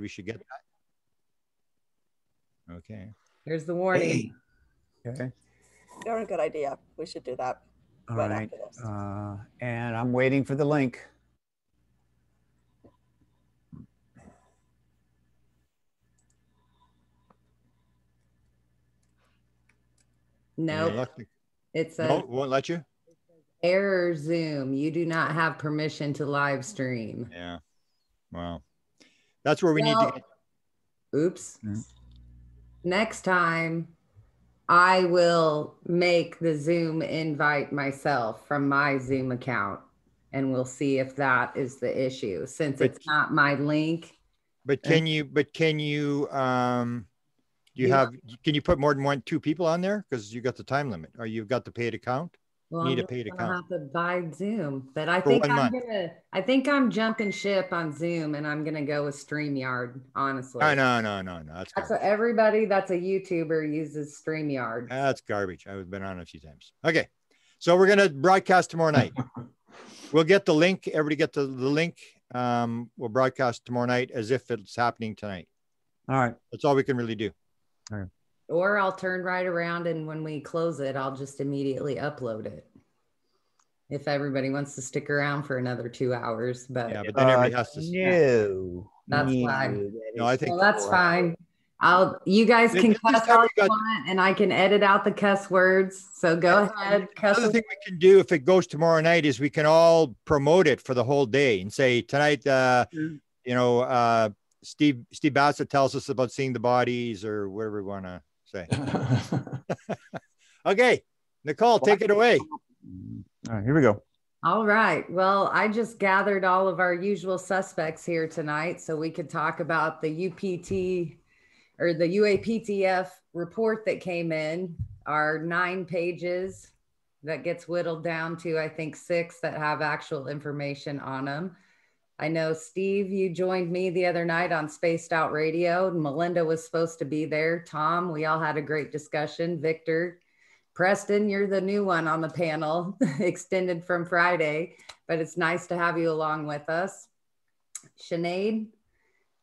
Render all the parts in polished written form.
We should get that. Okay. Here's the warning. Hey. Okay. You're a good idea. We should do that. All right. After this. And I'm waiting for the link. No. Nope. It's a no, won't let you. Error Zoom. You do not have permission to live stream. Yeah. Wow. That's where we need to get. Oops. Mm-hmm. Next time, I will make the Zoom invite myself from my Zoom account, and we'll see if that is the issue, since it's not my link. But can you? But can you? You have? Can you put more than two people on there? Because you got the time limit, or you've got the paid account. Well, need a paid account. I have to buy Zoom, but I think I'm jumping ship on Zoom, and I'm gonna go with StreamYard. Honestly, no. That's what everybody that's a YouTuber uses StreamYard. That's garbage. I've been on a few times. Okay, so we're gonna broadcast tomorrow night. We'll get the link. Everybody get the link. We'll broadcast tomorrow night as if it's happening tonight. All right, that's all we can really do. All right. Or I'll turn right around, and when we close it, I'll just immediately upload it. If everybody wants to stick around for another 2 hours, but yeah, but then everybody has to. No, that's fine. No, I think well, that's fine. You guys can cuss all you want, and I can edit out the cuss words. So go ahead. Another thing we can do if it goes tomorrow night is we can all promote it for the whole day and say tonight. You know, Steve Bassett tells us about seeing the bodies, or whatever we want to. Okay, Nicole, take it away. All right, here we go. All right. Well, I just gathered all of our usual suspects here tonight so we could talk about the UAPTF report that came in, our 9 pages that gets whittled down to, I think, 6 that have actual information on them. I know, Steve, you joined me the other night on Spaced Out Radio. Melinda was supposed to be there. Tom, we all had a great discussion. Victor, Preston, you're the new one on the panel, extended from Friday, but it's nice to have you along with us. Sinead,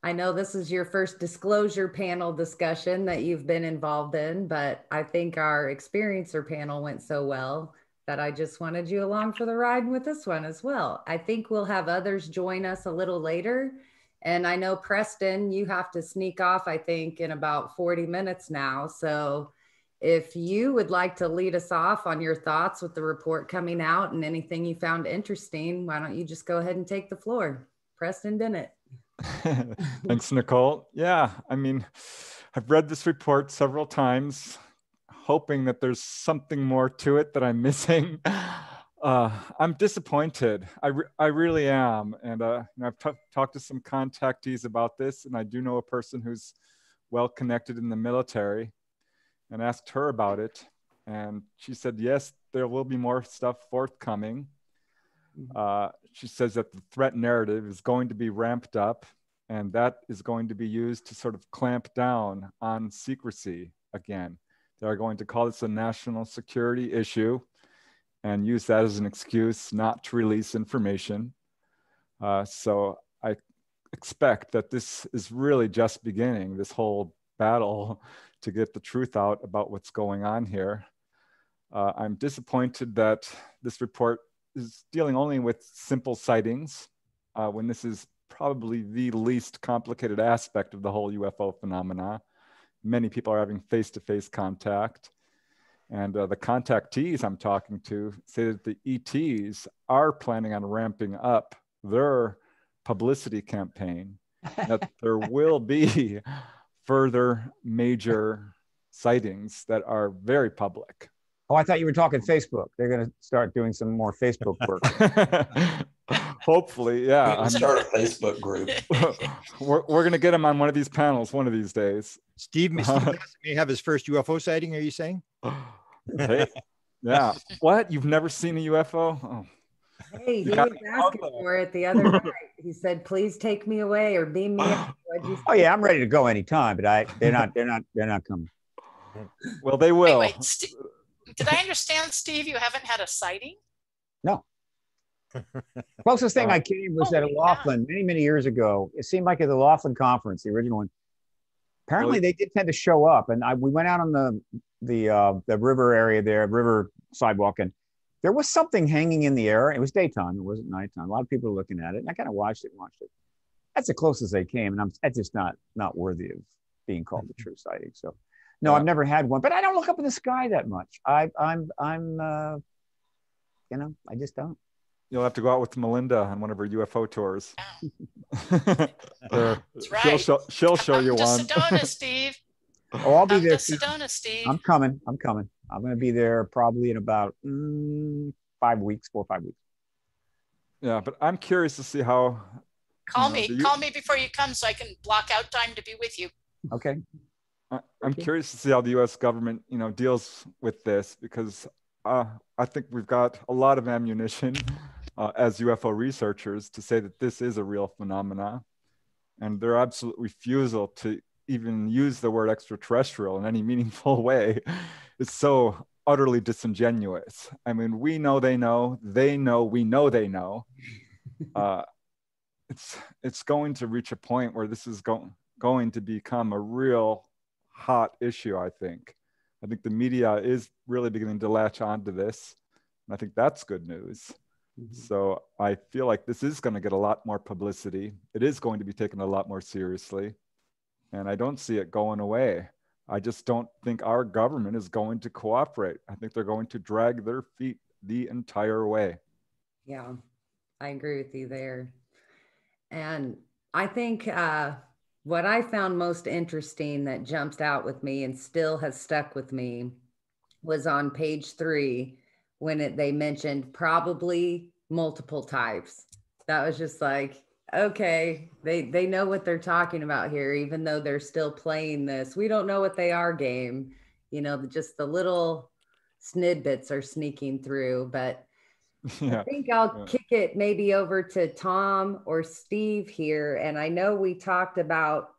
I know this is your first disclosure panel discussion that you've been involved in, but I think our experiencer panel went so well that I just wanted you along for the ride with this one as well. I think we'll have others join us a little later. And I know, Preston, you have to sneak off, I think, in about 40 minutes now. So if you would like to lead us off on your thoughts with the report coming out and anything you found interesting, why don't you just go ahead and take the floor? Preston Dennett. Thanks, Nicole. Yeah, I mean, I've read this report several times, hoping that there's something more to it that I'm missing. I'm disappointed. I really am. And I've talked to some contactees about this, and I do know a person who's well connected in the military, and asked her about it. And she said, yes, there will be more stuff forthcoming. She says that the threat narrative is going to be ramped up, and that is going to be used to sort of clamp down on secrecy again. They're going to call this a national security issue and use that as an excuse not to release information. So I expect that this is really just beginning, this whole battle to get the truth out about what's going on here. I'm disappointed that this report is dealing only with simple sightings when this is probably the least complicated aspect of the whole UFO phenomena. Many people are having face-to-face contact. And the contactees I'm talking to say that the ETs are planning on ramping up their publicity campaign, that there will be further major sightings that are very public. Oh, I thought you were talking Facebook. They're going to start doing some more Facebook work. Hopefully, yeah. We can start a Facebook group. We're going to get him on one of these panels one of these days. Steve may have his first UFO sighting, are you saying? Hey, yeah. What? You've never seen a UFO? Oh. Hey, he was asking for it the other night. He said, please take me away or beam me up. Oh, yeah, I'm ready to go anytime, but they're not coming. Well, they will. Wait, Steve, did I understand, Steve, you haven't had a sighting? No. Closest thing I came was at O'Loughlin many, many years ago. It seemed like at the O'Loughlin conference, the original one. Apparently, they did tend to show up, and we went out on the river area there, river sidewalk, and there was something hanging in the air. It was daytime; it wasn't nighttime. A lot of people were looking at it, and I kind of watched it. That's the closest they came, and that's just not worthy of being called a true sighting. So, no, I've never had one, but I don't look up in the sky that much. I'm you know, I just don't. You'll have to go out with Melinda on one of her UFO tours. That's right. She'll show you one. Come to Sedona, Steve. Oh, I'll be there. Sedona, Steve. I'm coming. I'm coming. I'm going to be there probably in about 5 weeks, 4 or 5 weeks. Yeah, but I'm curious to see how. Call me before you come so I can block out time to be with you. Okay. I'm curious to see how the U.S. government, you know, deals with this, because I think we've got a lot of ammunition. As UFO researchers, to say that this is a real phenomena, and their absolute refusal to even use the word extraterrestrial in any meaningful way is so utterly disingenuous. I mean, we know they know, they know we know they know. It's going to reach a point where this is going to become a real hot issue, I think. I think the media is really beginning to latch onto this, and I think that's good news. So I feel like this is going to get a lot more publicity. It is going to be taken a lot more seriously. And I don't see it going away. I just don't think our government is going to cooperate. I think they're going to drag their feet the entire way. Yeah, I agree with you there. And I think what I found most interesting that jumped out with me and still has stuck with me was on page 3, when they mentioned probably multiple types. That was just like, okay, they know what they're talking about here, even though they're still playing this, we don't know what they are game. You know, just the little snidbits are sneaking through, but yeah. I think I'll kick it maybe over to Tom or Steve here. And I know we talked about,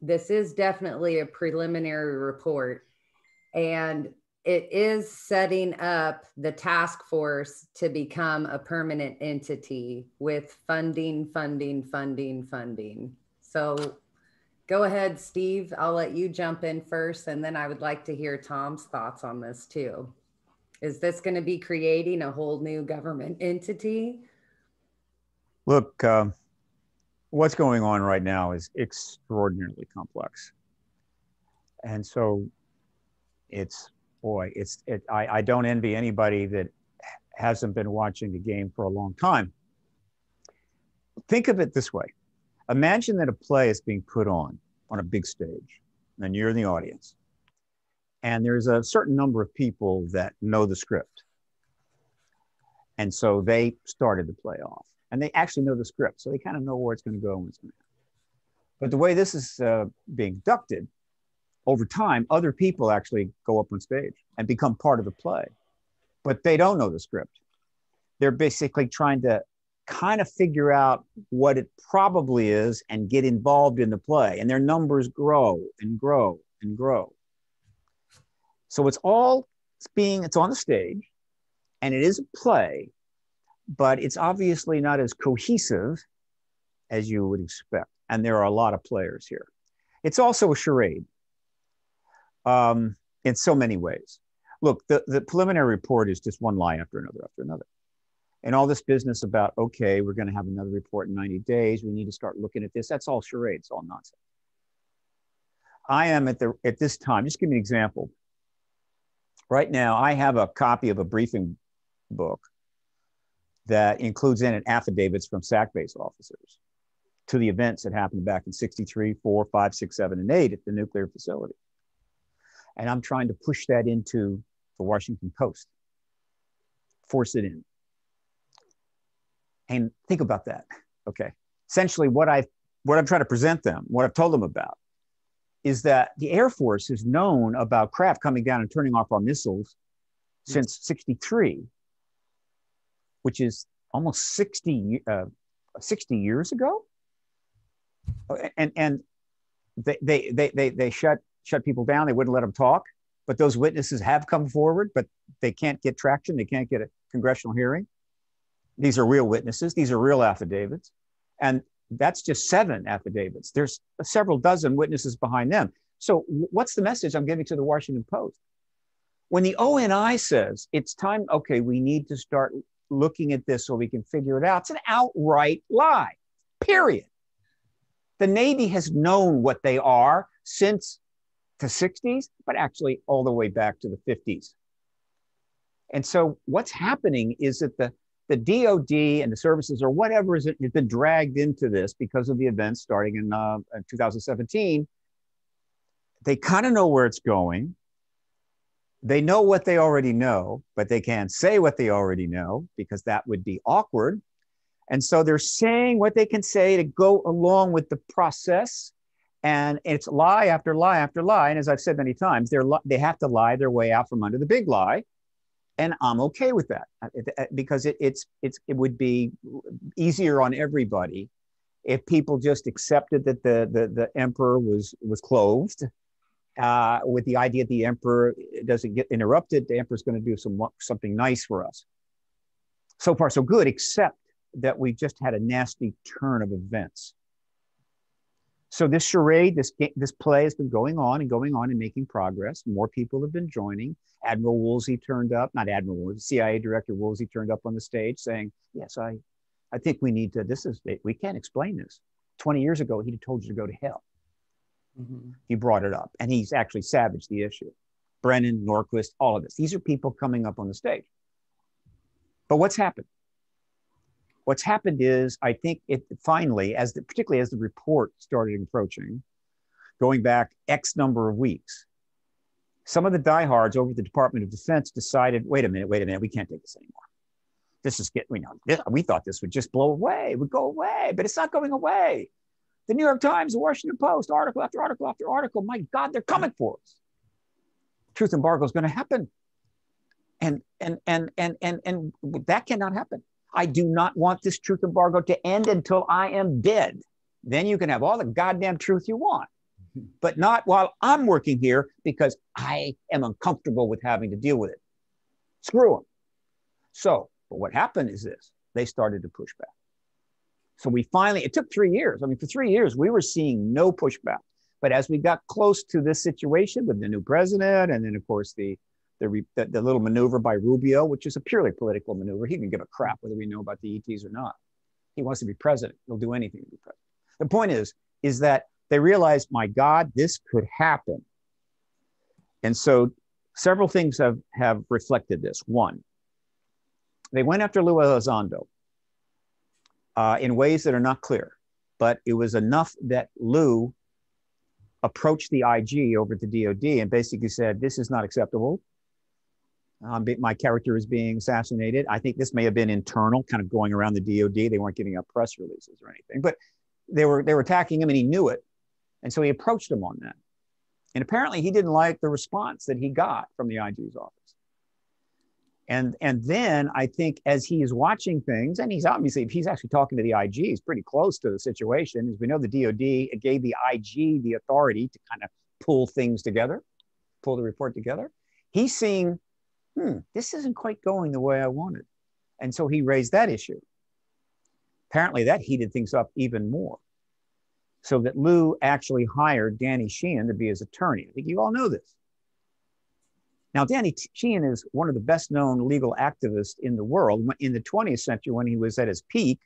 this is definitely a preliminary report, and it is setting up the task force to become a permanent entity with funding. So go ahead, Steve, I'll let you jump in first. And then I would like to hear Tom's thoughts on this too. Is this going to be creating a whole new government entity? Look, what's going on right now is extraordinarily complex. And so it's, boy, I don't envy anybody that hasn't been watching the game for a long time. Think of it this way. Imagine that a play is being put on a big stage, and you're in the audience. And there's a certain number of people that know the script. And so they started the play off. And they actually know the script, so they kind of know where it's going to go and what's going to happen. But the way this is being conducted, over time, other people actually go up on stage and become part of the play, but they don't know the script. They're basically trying to kind of figure out what it probably is and get involved in the play, and their numbers grow and grow and grow. So it's on the stage, and it is a play, but it's obviously not as cohesive as you would expect. And there are a lot of players here. It's also a charade. In so many ways. Look, the preliminary report is just one lie after another after another. And all this business about, okay, we're going to have another report in 90 days. We need to start looking at this. That's all charades, all nonsense. I am at this time, just give me an example. Right now, I have a copy of a briefing book that includes in it affidavits from SAC-based officers to the events that happened back in 63, 4, 5, 6, 7, and 8 at the nuclear facility. And I'm trying to push that into the Washington Post, force it in. And think about that, okay? Essentially what I'm trying to present them, what I've told them about, is that the Air Force has known about craft coming down and turning off our missiles since 63, which is almost 60 years ago. And they shut people down. They wouldn't let them talk, but those witnesses have come forward, but they can't get traction. They can't get a congressional hearing. These are real witnesses. These are real affidavits. And that's just 7 affidavits. There's several dozen witnesses behind them. So what's the message I'm giving to the Washington Post? When the ONI says it's time, okay, we need to start looking at this so we can figure it out, it's an outright lie, period. The Navy has known what they are since the 60s, but actually all the way back to the 50s. And so what's happening is that the DOD and the services or whatever has been dragged into this because of the events starting in 2017. They kind of know where it's going. They know what they already know, but they can't say what they already know because that would be awkward. And so they're saying what they can say to go along with the process. And it's lie after lie after lie. And as I've said many times, they have to lie their way out from under the big lie. And I'm okay with that because it would be easier on everybody if people just accepted that the emperor was clothed, with the idea that the emperor doesn't get interrupted, the emperor's going to do something nice for us. So far, so good, except that we just had a nasty turn of events. So this charade, this play has been going on and making progress. More people have been joining. Admiral Woolsey turned up, not Admiral Woolsey, CIA Director Woolsey turned up on the stage saying, yes, I think we need to, we can't explain this. 20 years ago, he'd have told you to go to hell. Mm-hmm. He brought it up and he's actually savaged the issue. Brennan, Norquist, all of this. These are people coming up on the stage. But what's happened? What's happened is, I think it finally, particularly as the report started approaching, going back X number of weeks, some of the diehards over at the Department of Defense decided, wait a minute, we can't take this anymore. This is we thought this would just blow away, it would go away, but it's not going away. The New York Times, the Washington Post, article after article after article, my God, they're coming for us. Truth embargo is going to happen. And that cannot happen. I do not want this truth embargo to end until I am dead. Then you can have all the goddamn truth you want, but not while I'm working here because I am uncomfortable with having to deal with it. Screw them. So, but what happened is this, they started to push back. So we finally, it took 3 years. I mean, for 3 years, we were seeing no pushback. But as we got close to this situation with the new president, and then of course the little maneuver by Rubio, which is a purely political maneuver. He can give a crap whether we know about the ETs or not. He wants to be president. He'll do anything to be president. The point is that they realized, my God, this could happen. And so several things have reflected this. One, they went after Lou Elizondo in ways that are not clear, but it was enough that Lou approached the IG over at the DOD and basically said, this is not acceptable. My character is being assassinated. I think this may have been internal, kind of going around the DOD. They weren't giving out press releases or anything, but they were attacking him and he knew it. And so he approached him on that. And apparently he didn't like the response that he got from the IG's office. And then I think as he is watching things, and he's actually talking to the IG, he's pretty close to the situation. As we know, the DOD gave the IG the authority to kind of pull things together, pull the report together. He's seeing, this isn't quite going the way I wanted. And so he raised that issue. Apparently that heated things up even more. So that Lou actually hired Danny Sheehan to be his attorney. I think you all know this. Now, Danny Sheehan is one of the best known legal activists in the world. In the 20th century, when he was at his peak,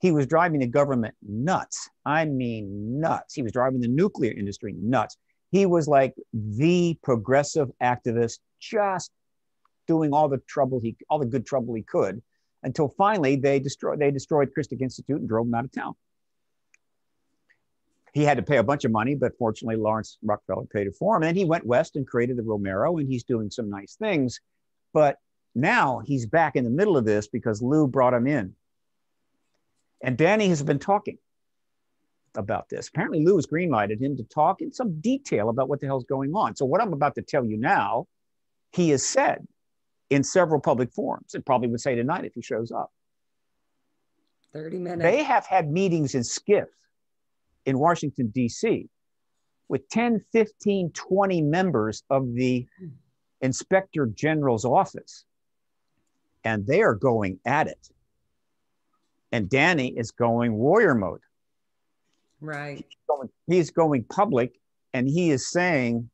he was driving the government nuts. I mean, nuts. He was driving the nuclear industry nuts. He was like the progressive activist, just doing all the good trouble he could, until finally they destroyed Christic Institute and drove him out of town. He had to pay a bunch of money, but fortunately, Lawrence Rockefeller paid it for him. And he went west and created the Romero, and he's doing some nice things. But now he's back in the middle of this because Lou brought him in. And Danny has been talking about this. Apparently, Lou has green-lighted him to talk in some detail about what the hell's going on. So what I'm about to tell you now, he has said in several public forums, and probably would say tonight if he shows up. 30 minutes. They have had meetings in skiffs in Washington, D.C., with 10, 15, 20 members of the Inspector General's office. And they are going at it. and Danny is going warrior mode. Right. He's going public, and he is saying,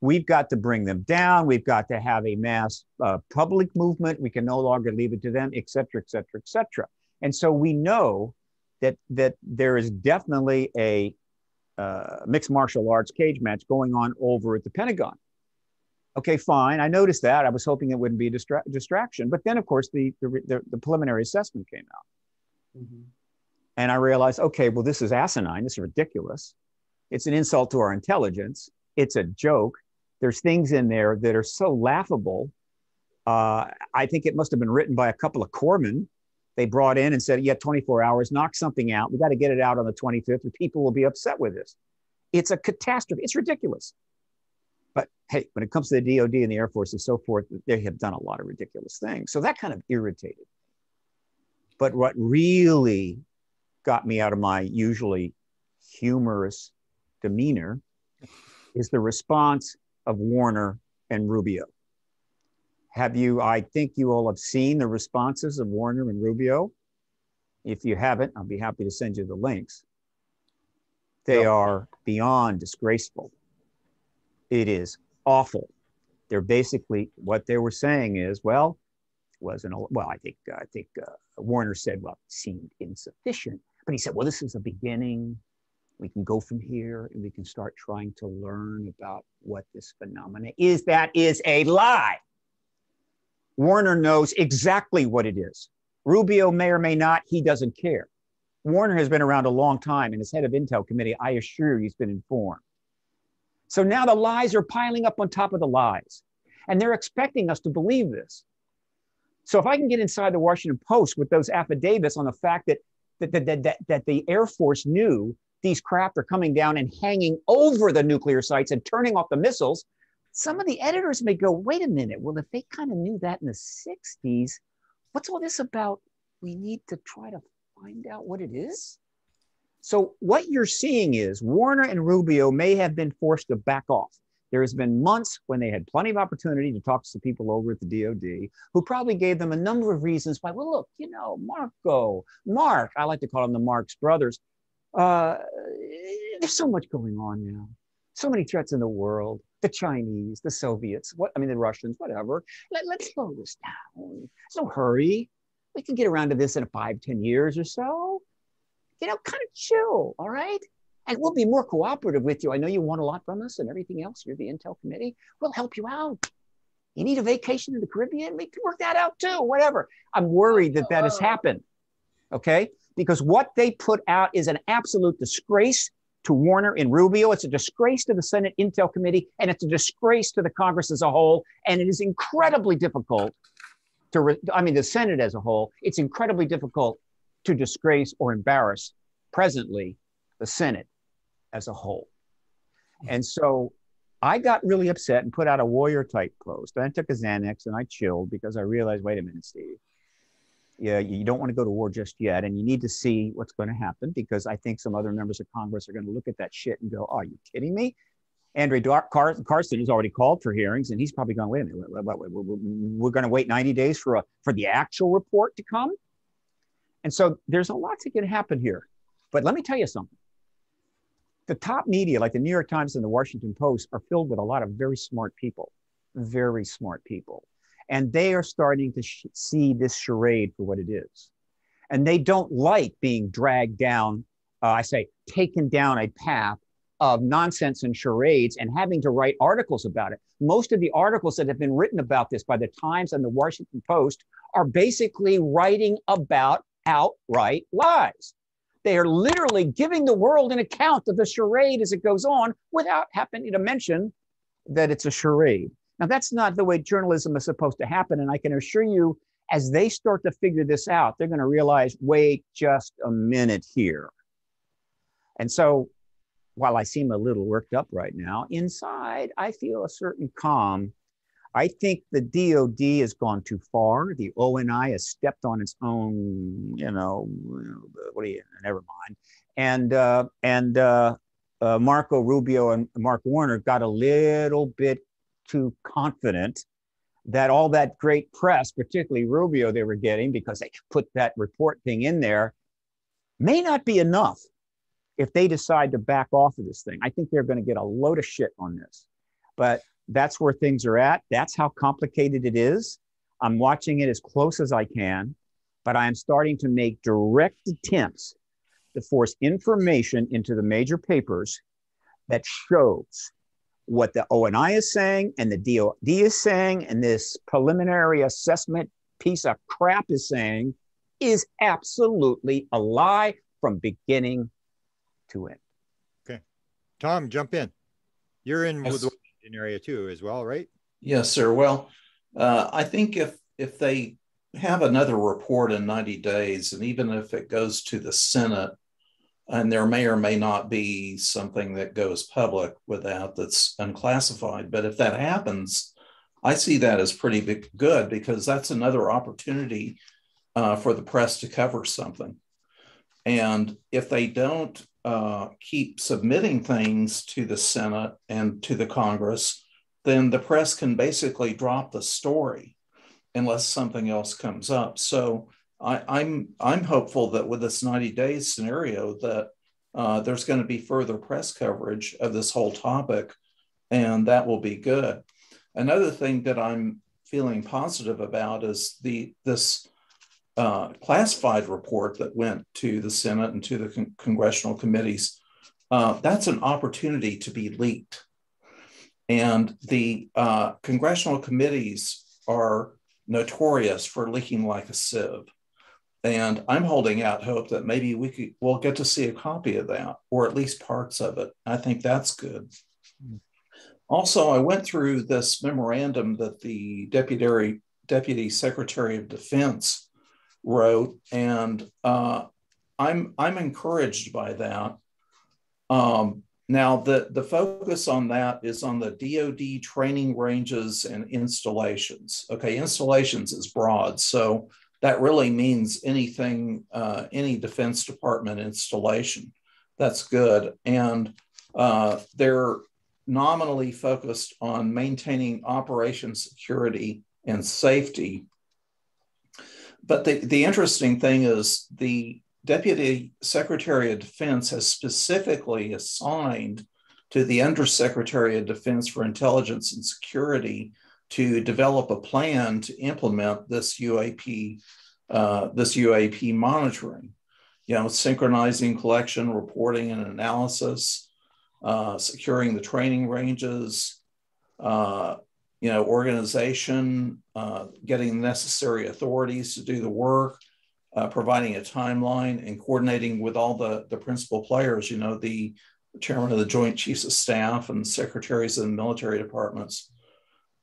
we've got to bring them down. We've got to have a mass public movement. We can no longer leave it to them, et cetera, et cetera, et cetera. And so we know that there is definitely a mixed martial arts cage match going on over at the Pentagon. Okay, fine. I noticed that. I was hoping it wouldn't be a distraction. But then, of course, the preliminary assessment came out. Mm-hmm. And I realized, okay, well, this is asinine. This is ridiculous. It's an insult to our intelligence. It's a joke. There's things in there that are so laughable. I think it must have been written by a couple of corpsmen. They brought in and said, yeah, 24 hours, knock something out. We got to get it out on the 25th, and people will be upset with this. It's a catastrophe. It's ridiculous. But hey, when it comes to the DOD and the Air Force and so forth, they have done a lot of ridiculous things. So that kind of irritated me. But what really got me out of my usually humorous demeanor is the response of Warner and Rubio. I think you all have seen the responses of Warner and Rubio. If you haven't, I'll be happy to send you the links. They are beyond disgraceful. It is awful. They're basically, what they were saying is, I think Warner said, well, it seemed insufficient. But he said, well, this is a beginning. We can go from here and we can start trying to learn about what this phenomena is. That is a lie. Warner knows exactly what it is. Rubio may or may not, he doesn't care. Warner has been around a long time, and as head of Intel Committee, I assure you he's been informed. So now the lies are piling up on top of the lies, and they're expecting us to believe this. So if I can get inside the Washington Post with those affidavits on the fact that the Air Force knew these craft are coming down and hanging over the nuclear sites and turning off the missiles, some of the editors may go, wait a minute, well, if they kind of knew that in the 60s, what's all this about? We need to try to find out what it is. So what you're seeing is Warner and Rubio may have been forced to back off. There has been months when they had plenty of opportunity to talk to some people over at the DOD who probably gave them a number of reasons why, well, look, you know, Mark, I like to call them the Marx brothers. There's so much going on now. So many threats in the world, the Chinese, the Soviets, the Russians, whatever. Let's slow this down. There's no hurry. We can get around to this in 5-10 years or so. You know, kind of chill, all right? And we'll be more cooperative with you. I know you want a lot from us and everything else. You're the Intel Committee. We'll help you out. You need a vacation to the Caribbean? We can work that out too, whatever. I'm worried that has happened, okay? Because what they put out is an absolute disgrace to Warner and Rubio. It's a disgrace to the Senate Intel Committee, and it's a disgrace to the Congress as a whole. And it is incredibly difficult the Senate as a whole, it's incredibly difficult to disgrace or embarrass presently the Senate as a whole. And so I got really upset and put out a warrior type post. Then I took a Xanax and I chilled because I realized, wait a minute, Steve. Yeah, you don't want to go to war just yet, and you need to see what's going to happen, because I think some other members of Congress are going to look at that shit and go, are you kidding me? Andre Carson has already called for hearings, and he's probably going, wait a minute, we're going to wait 90 days for the actual report to come? And so there's a lot that can happen here. But let me tell you something. The top media, like the New York Times and the Washington Post, are filled with a lot of very smart people. And they are starting to see this charade for what it is. And they don't like being dragged down, taken down a path of nonsense and charades and having to write articles about it. Most of the articles that have been written about this by the Times and the Washington Post are basically writing about outright lies. They are literally giving the world an account of the charade as it goes on without happening to mention that it's a charade. Now, that's not the way journalism is supposed to happen. And I can assure you, as they start to figure this out, they're going to realize, wait just a minute here. And so while I seem a little worked up right now, inside, I feel a certain calm. I think the DOD has gone too far. The ONI has stepped on its own, never mind. And Marco Rubio and Mark Warner got a little bit too confident that all that great press, particularly Rubio, they were getting because they put that report thing in there, may not be enough if they decide to back off of this thing. I think they're going to get a load of shit on this, but that's where things are at. That's how complicated it is. I'm watching it as close as I can, but I am starting to make direct attempts to force information into the major papers that shows what the ONI is saying and the DOD is saying and this preliminary assessment piece of crap is saying is absolutely a lie from beginning to end. Okay. Tom, jump in. You're in with the Washington area too as well, right? Yes, sir. Well, I think if they have another report in 90 days, and even if it goes to the Senate, and there may or may not be something that goes public without that's unclassified, but if that happens, I see that as pretty big, good, because that's another opportunity for the press to cover something. And if they don't keep submitting things to the Senate and to the Congress, then the press can basically drop the story unless something else comes up. So I'm hopeful that with this 90-day scenario that there's going to be further press coverage of this whole topic, and that will be good. Another thing that I'm feeling positive about is this classified report that went to the Senate and to the congressional committees. That's an opportunity to be leaked. And the congressional committees are notorious for leaking like a sieve. And I'm holding out hope that maybe we'll get to see a copy of that, or at least parts of it. I think that's good. Also, I went through this memorandum that the Deputy Secretary of Defense wrote, and I'm encouraged by that. Now, the focus on that is on the DOD training ranges and installations. Okay, installations is broad, so that really means anything, any Defense Department installation. That's good. And they're nominally focused on maintaining operation security and safety. But the interesting thing is the Deputy Secretary of Defense has specifically assigned to the Undersecretary of Defense for Intelligence and Security to develop a plan to implement this UAP monitoring, synchronizing collection, reporting, and analysis, securing the training ranges, organization, getting necessary authorities to do the work, providing a timeline, and coordinating with all the principal players, the chairman of the Joint Chiefs of Staff and secretaries of the military departments.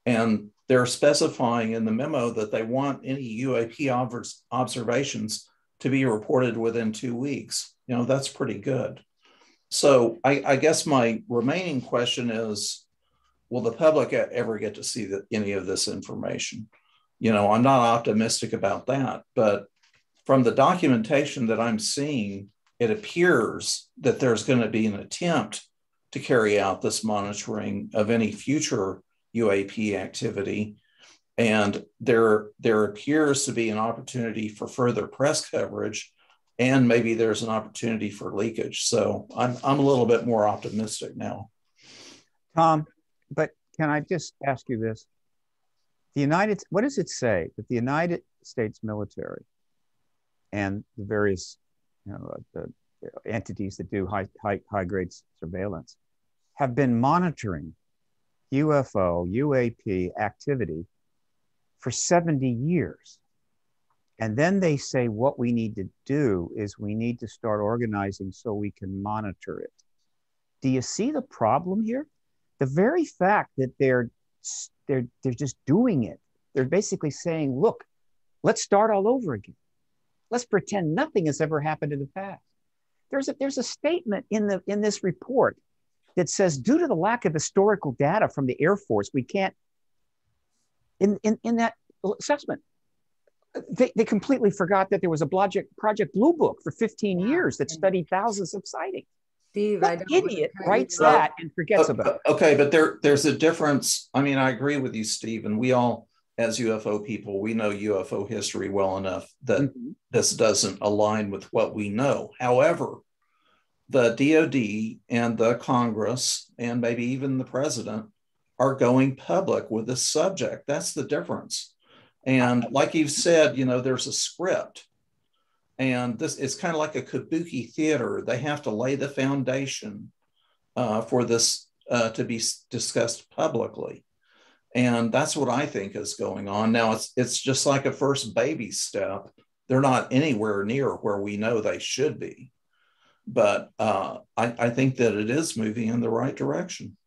And they're specifying in the memo that they want any UAP observations to be reported within 2 weeks. That's pretty good. So I guess my remaining question is, will the public ever get to see any of this information? I'm not optimistic about that, but from the documentation that I'm seeing, it appears that there's going to be an attempt to carry out this monitoring of any future UAP activity. And there appears to be an opportunity for further press coverage, and maybe there's an opportunity for leakage. So I'm a little bit more optimistic now. Tom, but can I just ask you this? What does it say that the United States military and the various the entities that do high-grade surveillance have been monitoring UFO, UAP activity for 70 years. And then they say what we need to do is we need to start organizing so we can monitor it. Do you see the problem here? The very fact that they're just doing it, they're basically saying, look, let's start all over again. Let's pretend nothing has ever happened in the past. There's a statement in this report that says, due to the lack of historical data from the Air Force, we can't, in that assessment, they completely forgot that there was a Project Blue Book for 15 years that studied thousands of sightings. Steve, what idiot writes that and forgets about it? Okay, but there's a difference. I mean, I agree with you, Steve, and we all as UFO people, we know UFO history well enough that this doesn't align with what we know. However, the DOD and the Congress and maybe even the president are going public with this subject. That's the difference. And like you've said, you know, there's a script, and this is kind of like a kabuki theater. They have to lay the foundation for this to be discussed publicly. And that's what I think is going on. Now, it's just like a first baby step. They're not anywhere near where we know they should be. But I think that it is moving in the right direction.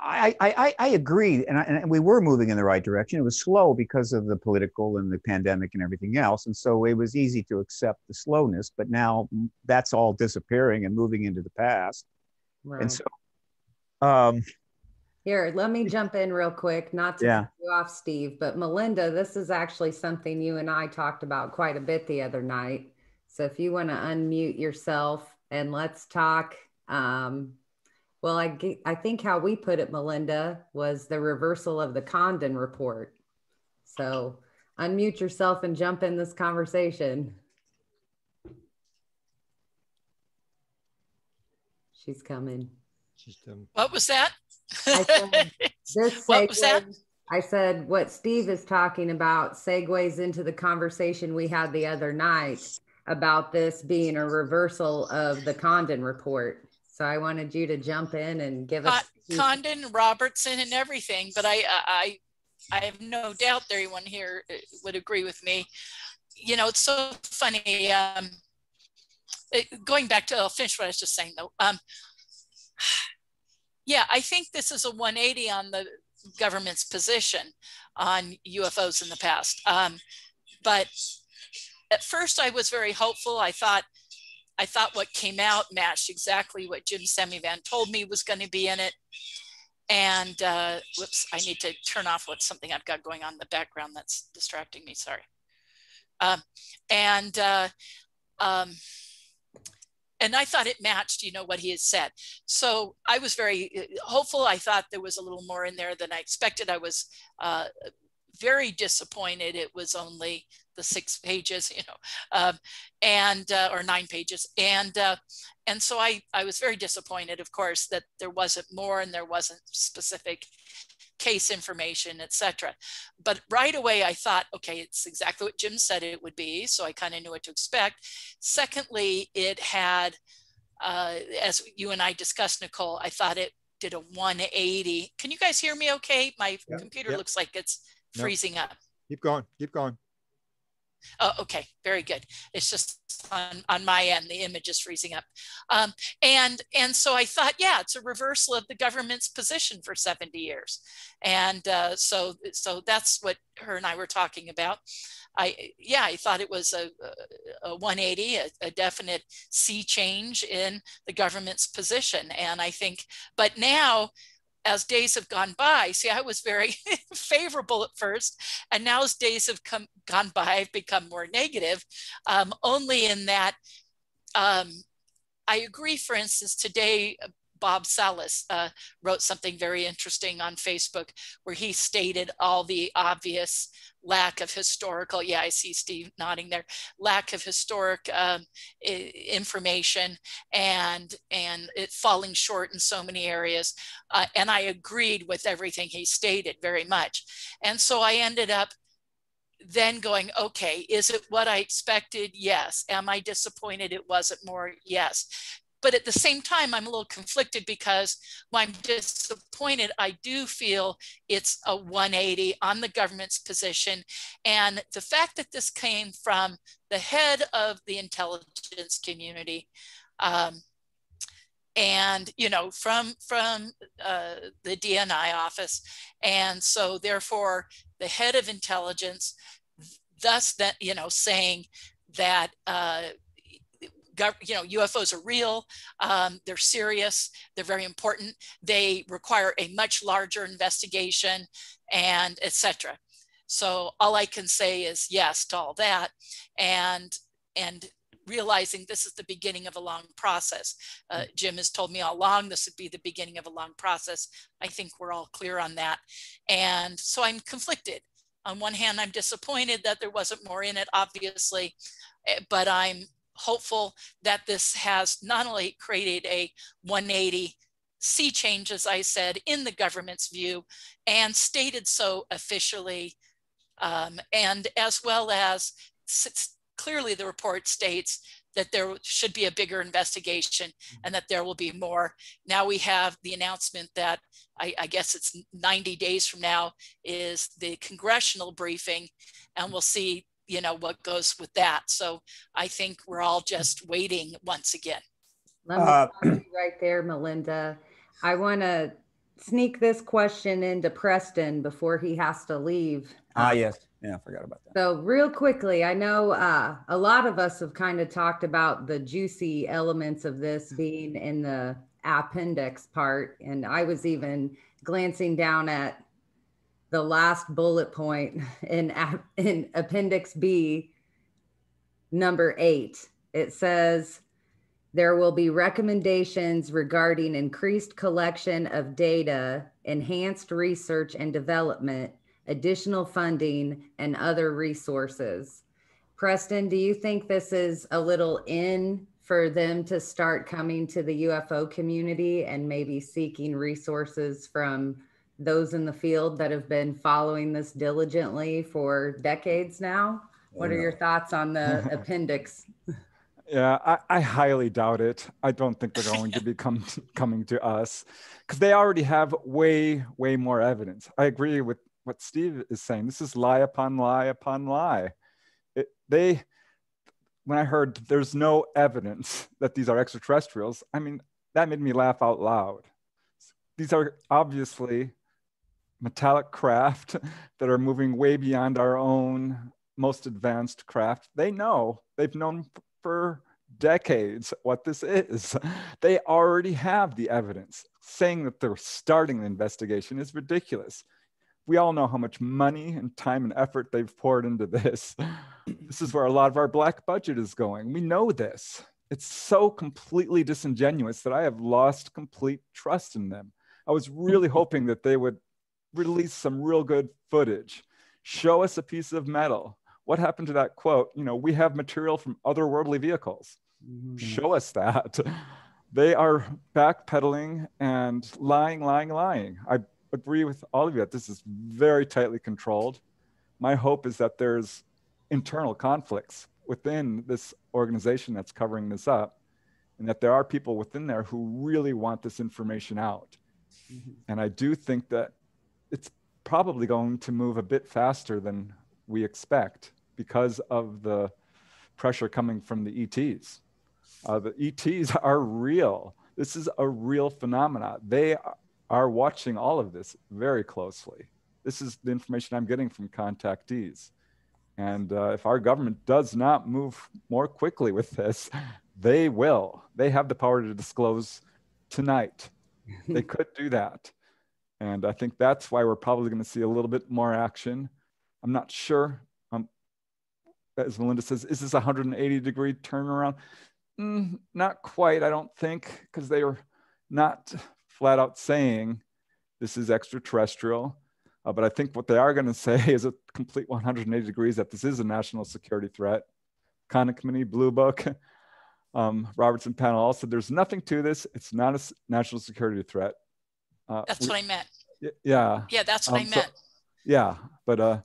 I agree. And we were moving in the right direction. It was slow because of the political and the pandemic and everything else. And so it was easy to accept the slowness. But now that's all disappearing and moving into the past. Right. And so... Here, let me jump in real quick, not to cut you off, Steve, but Melinda, this is actually something you and I talked about quite a bit the other night. So if you want to unmute yourself and let's talk. Well, I think how we put it, Melinda, was the reversal of the Condon report. So unmute yourself and jump in this conversation. She's coming. What was that? I said, I said, what Steve is talking about segues into the conversation we had the other night about this being a reversal of the Condon report. So I wanted you to jump in and give us Condon, Robertson, and everything. But I have no doubt that everyone here would agree with me. You know, it's so funny. Going back to, I'll finish what I was just saying though. Yeah, I think this is a 180 on the government's position on UFOs in the past. But at first I was very hopeful. I thought what came out matched exactly what Jim Semivan told me was going to be in it. And whoops, I need to turn off what's something I've got going on in the background that's distracting me, sorry. And I thought it matched, you know, what he had said. So I was very hopeful. I thought there was a little more in there than I expected. I was very disappointed. It was only the 6 pages, you know, or 9 pages. And so I was very disappointed, of course, that there wasn't more and there wasn't specific case information, etc. But right away I thought, okay, it's exactly what Jim said it would be, so I kind of knew what to expect. Secondly, it had, as you and I discussed, Nicole, I thought it did a 180. Can you guys hear me okay? My computer looks like it's freezing up. Keep going, keep going. Oh, okay, very good. It's just on my end, the image is freezing up. And so I thought, yeah, it's a reversal of the government's position for 70 years. And so that's what her and I were talking about. I thought it was a 180, a definite sea change in the government's position. And I think, but now, as days have gone by, see, I was very favorable at first, and now as days have gone by, I've become more negative, only in that I agree, for instance, today, Bob Salas wrote something very interesting on Facebook where he stated all the obvious lack of historical, yeah, I see Steve nodding there, lack of historic information and it falling short in so many areas. And I agreed with everything he stated very much. And so I ended up then going, okay, is it what I expected? Yes. Am I disappointed it wasn't more? Yes. But at the same time, I'm a little conflicted because while I'm disappointed, I do feel it's a 180 on the government's position. And the fact that this came from the head of the intelligence community, and, you know, from the DNI office. And so therefore the head of intelligence, thus that, you know, saying that, you know, UFOs are real, they're serious, they're very important, they require a much larger investigation, and etc. So all I can say is yes to all that, and realizing this is the beginning of a long process. Jim has told me all along this would be the beginning of a long process. I think we're all clear on that. And so I'm conflicted On one hand, I'm disappointed that there wasn't more in it, obviously, but I'm hopeful that this has not only created a 180 sea change, as I said, in the government's view, and stated so officially, and as well as clearly the report states that there should be a bigger investigation and that there will be more. Now we have the announcement that I guess it's 90 days from now is the congressional briefing, and we'll see, you know, what goes with that. So I think we're all just waiting once again. Let me stop you right there, Melinda. I want to sneak this question into Preston before he has to leave. Yes. Yeah, I forgot about that. So real quickly, I know a lot of us have kind of talked about the juicy elements of this being in the appendix part. And I was even glancing down at the last bullet point in Appendix B, number 8. It says, there will be recommendations regarding increased collection of data, enhanced research and development, additional funding, and other resources. Preston, do you think this is a little in for them to start coming to the UFO community and maybe seeking resources from those in the field that have been following this diligently for decades now? What are your thoughts on the appendix? Yeah, I highly doubt it. I don't think they're going to be coming to us because they already have way more evidence. I agree with what Steve is saying. This is lie upon lie upon lie. When I heard there's no evidence that these are extraterrestrials, I mean, that made me laugh out loud. These are obviously metallic craft that are moving way beyond our own most advanced craft. They know, they've known for decades what this is. They already have the evidence. Saying that they're starting the investigation is ridiculous. We all know how much money and time and effort they've poured into this. This is where a lot of our black budget is going. We know this. It's so completely disingenuous that I have lost complete trust in them. I was really hoping that they would release some real good footage, show us a piece of metal. What happened to that quote? You know, we have material from otherworldly vehicles. Show us that. They are backpedaling and lying. I agree with all of you that this is very tightly controlled. My hope is that there's internal conflicts within this organization that's covering this up, and that there are people within there who really want this information out. And I do think that it's probably going to move a bit faster than we expect because of the pressure coming from the ETs. The ETs are real. This is a real phenomenon. They are watching all of this very closely. This is the information I'm getting from contactees. And if our government does not move more quickly with this, they will. They have the power to disclose tonight. They could do that. And I think that's why we're probably going to see a little bit more action. I'm not sure. As Melinda says, is this a 180-degree turnaround? Not quite, I don't think, because they are not flat out saying this is extraterrestrial, but I think what they are going to say is a complete 180 degrees that this is a national security threat. Conduct Committee, Blue Book, Robertson panel all said there's nothing to this. It's not a national security threat. That's what I meant. Yeah. Yeah, that's what I meant. Yeah, but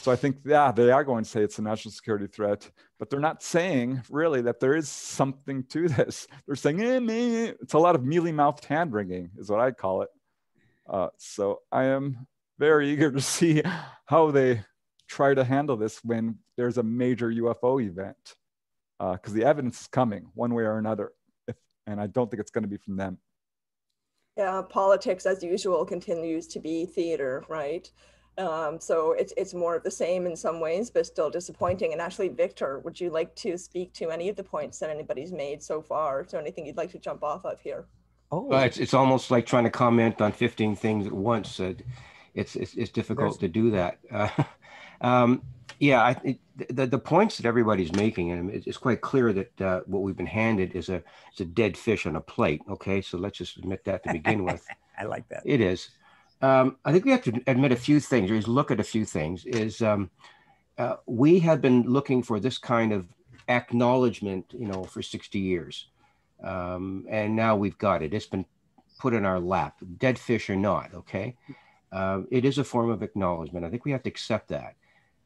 so I think, yeah, they are going to say it's a national security threat, but they're not saying really that there is something to this. They're saying, it's a lot of mealy-mouthed hand-wringing is what I call it. So I am very eager to see how they try to handle this when there's a major UFO event, because the evidence is coming one way or another, and I don't think it's going to be from them. Yeah, politics as usual continues to be theater, right? So it's more of the same in some ways, but still disappointing. And actually, Victor, would you like to speak to any of the points that anybody's made so far? Is there anything you'd like to jump off of here? Oh, it's almost like trying to comment on 15 things at once. It's difficult to do that. Yeah, the points that everybody's making, and it's quite clear that what we've been handed is it's a dead fish on a plate. Okay, so let's just admit that to begin with. I like that. It is. I think we have to admit a few things, or just look at a few things, is we have been looking for this kind of acknowledgement, you know, for 60 years. And now we've got it. It's been put in our lap, dead fish or not, okay? It is a form of acknowledgement. I think we have to accept that.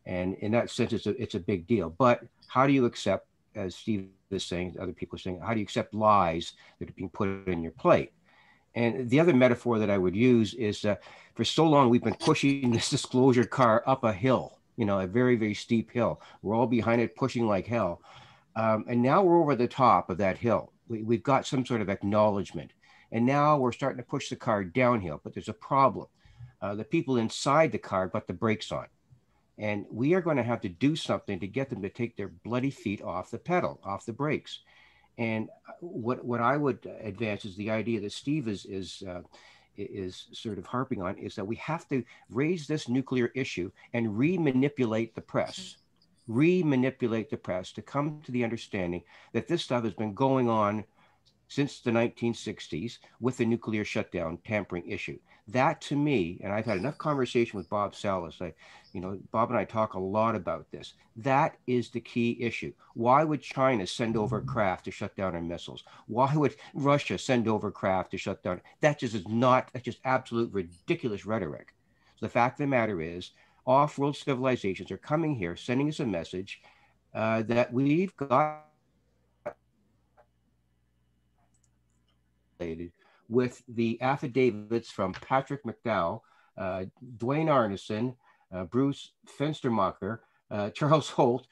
And in that sense, it's a big deal. But how do you accept, as Steve is saying, other people are saying, how do you accept lies that are being put in your plate? And the other metaphor that I would use is for so long, we've been pushing this disclosure car up a hill, you know, a very, very steep hill. We're all behind it, pushing like hell. And now we're over the top of that hill. We've got some sort of acknowledgement. And now we're starting to push the car downhill, but there's a problem. The people inside the car got the brakes on. And we are going to have to do something to get them to take their bloody feet off the pedal, off the brakes. And what I would advance is the idea that Steve is sort of harping on, is that we have to raise this nuclear issue and re-manipulate the press, to come to the understanding that this stuff has been going on since the 1960s with the nuclear shutdown tampering issue. That to me, and I've had enough conversation with Bob Salas, you know, Bob and I talk a lot about this. That is the key issue. Why would China send over craft to shut down our missiles? Why would Russia send over craft to shut down? That just is not, that's just absolute ridiculous rhetoric. So the fact of the matter is, off-world civilizations are coming here, sending us a message that we've got with the affidavits from Patrick McDowell, Dwayne Arneson, Bruce Fenstermacher, Charles Holt,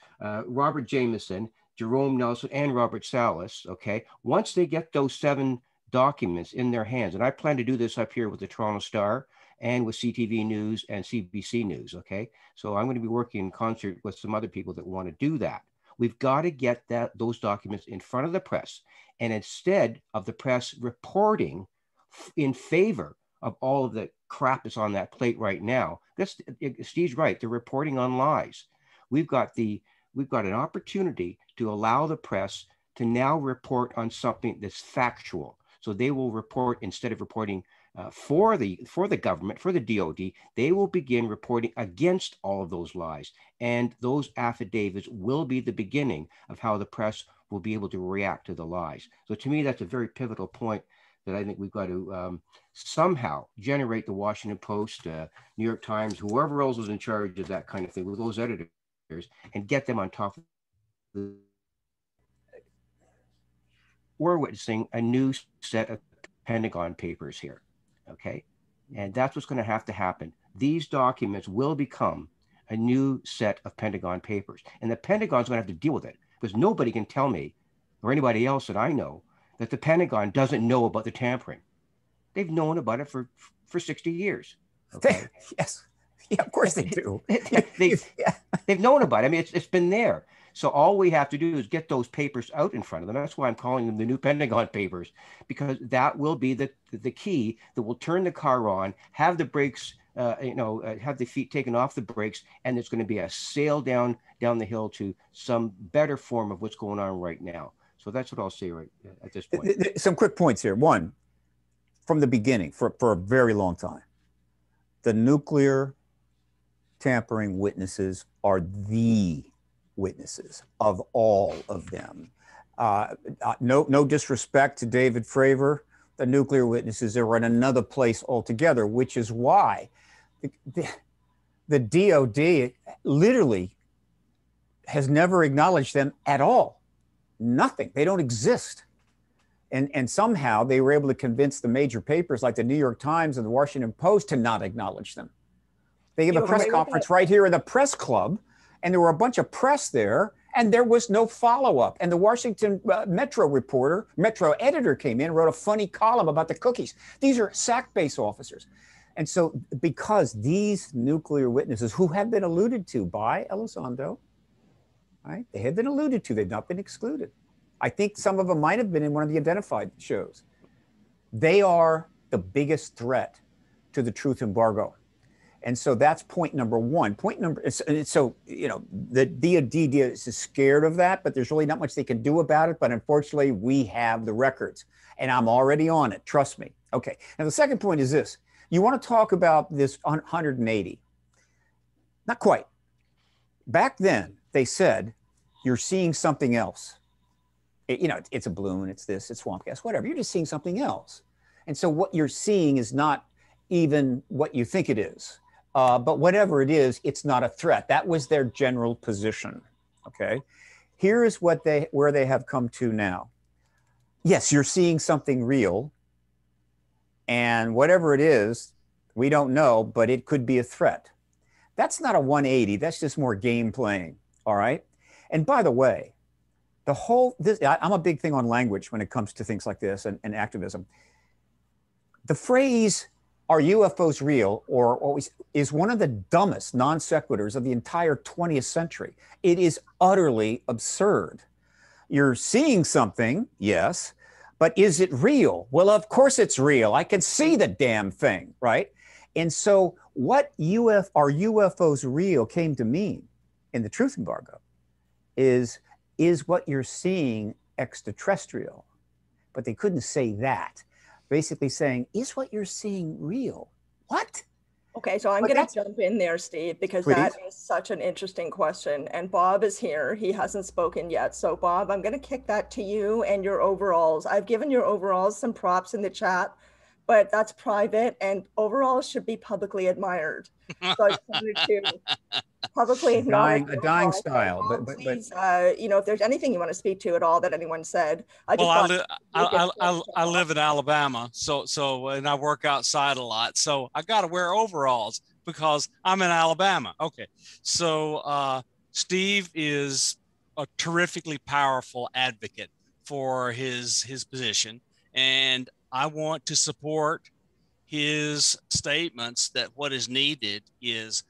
Robert Jameson, Jerome Nelson, and Robert Salas, okay? Once they get those 7 documents in their hands, and I plan to do this up here with the Toronto Star and with CTV News and CBC News, okay? So I'm gonna be working in concert with some other people that wanna do that. We've got to get that, those documents in front of the press. And instead of the press reporting in favor of all of the crap that's on that plate right now, that's, Steve's right, they're reporting on lies. We've got, we've got an opportunity to allow the press to now report on something that's factual. So they will report, instead of reporting for the government, for the DOD, they will begin reporting against all of those lies. And those affidavits will be the beginning of how the press will be able to react to the lies. So to me, that's a very pivotal point that I think we've got to somehow generate the Washington Post, New York Times, whoever else was in charge of that kind of thing with those editors, and get them on top of the... We're witnessing a new set of Pentagon papers here. Okay, and that's what's going to have to happen. These documents will become a new set of Pentagon papers, and the Pentagon's going to have to deal with it, because nobody can tell me, or anybody else that I know, that the Pentagon doesn't know about the tampering. They've known about it for 60 years. Okay? Yes, yeah, of course they do. They've known about it. I mean, it's been there. So all we have to do is get those papers out in front of them. That's why I'm calling them the new Pentagon papers, because that will be the key that will turn the car on, have the brakes, have the feet taken off the brakes, and there's going to be a sail down the hill to some better form of what's going on right now. So that's what I'll say right at this point. Some quick points here. One, from the beginning, for a very long time, the nuclear tampering witnesses are the witnesses of all of them. No disrespect to David Fravor, the nuclear witnesses are in another place altogether, which is why the DOD literally has never acknowledged them at all. Nothing, they don't exist. And somehow they were able to convince the major papers like the New York Times and the Washington Post to not acknowledge them. They gave a press conference right here in the press club, and there were a bunch of press there, and there was no follow-up. And the Washington Metro editor came in, wrote a funny column about the cookies. These are SAC-based officers. And so because these nuclear witnesses, who have been alluded to by Elizondo, right? They have been alluded to, they've not been excluded. I think some of them might have been in one of the identified shows. They are the biggest threat to the truth embargo. And so that's point number one. Point number, so, you know, the DOD is scared of that, but there's really not much they can do about it. But unfortunately, we have the records and I'm already on it. Trust me. Okay. Now, the second point is this. You want to talk about this 180. Not quite. Back then, they said, you're seeing something else. It, you know, it's a balloon, it's this, it's swamp gas, whatever. You're just seeing something else. And so what you're seeing is not even what you think it is. But whatever it is, it's not a threat. That was their general position, okay? Here is what they, where they have come to now. Yes, you're seeing something real, and whatever it is, we don't know, but it could be a threat. That's not a 180, that's just more game playing, all right? And by the way, the whole, I'm a big thing on language when it comes to things like this and activism. The phrase, are UFOs real, or always, is one of the dumbest non sequiturs of the entire 20th century. It is utterly absurd. You're seeing something, yes, but is it real? Well, of course it's real. I can see the damn thing, right? And so what are UFOs real came to mean in the truth embargo is what you're seeing extraterrestrial? But they couldn't say that. Basically saying, is what you're seeing real? What? Okay, so I'm going to jump in there, Steve, because that is such an interesting question. And Bob is here. He hasn't spoken yet. So Bob, I'm going to kick that to you and your overalls. I've given your overalls some props in the chat, but that's private, and overalls should be publicly admired. So I just wanted to publicly acknowledge a dying style. But please, you know, if there's anything you want to speak to at all that anyone said, I just I live in Alabama, so and I work outside a lot, so I got to wear overalls because I'm in Alabama. Okay, so Steve is a terrifically powerful advocate for his position, and I want to support his statements that what is needed is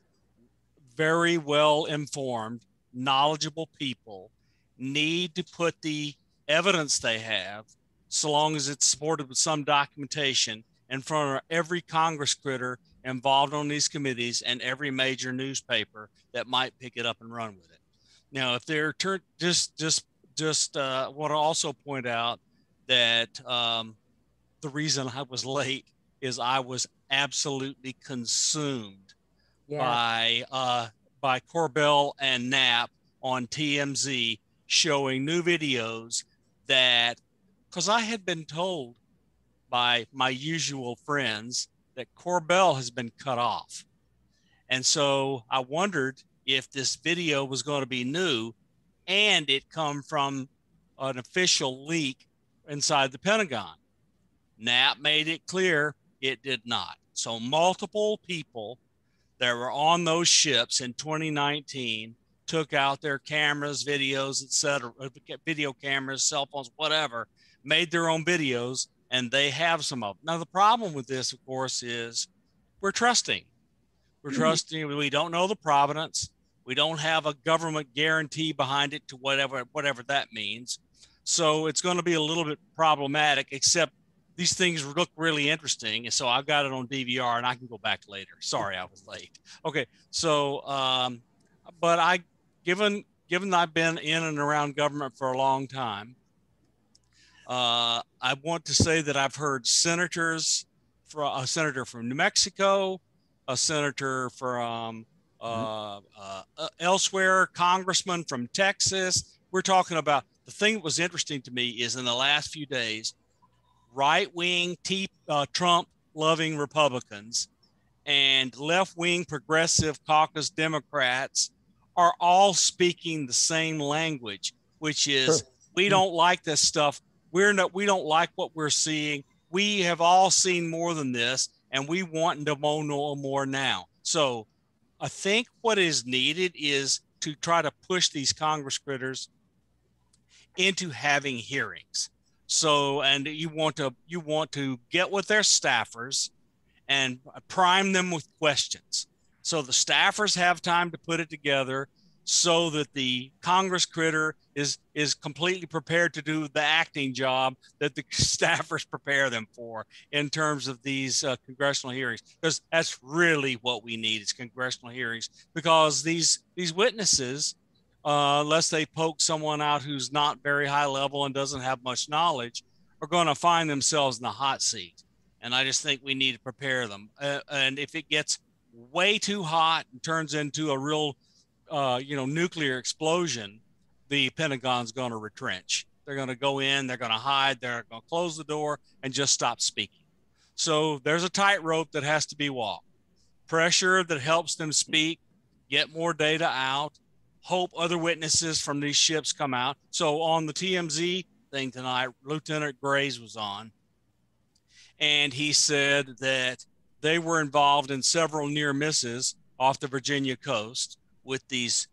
very well-informed, knowledgeable people need to put the evidence they have, so long as it's supported with some documentation, in front of every Congress critter involved on these committees and every major newspaper that might pick it up and run with it. Now, if they're just want to also point out that the reason I was late is I was absolutely consumed by Corbell and Knapp on TMZ showing new videos that, because I had been told by my usual friends that Corbell has been cut off. And so I wondered if this video was going to be new, and it come from an official leak inside the Pentagon. Knapp made it clear it did not. So multiple people that were on those ships in 2019 took out their cameras, videos, et cetera, video cameras, cell phones, whatever, made their own videos, and they have some of them. Now, the problem with this, of course, is we're trusting. We're trusting. We don't know the provenance. We don't have a government guarantee behind it to whatever that means. So it's going to be a little bit problematic, except these things look really interesting, and so I've got it on DVR, and I can go back later. Sorry, I was late. Okay, so, but I, given that I've been in and around government for a long time, I want to say that I've heard senators, a senator from New Mexico, a senator from elsewhere, congressman from Texas. We're talking about, the thing that was interesting to me is in the last few days, right-wing Trump-loving Republicans and left-wing progressive caucus Democrats are all speaking the same language, which is, we don't like this stuff. We don't like what we're seeing. We have all seen more than this, and we want to know more now. So I think what is needed is to try to push these Congress critters into having hearings. So, and you want to get with their staffers and prime them with questions. So the staffers have time to put it together. so that the Congress critter is completely prepared to do the acting job that the staffers prepare them for in terms of these congressional hearings, because that's really what we need is congressional hearings, because these witnesses, unless they poke someone out who's not very high level and doesn't have much knowledge, are going to find themselves in the hot seat. And I just think we need to prepare them. And if it gets way too hot and turns into a real, nuclear explosion, the Pentagon's going to retrench. They're going to go in, they're going to hide, they're going to close the door and just stop speaking. So there's a tightrope that has to be walked. Pressure that helps them speak, get more data out, hope other witnesses from these ships come out. So on the TMZ thing tonight, Lieutenant Graves was on, and he said that they were involved in several near misses off the Virginia coast with these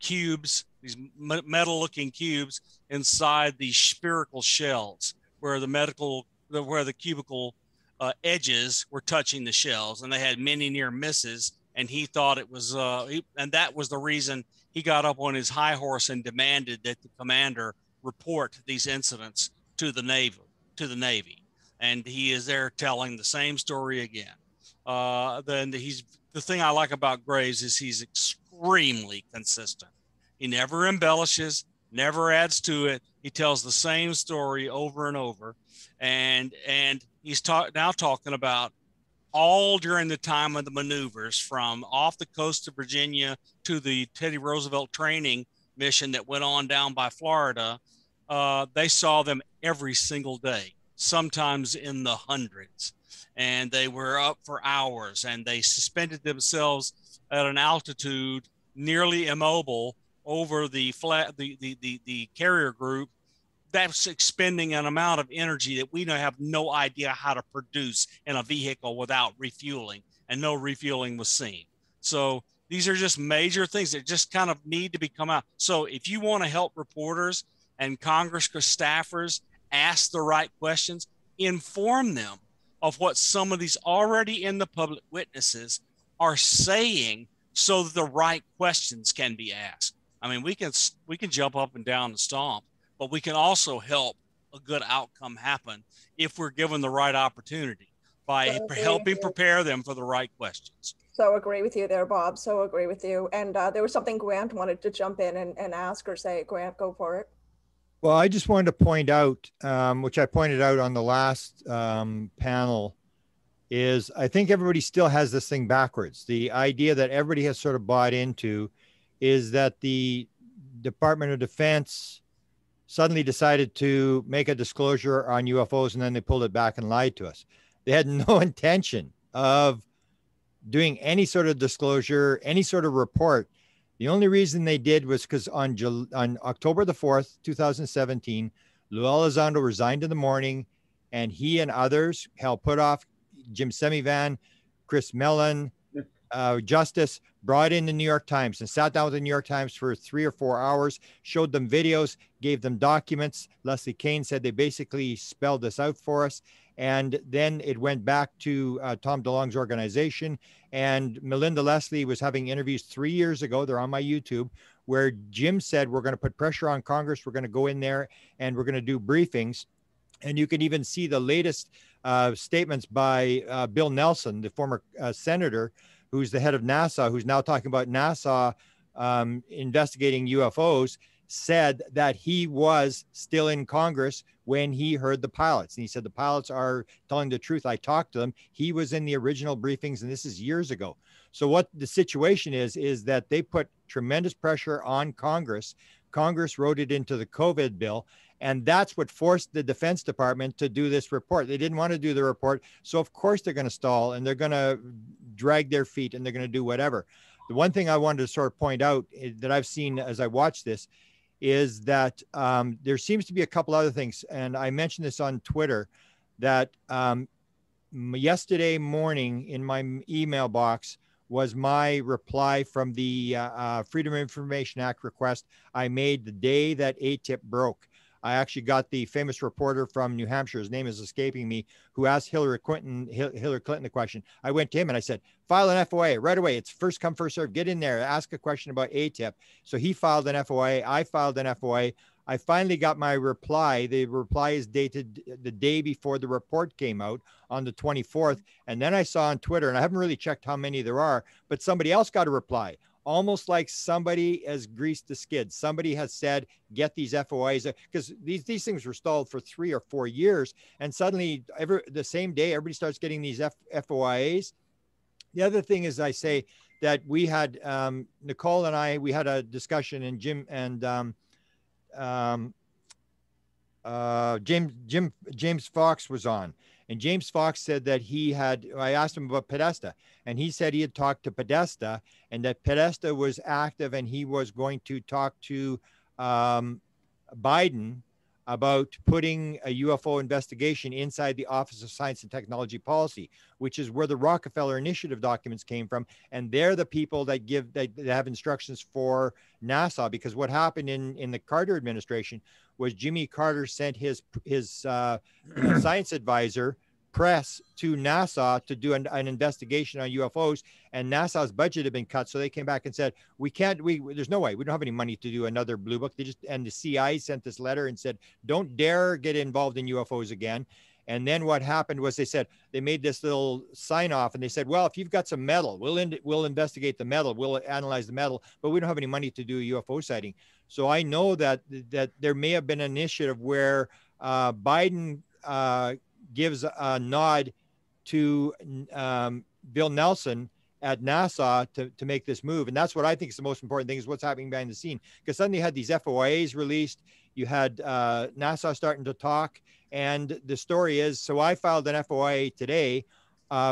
cubes, these metal-looking cubes inside these spherical shells, where the cubical edges were touching the shells, and they had many near misses. And he thought it was, and that was the reason he got up on his high horse and demanded that the commander report these incidents to the Navy. And he is there telling the same story again. The thing I like about Graves is he's extremely consistent. He never embellishes, never adds to it. He tells the same story over and over. And he's now talking about all during the time of the maneuvers, from off the coast of Virginia to the Teddy Roosevelt training mission that went on down by Florida. They saw them every single day, sometimes in the hundreds, and they were up for hours, and they suspended themselves at an altitude nearly immobile over the carrier group. That's expending an amount of energy that we have no idea how to produce in a vehicle without refueling, and no refueling was seen. So these are just major things that just kind of need to be come out. So if you want to help reporters and Congress staffers ask the right questions, inform them of what some of these already in the public witnesses are saying so that the right questions can be asked. I mean, we can jump up and down and stomp, but we can also help a good outcome happen if we're given the right opportunity by helping prepare them for the right questions. So agree with you there, Bob. So agree with you. And there was something Grant wanted to jump in and ask or say. Grant, go for it. Well, I just wanted to point out, which I pointed out on the last panel, is I think everybody still has this thing backwards. The idea that everybody has sort of bought into is that the Department of Defense suddenly decided to make a disclosure on UFOs, and then they pulled it back and lied to us. They had no intention of doing any sort of disclosure, any sort of report. The only reason they did was because on October the 4th, 2017, Lou Elizondo resigned in the morning, and he and others, Hal Puthoff, Jim Semivan, Chris Mellon, Justice, brought in the New York Times and sat down with the New York Times for 3 or 4 hours, showed them videos, gave them documents. Leslie Kean said they basically spelled this out for us. And then it went back to Tom DeLong's organization. And Melinda Leslie was having interviews 3 years ago, they're on my YouTube, where Jim said, we're going to put pressure on Congress, we're going to go in there and we're going to do briefings. And you can even see the latest statements by Bill Nelson, the former senator, who's the head of NASA, who's now talking about NASA investigating UFOs, said that he was still in Congress when he heard the pilots. And he said, the pilots are telling the truth. I talked to them. He was in the original briefings, and this is years ago. So what the situation is that they put tremendous pressure on Congress. Congress wrote it into the COVID bill, and that's what forced the Defense Department to do this report. They didn't want to do the report, so of course they're going to stall, and they're going to drag their feet, and they're going to do whatever. The one thing I wanted to sort of point out that I've seen as I watch this is that there seems to be a couple other things, and I mentioned this on Twitter, that yesterday morning in my email box was my reply from the Freedom of Information Act request I made the day that AATIP broke. I actually got the famous reporter from New Hampshire, his name is escaping me, who asked Hillary Clinton the question. I went to him and I said, file an FOIA right away. It's first come, first serve. Get in there, ask a question about ATIP. So he filed an FOIA. I filed an FOIA. I finally got my reply. The reply is dated the day before the report came out on the 24th. And then I saw on Twitter, and I haven't really checked how many there are, but somebody else got a reply. Almost like somebody has greased the skids. Somebody has said, get these FOIs, because these things were stalled for 3 or 4 years. And suddenly, the same day, everybody starts getting these FOIs. The other thing is, I say that we had, Nicole and I, we had a discussion, and Jim and James Fox was on, and James Fox said that he had, I asked him about Podesta, and he said he had talked to Podesta and that Podesta was active and he was going to talk to Biden about putting a UFO investigation inside the Office of Science and Technology Policy, which is where the Rockefeller Initiative documents came from. And they're the people that have instructions for NASA, because what happened in the Carter administration was Jimmy Carter sent his science advisor, Press, to NASA to do an investigation on UFOs, and NASA's budget had been cut. So they came back and said, there's no way, we don't have any money to do another blue book. And the CI sent this letter and said, don't dare get involved in UFOs again. And then what happened was they made this little sign off and they said, well, if you've got some metal, we'll investigate the metal, we'll analyze the metal, but we don't have any money to do a UFO sighting. So I know that there may have been an initiative where Biden, gives a nod to Bill Nelson at NASA to make this move. And that's what I think is the most important thing, is what's happening behind the scene. Because suddenly you had these FOIAs released, you had NASA starting to talk, and the story is, so I filed an FOIA today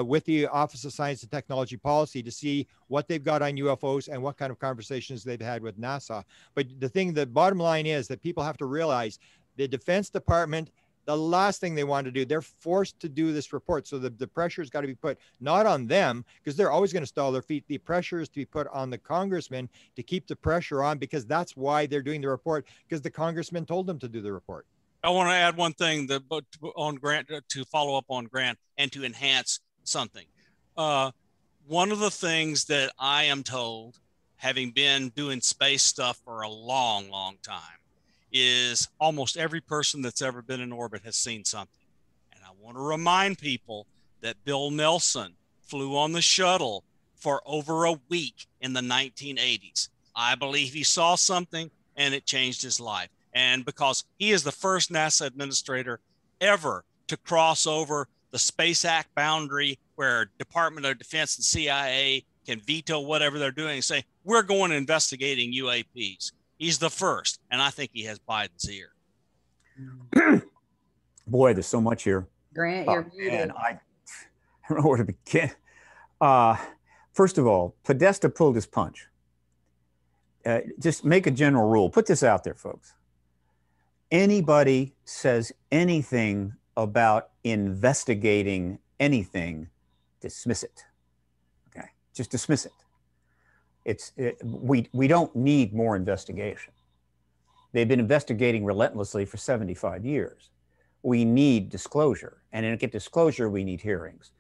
with the Office of Science and Technology Policy to see what they've got on UFOs and what kind of conversations they've had with NASA. But the bottom line is that people have to realize the Defense Department, the last thing they want to do, they're forced to do this report. So the pressure's got to be put not on them, because they're always going to stall their feet. The pressure is to be put on the congressman to keep the pressure on, because that's why they're doing the report, because the congressman told them to do the report. I want to add one thing on Grant, to follow up on Grant and to enhance something. One of the things that I am told, having been doing space stuff for a long, long time, is almost every person that's ever been in orbit has seen something. And I want to remind people that Bill Nelson flew on the shuttle for over a week in the 1980s. I believe he saw something and it changed his life. And because he is the first NASA administrator ever to cross over the Space Act boundary, where Department of Defense and CIA can veto whatever they're doing and say, we're going investigating UAPs. He's the first, and I think he has Biden's ear. Boy, there's so much here. Grant, you're muted. And I don't know where to begin. First of all, Podesta pulled his punch. Just make a general rule. Put this out there, folks. Anybody says anything about investigating anything, dismiss it. Okay, just dismiss it. We don't need more investigation. They've been investigating relentlessly for 75 years. We need disclosure. And to get disclosure, we need hearings.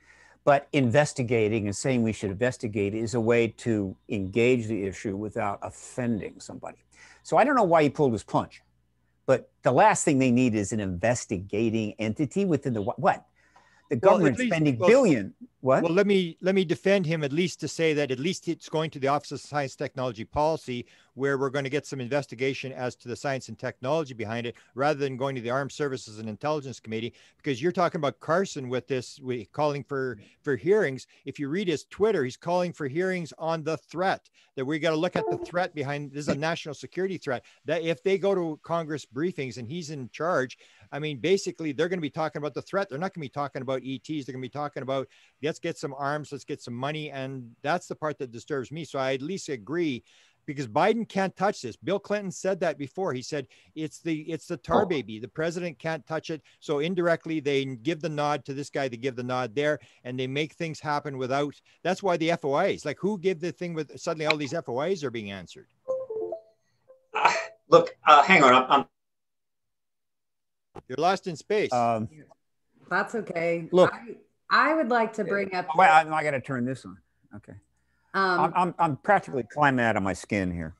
But investigating and saying we should investigate is a way to engage the issue without offending somebody. So I don't know why he pulled his punch, but the last thing they need is an investigating entity within the what? The government spending billion. What? Well, let me defend him, at least to say that at least it's going to the Office of Science Technology Policy, where we're going to get some investigation as to the science and technology behind it, rather than going to the Armed Services and Intelligence Committee. Because you're talking about Carson with this, calling for hearings. If you read his Twitter, he's calling for hearings on the threat, that we got to look at the threat behind. This is a national security threat. That if they go to Congress briefings and he's in charge, I mean, basically they're going to be talking about the threat. They're not going to be talking about ETs. They're going to be talking about, let's get some arms, let's get some money. And that's the part that disturbs me. So I at least agree, because Biden can't touch this. Bill Clinton said that before. He said, it's the tar baby. The president can't touch it. So indirectly, they give the nod to this guy, they give the nod there, and they make things happen without. That's why the FOIs, like who gave the thing with, suddenly all these FOIs are being answered. Look, hang on. I'm You're lost in space. That's okay. Look, I would like to bring up. Wait, I got to turn this on. Okay. I'm practically climbing out of my skin here.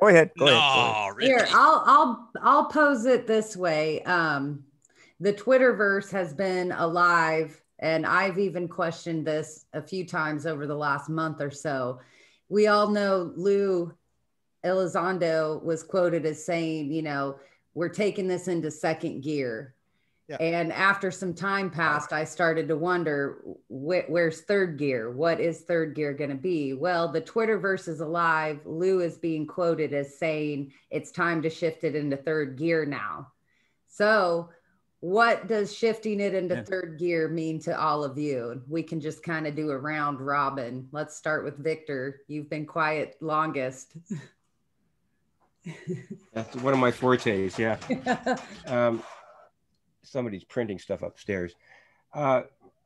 Go ahead. Go ahead. Really? Here, I'll pose it this way. The Twitterverse has been alive, and I've even questioned this a few times over the last month or so. We all know Lou Elizondo was quoted as saying, you know, we're taking this into second gear. Yeah. And after some time passed, I started to wonder, where's third gear? What is third gear going to be? Well, the Twitterverse is alive. Lou is being quoted as saying, it's time to shift it into third gear now. So what does shifting it into third gear mean to all of you? We can just kind of do a round robin. Let's start with Victor. You've been quiet longest. That's one of my fortes, yeah. Somebody's printing stuff upstairs.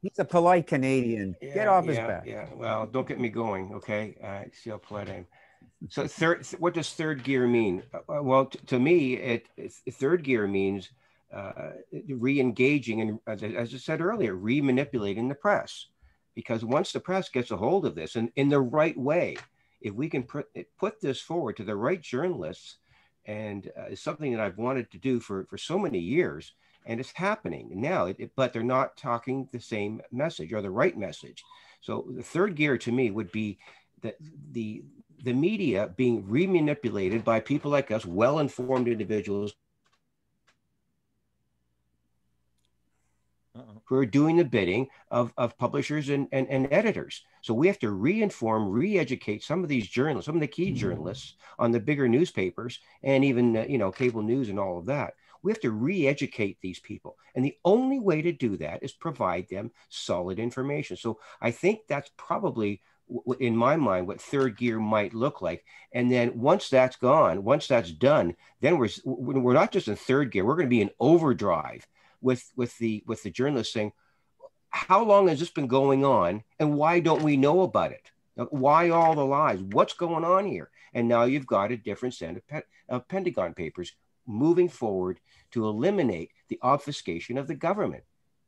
He's a polite Canadian. Yeah, get off his back. Yeah, well, don't get me going, okay? See how polite I am. So third, what does third gear mean? Well, to me, third gear means re-engaging and, as I said earlier, re-manipulating the press. Because once the press gets a hold of this, and in the right way, if we can put this forward to the right journalists, and it's something that I've wanted to do for so many years, and it's happening now, but they're not talking the same message or the right message. So the third gear to me would be that the media being re-manipulated by people like us, well-informed individuals who are doing the bidding of publishers and editors. So we have to re-inform, re-educate some of these journalists, some of the key journalists on the bigger newspapers and even you know, cable news and all of that. We have to re-educate these people. And the only way to do that is provide them solid information. So I think that's probably, in my mind, what third gear might look like. And then once that's gone, once that's done, then we're not just in third gear, we're going to be in overdrive with the journalists saying, how long has this been going on? And why don't we know about it? Why all the lies? What's going on here? And now you've got a different set of Pentagon papers moving forward to eliminate the obfuscation of the government,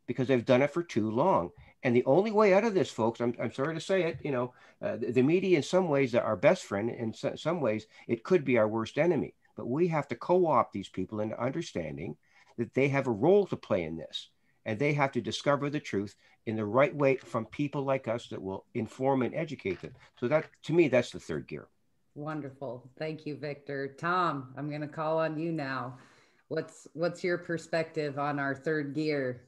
because they've done it for too long. And the only way out of this, folks, I'm sorry to say it, you know, the media in some ways are our best friend, in some ways it could be our worst enemy, but we have to co-opt these people into understanding that they have a role to play in this, and they have to discover the truth in the right way from people like us that will inform and educate them. So that, to me, that's the third gear. Wonderful. Thank you, Victor. Tom, I'm going to call on you now. What's your perspective on our third gear?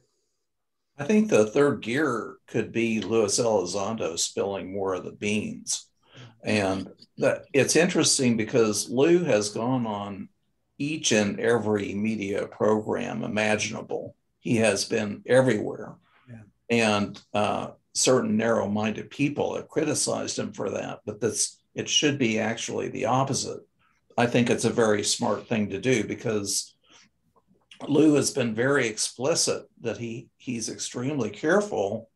I think the third gear could be Luis Elizondo spilling more of the beans. And that, it's interesting because Lou has gone on each and every media program imaginable. He has been everywhere. Yeah. And certain narrow-minded people have criticized him for that, but it should be actually the opposite. I think it's a very smart thing to do, because Lou has been very explicit that he's extremely careful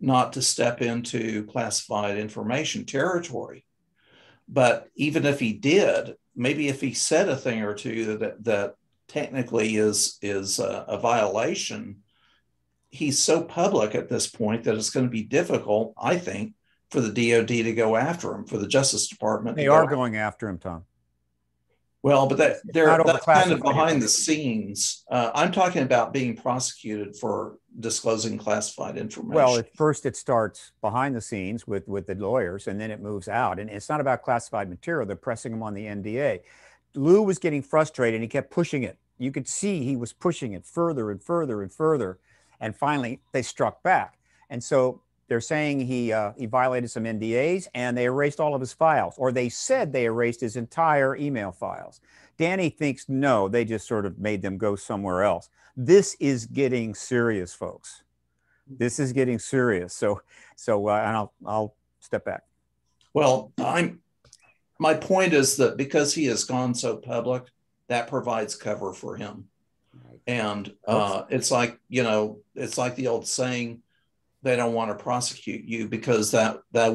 not to step into classified information territory. But even if he did, maybe if he said a thing or two that technically is a violation, he's so public at this point that it's going to be difficult, I think, for the DOD to go after him, for the Justice Department. They are going after him, Tom. Well, but that's kind of behind the scenes. I'm talking about being prosecuted for disclosing classified information. Well, at first it starts behind the scenes with the lawyers, and then it moves out. And it's not about classified material. They're pressing him on the NDA. Lou was getting frustrated, and he kept pushing it. You could see he was pushing it further and further and further. And finally, they struck back. And so they're saying he violated some NDAs, and they erased all of his files, or they said they erased his entire email files. Danny thinks, no, they just sort of made them go somewhere else. This is getting serious, folks. This is getting serious. So and I'll step back. Well, my point is that because he has gone so public, that provides cover for him. And it's like, you know, it's like the old saying, they don't want to prosecute you because they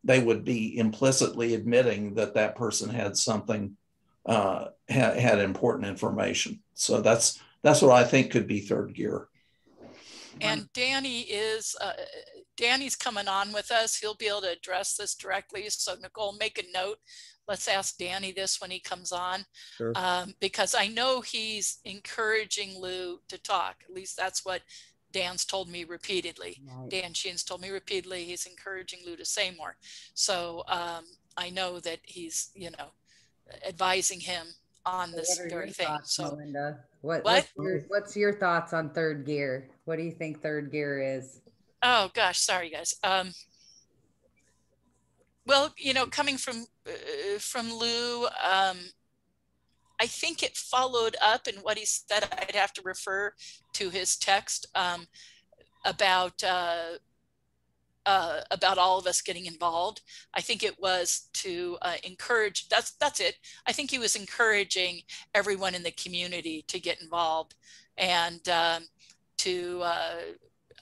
would be implicitly admitting that person had something had important information. So that's what I think could be third gear. And Danny's coming on with us. He'll be able to address this directly. So Nicole, make a note. Let's ask Danny this when he comes on, sure. Because I know he's encouraging Lou to talk. At least that's what Dan's told me repeatedly. Right. Dan Sheehan's told me repeatedly, he's encouraging Lou to say more. So I know that he's, you know, advising him on this very thing. Thoughts, so Melinda? What's your thoughts on third gear? What do you think third gear is? Oh gosh, sorry guys. Well, you know, coming from Lou, I think it followed up in what he said. I'd have to refer to his text about all of us getting involved. I think it was to encourage, that's it. I think he was encouraging everyone in the community to get involved and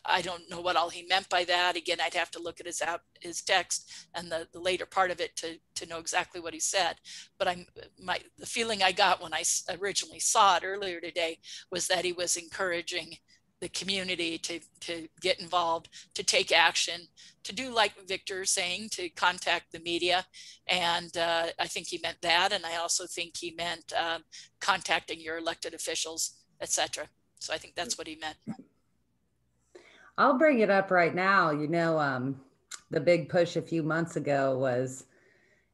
I don't know what all he meant by that. Again, I'd have to look at his text and the later part of it to know exactly what he said. But the feeling I got when I originally saw it earlier today was that he was encouraging the community to get involved, to take action, to do like Victor saying, to contact the media. And I think he meant that. And I also think he meant contacting your elected officials, etc. So I think that's what he meant. I'll bring it up right now. You know, the big push a few months ago was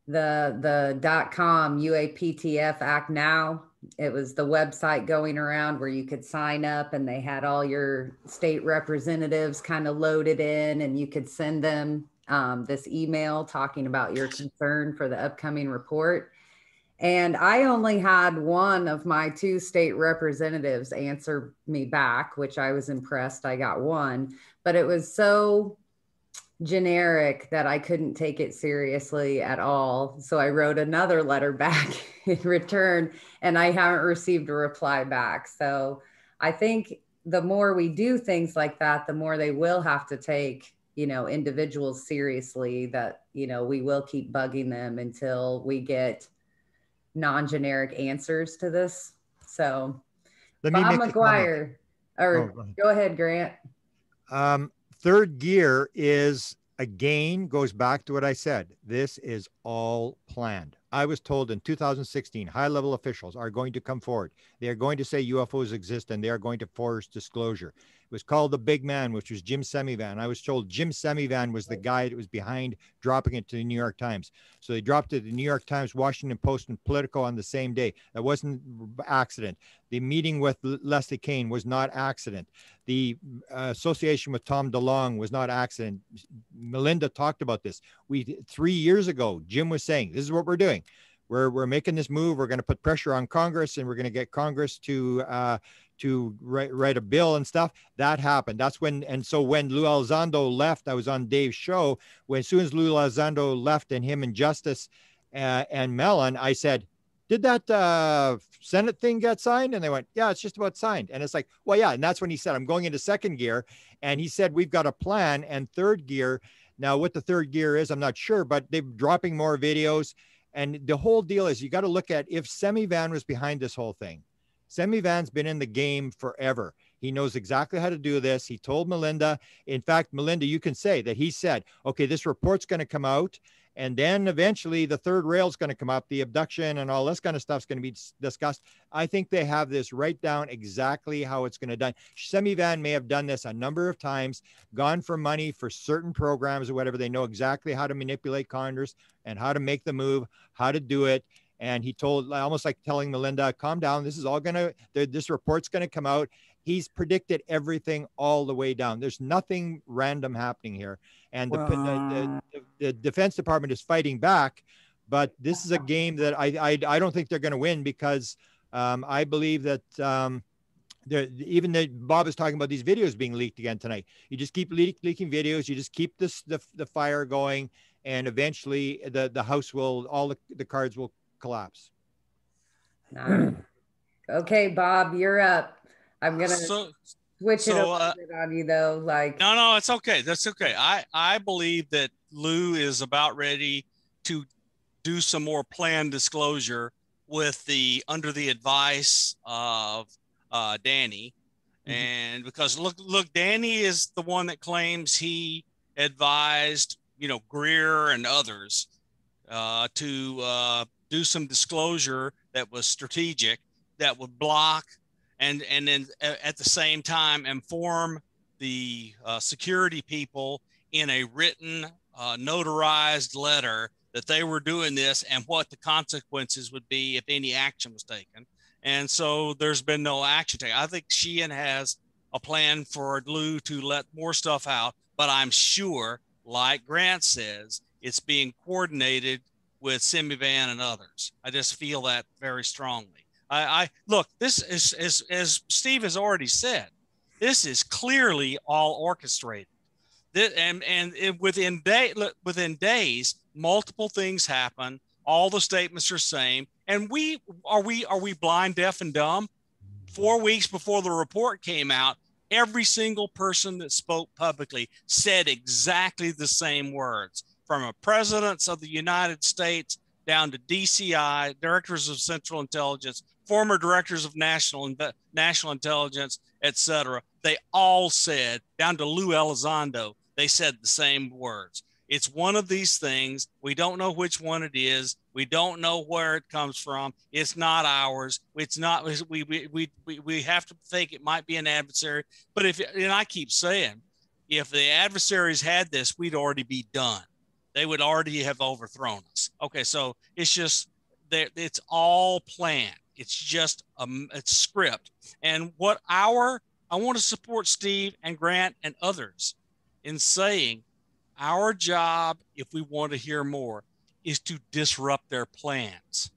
the .com UAPTF Act Now. It was the website going around where you could sign up and they had all your state representatives kind of loaded in and you could send them this email talking about your concern for the upcoming report. And I only had one of my two state representatives answer me back, which I was impressed. I got one, but it was so generic that I couldn't take it seriously at all. So I wrote another letter back in return, and I haven't received a reply back. So I think the more we do things like that, the more they will have to take, you know, individuals seriously, that, you know, we will keep bugging them until we get non-generic answers to this. So Bob McGuire, or go ahead, Grant. Third gear is, again, goes back to what I said. This is all planned. I was told in 2016, high-level officials are going to come forward. They are going to say UFOs exist, and they are going to force disclosure. It was called the big man, which was Jim Semivan. I was told Jim Semivan was the guy that was behind dropping it to the New York Times. So they dropped it to the New York Times, Washington Post, and Politico on the same day. That wasn't accident. The meeting with Leslie Kean was not accident. The association with Tom DeLong was not accident. Melinda talked about this. 3 years ago, Jim was saying, this is what we're doing. We're making this move. We're going to put pressure on Congress, and we're going to get Congress to write a bill and stuff. That happened. That's when, and so when Lou Elizondo left, I was on Dave's show. When, as soon as Lou Elizondo left and him and Justice and Mellon, I said, did that Senate thing get signed? And they went, yeah, it's just about signed. And it's like, well, yeah. And that's when he said, I'm going into second gear. And he said, we've got a plan, and third gear. Now what the third gear is, I'm not sure, but they're dropping more videos. And the whole deal is, you got to look at if Semivan was behind this whole thing. Semivan's been in the game forever. He knows exactly how to do this. He told Melinda. In fact, Melinda, you can say that he said, okay, this report's going to come out, and then eventually the third rail's going to come up, the abduction and all this kind of stuff's going to be discussed. I think they have this right down exactly how it's going to done. Semivan may have done this a number of times, gone for money for certain programs or whatever. They know exactly how to manipulate Congress and how to make the move, how to do it. And he told, almost like telling Melinda, calm down. This is all going to, this report's going to come out. He's predicted everything all the way down. There's nothing random happening here. And the Defense Department is fighting back, but this is a game that I don't think they're going to win, because I believe that even that Bob is talking about these videos being leaked again tonight. You just keep leaking videos. You just keep this, the fire going, and eventually the house will, all the cards will collapse. Okay, Bob, you're up. I'm gonna switch it up on you though. Like, no, it's okay. That's okay. I believe that Lou is about ready to do some more planned disclosure with the under the advice of Danny. Mm-hmm. And because look, Danny is the one that claims he advised, you know, Greer and others to do some disclosure that was strategic, that would block and then at the same time inform the security people in a written notarized letter that they were doing this and what the consequences would be if any action was taken. And so there's been no action taken. I think Sheehan has a plan for Lou to let more stuff out, but I'm sure, like Grant says, it's being coordinated with Semivan and others. I just feel that very strongly. I look, this is, as Steve has already said, this is clearly all orchestrated. This, and within days, multiple things happen. All the statements are same. And are we blind, deaf, and dumb? 4 weeks before the report came out, every single person that spoke publicly said exactly the same words, from a presidents of the United States down to DCI, directors of Central Intelligence, former directors of National Intelligence, etc. They all said, down to Lou Elizondo, they said the same words. It's one of these things. We don't know which one it is. We don't know where it comes from. It's not ours. It's not. We have to think it might be an adversary. But and I keep saying, if the adversaries had this, we'd already be done. They would already have overthrown us. Okay, so it's just it's all planned. It's just it's script. And I want to support Steve and Grant and others in saying, our job, if we want to hear more, is to disrupt their plans.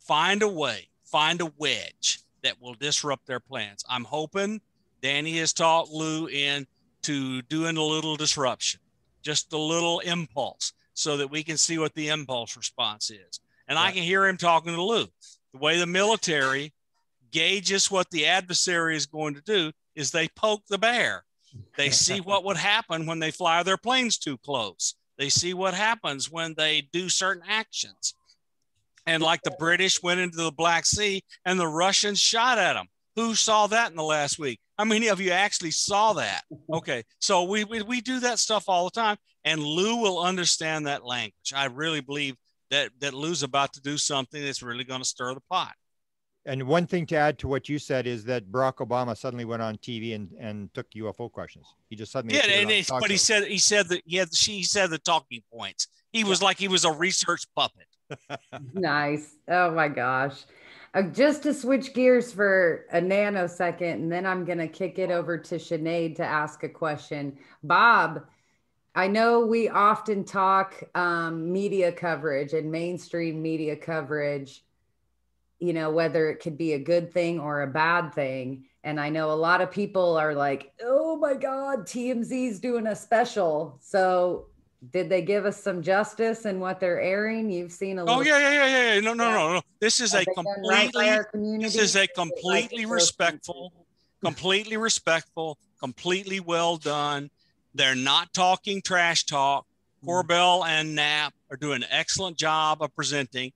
Find a way, find a wedge that will disrupt their plans. I'm hoping Danny has taught Lou into doing a little disruption, just a little impulse, so that we can see what the impulse response is. And right. I can hear him talking to Lou. The way the military gauges what the adversary is going to do is they poke the bear. They see what would happen when they fly their planes too close. They see what happens when they do certain actions. And like the British went into the Black Sea and the Russians shot at them. Who saw that in the last week? How many of you actually saw that? Okay, so we do that stuff all the time, and Lou will understand that language. I really believe that Lou's about to do something that's really going to stir the pot. And one thing to add to what you said is that Barack Obama suddenly went on TV and took UFO questions. He just suddenly but he said that he said the talking points. He was like he was a research puppet. Nice. Oh my gosh. Just to switch gears for a nanosecond, and then I'm gonna kick it over to Sinead to ask a question. Bob, I know we often talk media coverage and mainstream media coverage, you know, whether it could be a good thing or a bad thing. And I know a lot of people are like, oh my God, TMZ's doing a special. So did they give us some justice in what they're airing? You've seen a little. Oh yeah. No. This is a completely respectful, completely well done. They're not talking trash talk. Corbell and Knapp are doing an excellent job of presenting.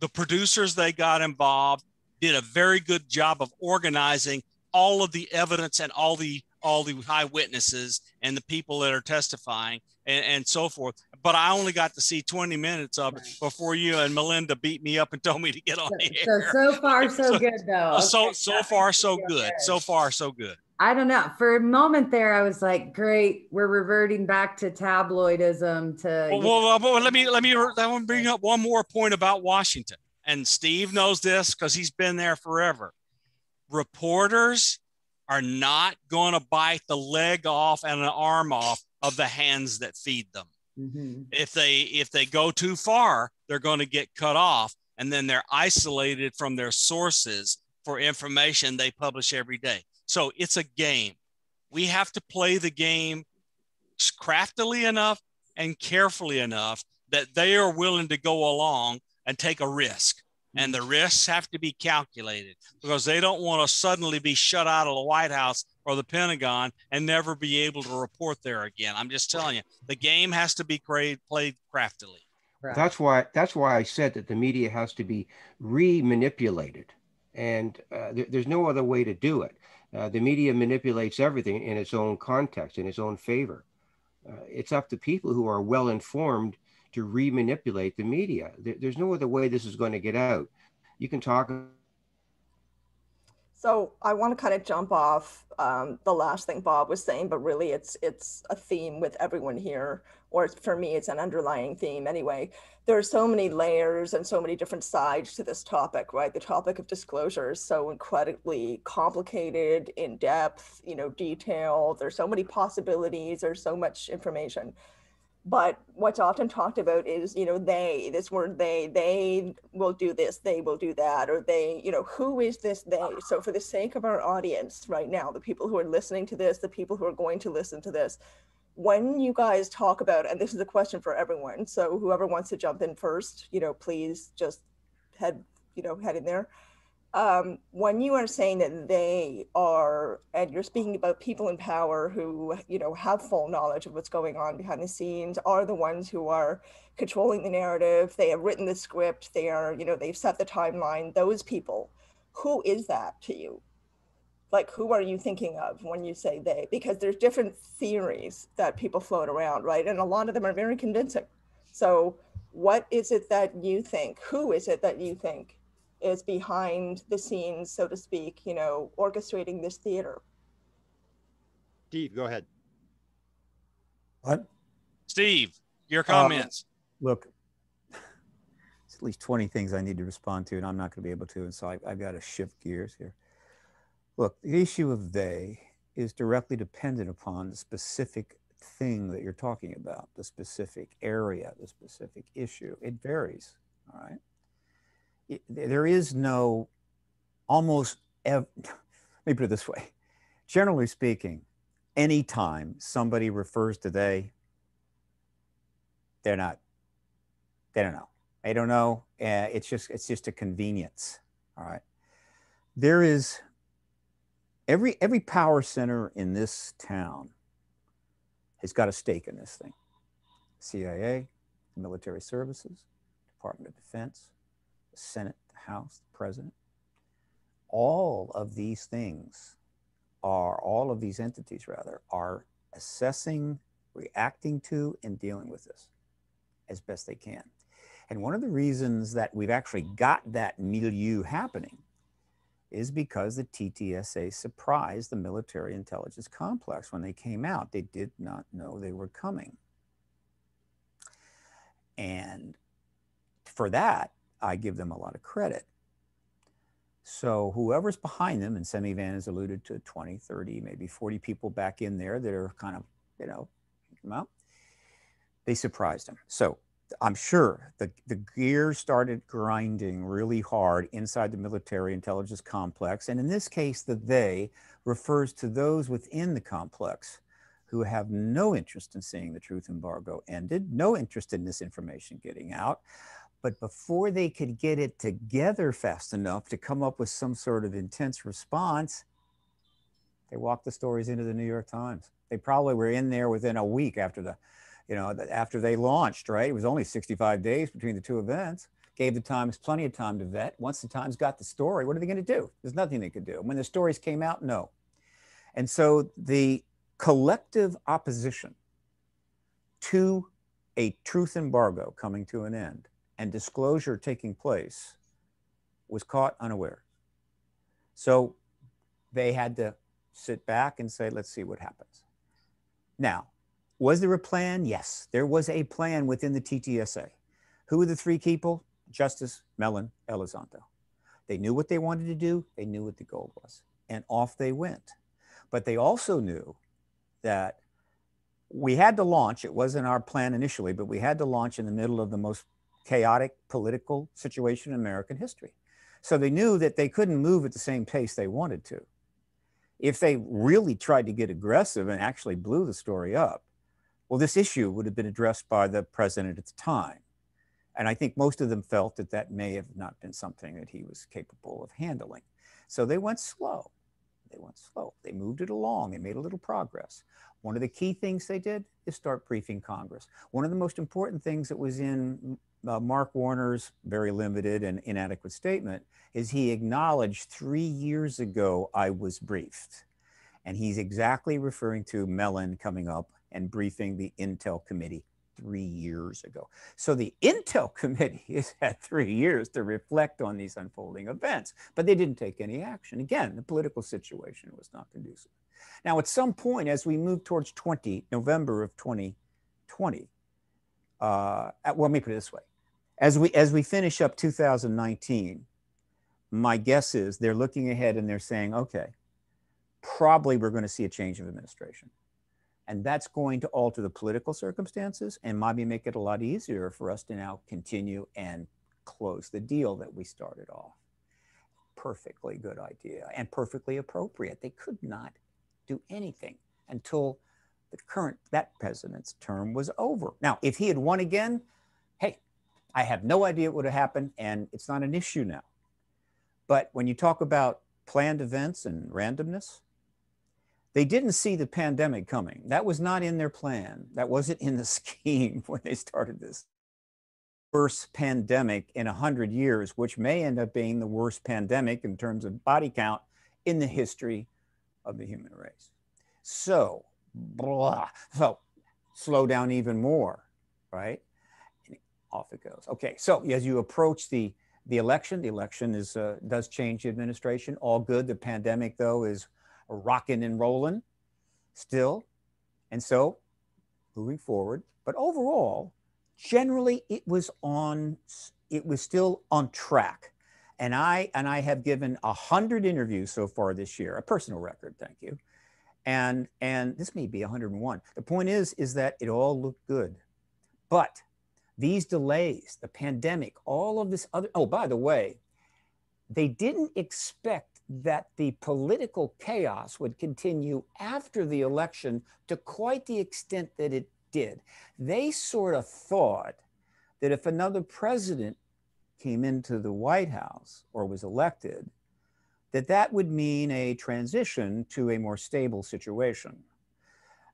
The producers they got involved did a very good job of organizing all of the evidence and all the eyewitnesses and the people that are testifying and so forth. But I only got to see 20 minutes of it before you and Melinda beat me up and told me to get on the air. So far, so good, though. Okay. So far, so good. So far, so good. I don't know. For a moment there, I was like, "Great, we're reverting back to tabloidism." I want to bring up one more point about Washington, and Steve knows this because he's been there forever. Reporters are not going to bite the leg off and an arm off of the hands that feed them. Mm-hmm. If they go too far, they're going to get cut off, and then they're isolated from their sources for information they publish every day. So it's a game. We have to play the game craftily enough and carefully enough that they are willing to go along and take a risk. And the risks have to be calculated because they don't want to suddenly be shut out of the White House or the Pentagon and never be able to report there again. I'm just telling you, the game has to be played craftily. Right. That's why I said that the media has to be re-manipulated, and there's no other way to do it. The media manipulates everything in its own context, in its own favor. It's up to people who are well informed to re-manipulate the media. There's no other way this is going to get out. You can talk. So I want to kind of jump off the last thing Bob was saying, but really it's a theme with everyone here, or for me, it's an underlying theme anyway. There are so many layers and so many different sides to this topic, right? The topic of disclosure is so incredibly complicated, in depth, you know, detailed. There's so many possibilities, there's so much information. But what's often talked about is, you know, they, this word they will do this, they will do that, or they, you know, who is this they? So for the sake of our audience right now, the people who are listening to this, the people who are going to listen to this, when you guys talk about, and this is a question for everyone, so whoever wants to jump in first, you know, please just head in there. When you are saying that they are, and you're speaking about people in power who, you know, have full knowledge of what's going on behind the scenes, are the ones who are controlling the narrative, they have written the script, they are, you know, they've set the timeline, those people, who is that to you? Like, who are you thinking of when you say they? Because there's different theories that people float around, right? And a lot of them are very convincing. So what is it that you think? Who is it that you think is behind the scenes, so to speak, you know, orchestrating this theater? Steve, go ahead. What? Steve, your comments. Look, it's at least 20 things I need to respond to, and I'm not going to be able to, and so I've got to shift gears here. Look, the issue of they is directly dependent upon the specific thing that you're talking about, the specific area, the specific issue. It varies, all right? There is no, almost, let me put it this way. Generally speaking, anytime somebody refers to they don't know. They don't know. It's just a convenience. All right. There is, every power center in this town has got a stake in this thing. CIA, military services, Department of Defense, Senate, the House, the President. All of these things are, all of these entities rather, are assessing, reacting to, and dealing with this as best they can. And one of the reasons that we've actually got that milieu happening is because the TTSA surprised the military intelligence complex when they came out. They did not know they were coming. And for that, I give them a lot of credit. So whoever's behind them, and Semivan has alluded to 20, 30, maybe 40 people back in there that are kind of, you know, well, they surprised them. So I'm sure the gear started grinding really hard inside the military intelligence complex. And in this case, the they refers to those within the complex who have no interest in seeing the truth embargo ended, no interest in this information getting out. But before they could get it together fast enough to come up with some sort of intense response, they walked the stories into the New York Times. They probably were in there within a week after after they launched, right? It was only 65 days between the two events. Gave the Times plenty of time to vet. Once the Times got the story, what are they going to do? There's nothing they could do. When the stories came out, no. And so the collective opposition to a truth embargo coming to an end and disclosure taking place was caught unaware. So they had to sit back and say, let's see what happens. Now, was there a plan? Yes, there was a plan within the TTSA. Who were the three people? Justice, Mellon, Elizondo. They knew what they wanted to do. They knew what the goal was. And off they went. But they also knew that we had to launch. It wasn't our plan initially, but we had to launch in the middle of the most chaotic political situation in American history. So they knew that they couldn't move at the same pace they wanted to. If they really tried to get aggressive and actually blew the story up, well, this issue would have been addressed by the president at the time. And I think most of them felt that that may have not been something that he was capable of handling. So they went slow. They went slow. They moved it along. They made a little progress. One of the key things they did is start briefing Congress. One of the most important things that was in Mark Warner's very limited and inadequate statement is he acknowledged 3 years ago, I was briefed. And he's exactly referring to Mellon coming up and briefing the Intel Committee 3 years ago. So the Intel Committee has had 3 years to reflect on these unfolding events, but they didn't take any action. Again, the political situation was not conducive. Now, at some point, as we move towards November of 2020, well, let me put it this way. As we finish up 2019, my guess is they're looking ahead and they're saying, okay, probably we're going to see a change of administration. And that's going to alter the political circumstances and maybe make it a lot easier for us to now continue and close the deal that we started off. Perfectly good idea and perfectly appropriate. They could not do anything until the current, that president's term was over. Now, if he had won again, hey, I have no idea what would have happened and it's not an issue now. But when you talk about planned events and randomness, they didn't see the pandemic coming. That was not in their plan. That wasn't in the scheme when they started this. Worst pandemic in 100 years, which may end up being the worst pandemic in terms of body count in the history of the human race. So, blah. So, slow down even more, right? And off it goes. Okay, so as you approach the election is, does change the administration. All good. The pandemic, though, is rocking and rolling still. And so moving forward, but overall, generally it was still on track. And I have given 100 interviews so far this year, a personal record, thank you. And this may be 101. The point is that it all looked good, but these delays, the pandemic, all of this other, oh, by the way, they didn't expect that the political chaos would continue after the election to quite the extent that it did. They sort of thought that if another president came into the White House or was elected, that would mean a transition to a more stable situation.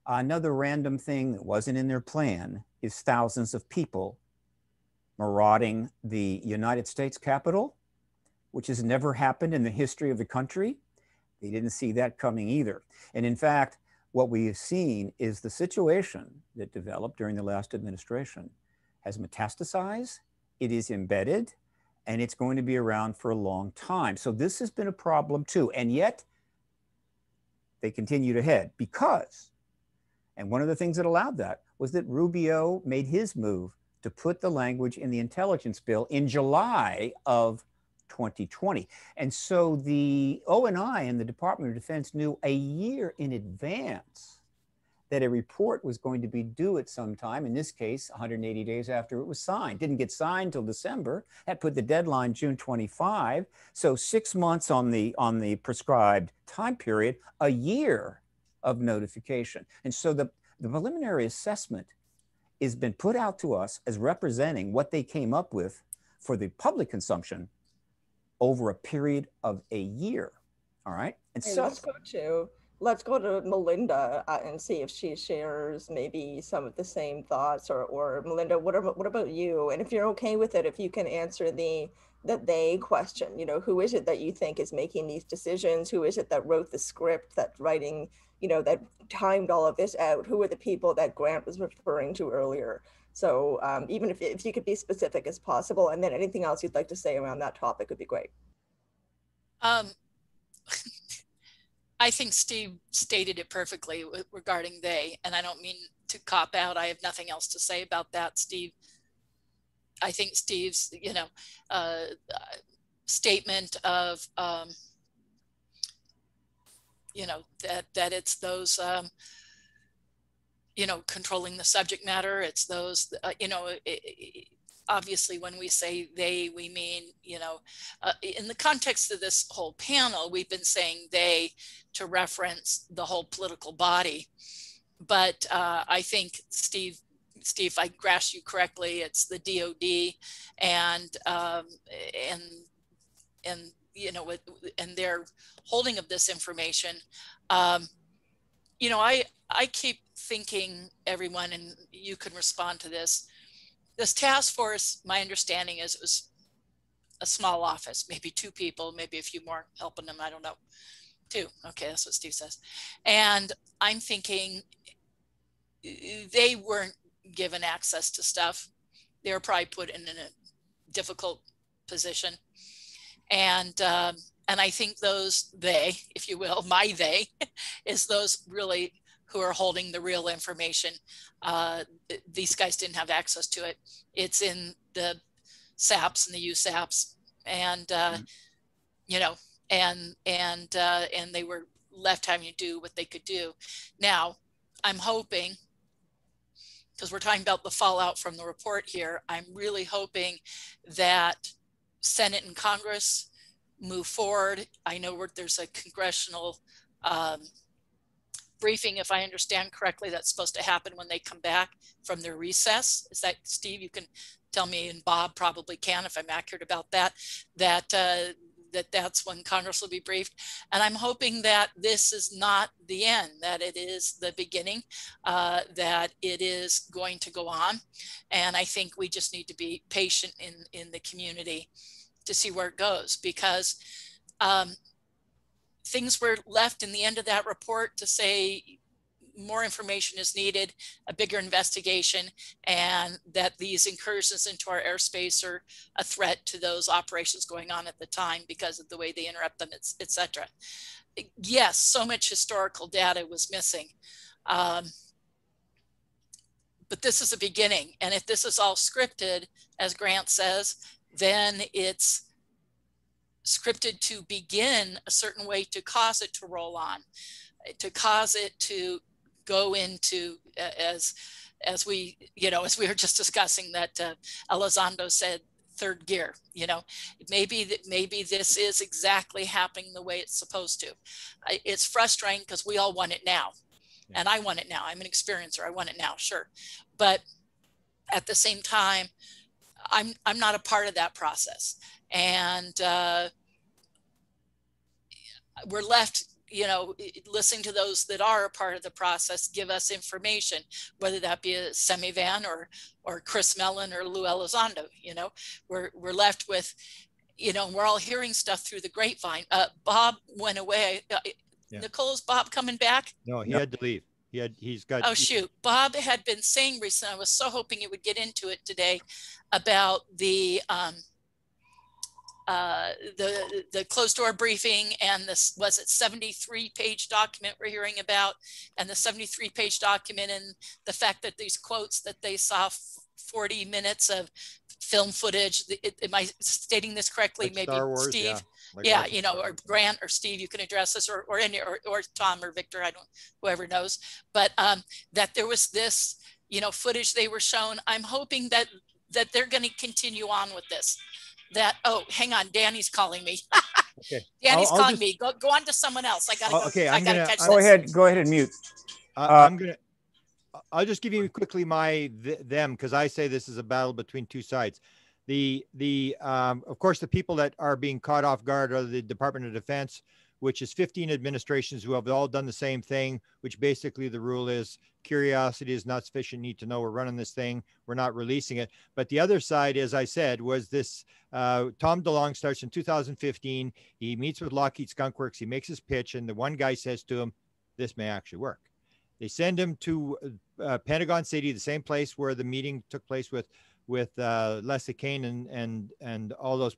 Another random thing that wasn't in their plan is thousands of people marauding the United States Capitol, which has never happened in the history of the country. They didn't see that coming either. And in fact, what we have seen is the situation that developed during the last administration has metastasized, it is embedded, and it's going to be around for a long time. So this has been a problem too, and yet they continued ahead because, and one of the things that allowed that was that Rubio made his move to put the language in the intelligence bill in July of 2020. And so the ONI and the Department of Defense knew a year in advance that a report was going to be due at some time, in this case, 180 days after it was signed. Didn't get signed till December. That put the deadline June 25. So 6 months on the prescribed time period, a year of notification. And so the preliminary assessment has been put out to us as representing what they came up with for the public consumption over a period of a year, all right? And so let's go to Melinda and see if she shares maybe some of the same thoughts, or Melinda, what about you? And if you're okay with it, if you can answer the they question, you know, who is it that you think is making these decisions? Who is it that wrote the script, that's writing, you know, that timed all of this out? Who are the people that Grant was referring to earlier? So even if you could be specific as possible, and then anything else you'd like to say around that topic would be great. I think Steve stated it perfectly regarding they, and I don't mean to cop out. I have nothing else to say about that, Steve. I think Steve's, you know, statement of, you know, that it's those, you know, controlling the subject matter. It's those, you know, obviously when we say they, we mean, you know, in the context of this whole panel, we've been saying they to reference the whole political body. But I think, Steve, if I grasp you correctly, it's the DOD and you know, and their holding of this information. You know, I keep thinking, everyone, and you can respond to this. This task force, my understanding is it was a small office, maybe two people, maybe a few more helping them, I don't know. Two, okay, that's what Steve says. And I'm thinking they weren't given access to stuff. They were probably put in a difficult position. And I think those they, if you will, my they, is those really who are holding the real information. These guys didn't have access to it. It's in the SAPs and the USAPs, and you know, and they were left having to do what they could do. Now, I'm hoping, because we're talking about the fallout from the report here, I'm really hoping that Senate and Congress move forward. I know there's a congressional briefing, if I understand correctly, that's supposed to happen when they come back from their recess. Is that, Steve, you can tell me, and Bob probably can if I'm accurate about that, that that's when Congress will be briefed. And I'm hoping that this is not the end, that it is the beginning, that it is going to go on. And I think we just need to be patient in the community to see where it goes, because things were left in the end of that report to say more information is needed, a bigger investigation, and that these incursions into our airspace are a threat to those operations going on at the time because of the way they interrupt them, etc. Yes, so much historical data was missing, but this is a beginning. And if this is all scripted, as Grant says, then it's scripted to begin a certain way to cause it to roll on, to cause it to go into, as we, you know, as we were just discussing, that Elizondo said, third gear. You know, maybe this is exactly happening the way it's supposed to. It's frustrating because we all want it now, yeah. And I want it now. I'm an experiencer. I want it now, sure, but at the same time, I'm not a part of that process, and we're left, you know, listening to those that are a part of the process give us information, whether that be a Semivan or Chris Mellon or Lou Elizondo. You know, we're left with, you know, we're all hearing stuff through the grapevine. Bob went away. Yeah. Nicole, is Bob coming back? No, he had to leave. Oh shoot, Bob had been saying recently, I was so hoping he would get into it today, about the closed door briefing and this, was it 73-page document we're hearing about, and the 73-page document and the fact that these quotes that they saw, 40 minutes of film footage. Am I stating this correctly? Like maybe Star Wars, Steve. Yeah. Like, yeah, you know, or Grant or Steve, you can address this, or any, or Tom or Victor, I don't, whoever knows. But that there was this, you know, footage they were shown. I'm hoping that they're going to continue on with this. That, oh, hang on, Danny's calling me. Okay. Danny's calling me. Go on to someone else. I got to. Okay, go ahead and mute. I'll just give you quickly my them, because I say this is a battle between two sides. Of course, the people that are being caught off guard are the Department of Defense, which is 15 administrations who have all done the same thing, which basically the rule is curiosity is not sufficient need to know. We're running this thing. We're not releasing it. But the other side, as I said, was this Tom DeLonge starts in 2015. He meets with Lockheed Skunk Works. He makes his pitch. And the one guy says to him, this may actually work. They send him to Pentagon City, the same place where the meeting took place with Leslie Kean and all those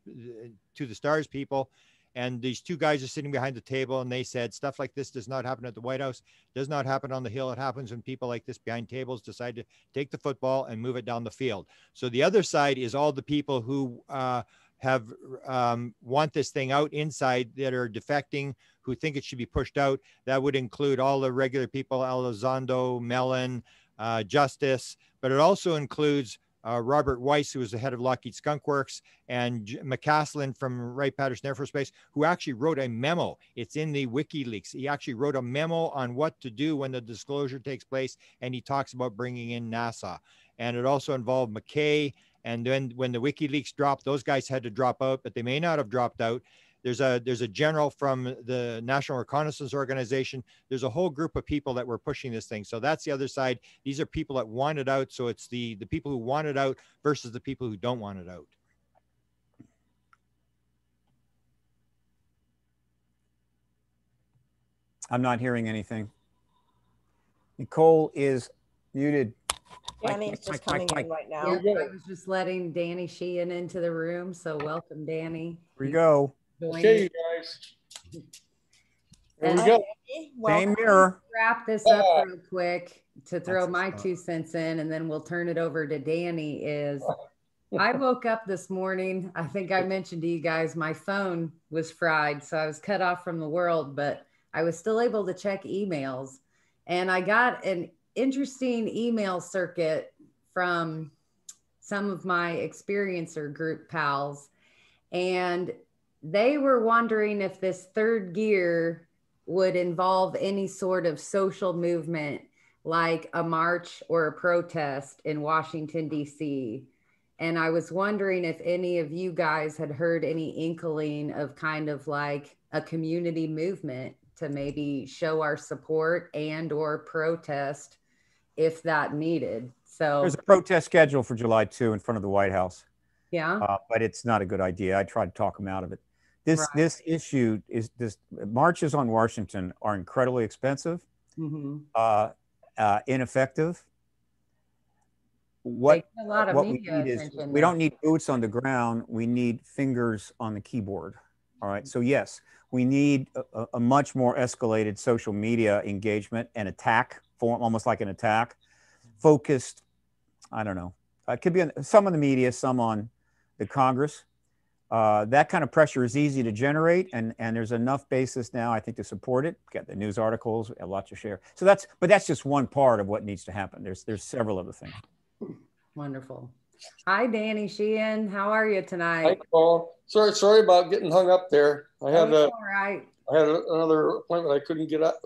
To the Stars people. And these two guys are sitting behind the table, and they said stuff like this does not happen at the White House, does not happen on the Hill. It happens when people like this behind tables decide to take the football and move it down the field. So the other side is all the people who want this thing out inside, that are defecting, who think it should be pushed out. That would include all the regular people, Elizondo, Mellon, Justice, but it also includes Robert Weiss, who was the head of Lockheed Skunk Works, and McCaslin from Wright-Patterson Air Force Base, who actually wrote a memo. It's in the WikiLeaks. He actually wrote a memo on what to do when the disclosure takes place, and he talks about bringing in NASA. And it also involved McKay, and then when the WikiLeaks dropped, those guys had to drop out, but they may not have dropped out. There's a general from the National Reconnaissance Organization. There's a whole group of people that were pushing this thing. So that's the other side. These are people that want it out. So it's the people who want it out versus the people who don't want it out. I'm not hearing anything. Nicole is muted. Danny's just coming in right now. Yeah, I was just letting Danny Sheehan into the room. So welcome, Danny. Here we go. Okay, you guys. Here we go. Same mirror. Wrap this up real quick to throw my 2 cents in, and then we'll turn it over to Danny. I woke up this morning. I think I mentioned to you guys, my phone was fried. So I was cut off from the world, but I was still able to check emails. And I got an interesting email circuit from some of my experiencer group pals. And they were wondering if this third gear would involve any sort of social movement, like a march or a protest in Washington, DC. And I was wondering if any of you guys had heard any inkling of kind of like a community movement to maybe show our support and or protest if that needed. So there's a protest schedule for July 2 in front of the White House. Yeah. But it's not a good idea. I tried to talk them out of it. This issue is this marches on Washington are incredibly expensive, ineffective. What we need is we don't need boots on the ground. We need fingers on the keyboard. All right. So yes, we need a much more escalated social media engagement and attack form, almost like an attack focused. I don't know. It could be some on the media, some on the Congress. That kind of pressure is easy to generate, and there's enough basis now, I think, to support it. We've got the news articles, a lot to share. So that's just one part of what needs to happen. There's several other things. Wonderful. Hi, Danny Sheehan. How are you tonight? Hi, Paul. Sorry about getting hung up there. I had another appointment I couldn't get up,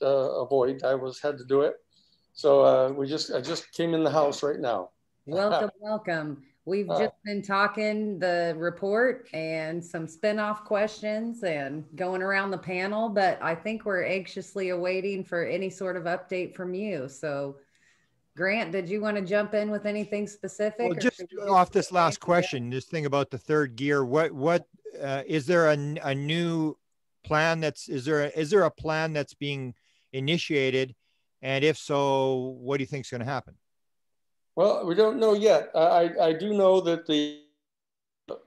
avoid. I had to do it. So I just came in the house right now. Welcome, welcome. We've just been talking the report and some spinoff questions and going around the panel, but I think we're anxiously awaiting for any sort of update from you. So Grant, did you want to jump in with anything specific? Well, just off this last question, this thing about the third gear, what is there a new plan that's, is there a plan that's being initiated? And if so, what do you think is going to happen? Well, we don't know yet. I do know that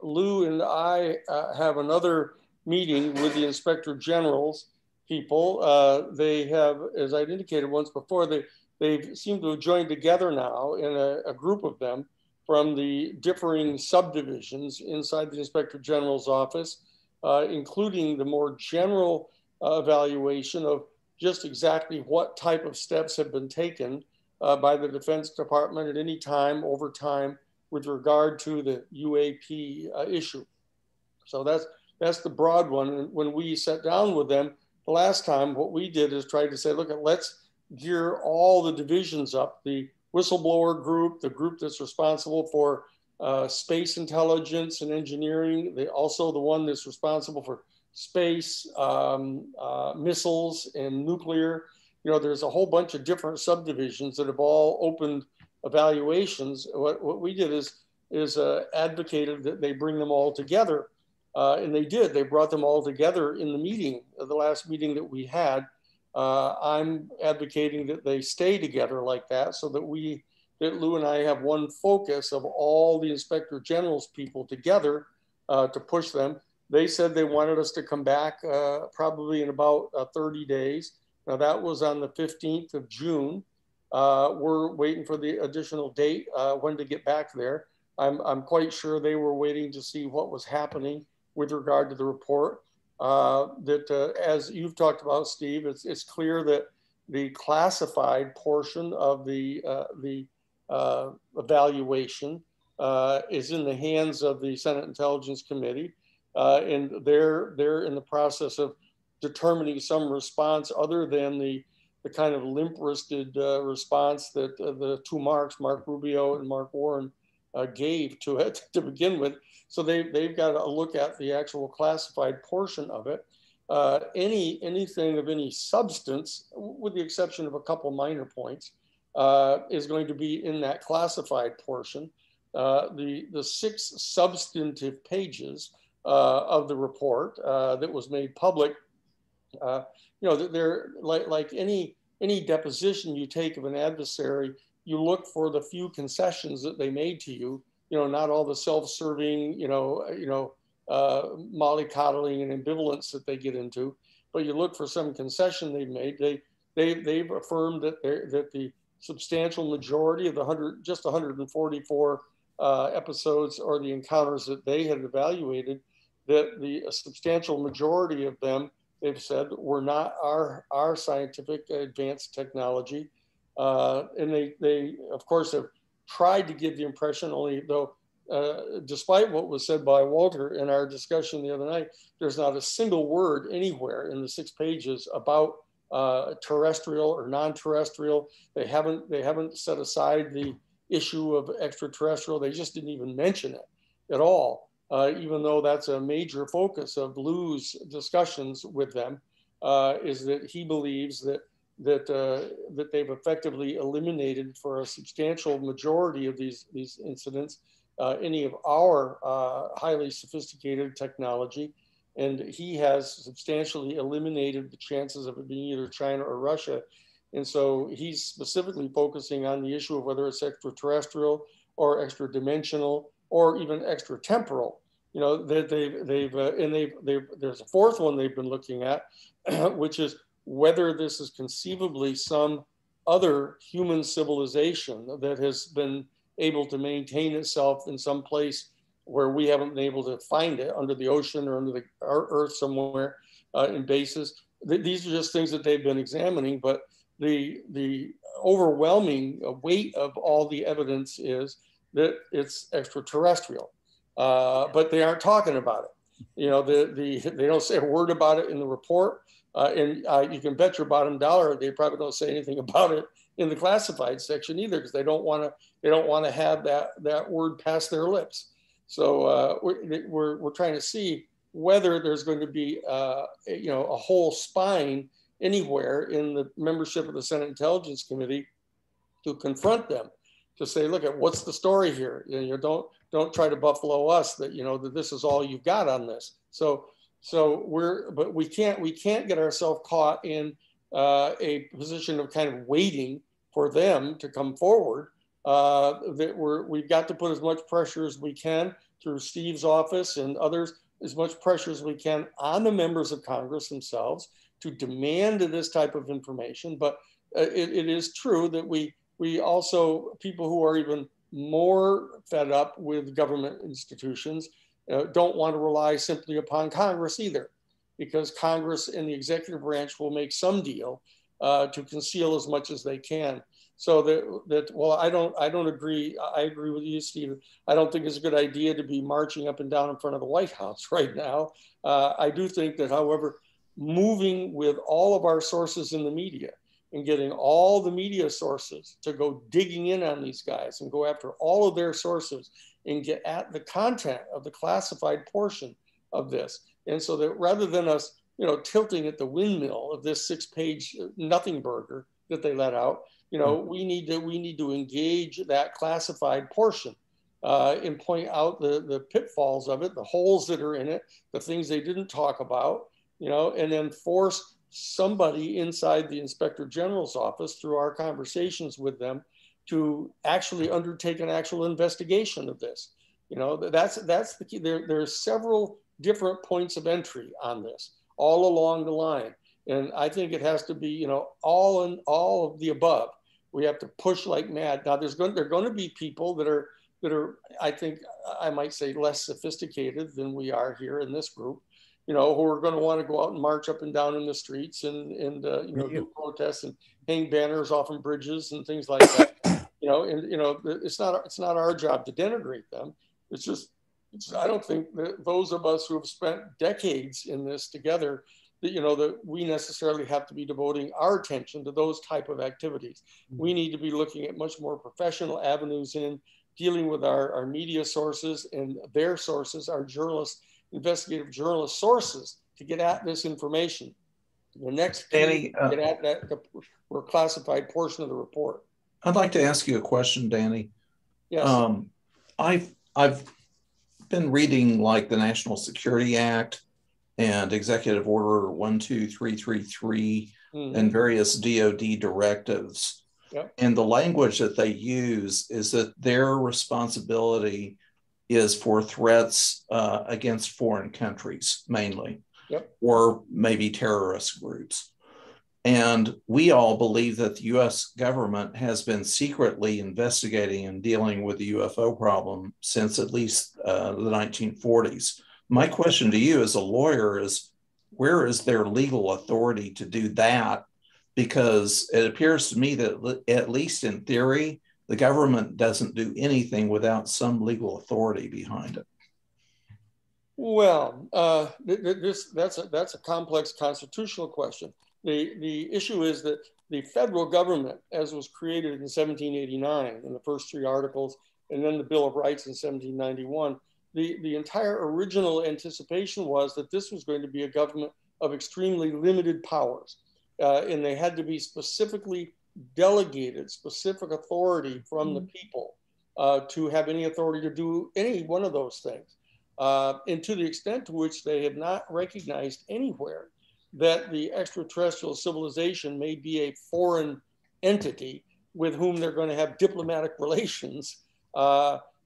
Lou and I have another meeting with the Inspector General's people. They have, as I indicated once before, they seem to have joined together now in a group of them from the differing subdivisions inside the Inspector General's office, including the more general evaluation of just exactly what type of steps have been taken by the Defense Department at any time over time with regard to the UAP issue. So that's the broad one. And when we sat down with them the last time, what we did is try to say, look, let's gear all the divisions up, the whistleblower group, the group that's responsible for space intelligence and engineering, also the one that's responsible for space, missiles and nuclear. You know, there's a whole bunch of different subdivisions that have all opened evaluations. What we did is advocated that they bring them all together. And they did. They brought them all together in the meeting, the last meeting that we had. I'm advocating that they stay together like that so that Lou and I have one focus of all the Inspector General's people together to push them. They said they wanted us to come back probably in about 30 days. Now that was on the 15th of June. We're waiting for the additional date when to get back there. I'm quite sure they were waiting to see what was happening with regard to the report. As you've talked about, Steve, it's clear that the classified portion of the evaluation is in the hands of the Senate Intelligence Committee, and they're in the process of determining some response other than the kind of limp-wristed response that the two Mark Rubio and Mark Warren gave to it to begin with. So they've got to look at the actual classified portion of it. Anything of any substance, with the exception of a couple minor points, is going to be in that classified portion. The six substantive pages of the report that was made public, you know, they're like any deposition you take of an adversary, you look for the few concessions that they made to you. You know, not all the self-serving, mollycoddling and ambivalence that they get into, but you look for some concession they've made. They've affirmed that the substantial majority of the 144 episodes or the encounters that they had evaluated, that the substantial majority of them, they've said, were not our scientific advanced technology. And they of course have tried to give the impression, only though, despite what was said by Walter in our discussion the other night, there's not a single word anywhere in the 6 pages about terrestrial or non-terrestrial. They haven't set aside the issue of extraterrestrial. They just didn't even mention it at all, even though that's a major focus of Lou's discussions with them, is that he believes that they've effectively eliminated for a substantial majority of these incidents any of our highly sophisticated technology. And he has substantially eliminated the chances of it being either China or Russia. And so he's specifically focusing on the issue of whether it's extraterrestrial or extra-dimensional or even extratemporal. You know, that there's a fourth one they've been looking at, which is whether this is conceivably some other human civilization that has been able to maintain itself in some place where we haven't been able to find it, under the ocean or under the earth somewhere, in bases. These are just things that they've been examining, but the overwhelming weight of all the evidence is that it's extraterrestrial, but they aren't talking about it. You know, they don't say a word about it in the report. And you can bet your bottom dollar they probably don't say anything about it in the classified section either, because they don't want to have that word pass their lips. So we're trying to see whether there's going to be a whole spine anywhere in the membership of the Senate Intelligence Committee to confront them, to say, look, at what's the story here? You know, don't try to buffalo us that that this is all you've got on this. So we can't get ourselves caught in a position of kind of waiting for them to come forward. We've got to put as much pressure as we can through Steve's office and others, as much pressure as we can on the members of Congress themselves to demand this type of information. But it is true that we also, people who are even more fed up with government institutions, don't want to rely simply upon Congress either, because Congress and the executive branch will make some deal to conceal as much as they can. So well, I don't agree. I agree with you, Steve. I don't think it's a good idea to be marching up and down in front of the White House right now. I do think that, however, moving with all of our sources in the media and getting all the media sources to go digging in on these guys and go after all of their sources and get at the content of the classified portion of this. And so that rather than us, tilting at the windmill of this 6-page nothing burger that they let out, we need to engage that classified portion and point out the pitfalls of it, the holes that are in it, the things they didn't talk about, and then force somebody inside the Inspector General's office through our conversations with them to actually undertake an actual investigation of this. That's the key. There are several different points of entry on this all along the line. And I think it has to be, all of the above. We have to push like mad. Now there are going to be people that are, I think I might say, less sophisticated than we are here in this group, who are going to want to go out and march up and down in the streets and do protests and hang banners off on bridges and things like that. It's not our job to denigrate them. It's just, I don't think that those of us who have spent decades in this together, that we necessarily have to be devoting our attention to those type of activities. We need to be looking at much more professional avenues in dealing with our media sources and their sources, our journalists, investigative journalist sources, to get at this information. The next Danny, get at that or classified portion of the report. I'd like to ask you a question, Danny. Yes. I've been reading like the National Security Act and Executive Order 12333 and various DOD directives. Yep. And the language that they use is that their responsibility is for threats against foreign countries mainly, yep, or maybe terrorist groups. And we all believe that the U.S. government has been secretly investigating and dealing with the UFO problem since at least the 1940s. My question to you as a lawyer is, where is their legal authority to do that? Because it appears to me that, at least in theory, the government doesn't do anything without some legal authority behind it. Well, that's a complex constitutional question. The issue is that the federal government, as was created in 1789 in the first three articles, and then the Bill of Rights in 1791, the entire original anticipation was that this was going to be a government of extremely limited powers. And they had to be specifically delegated specific authority from the people to have any authority to do any one of those things. And to the extent to which they have not recognized anywhere that the extraterrestrial civilization may be a foreign entity with whom they're going to have diplomatic relations,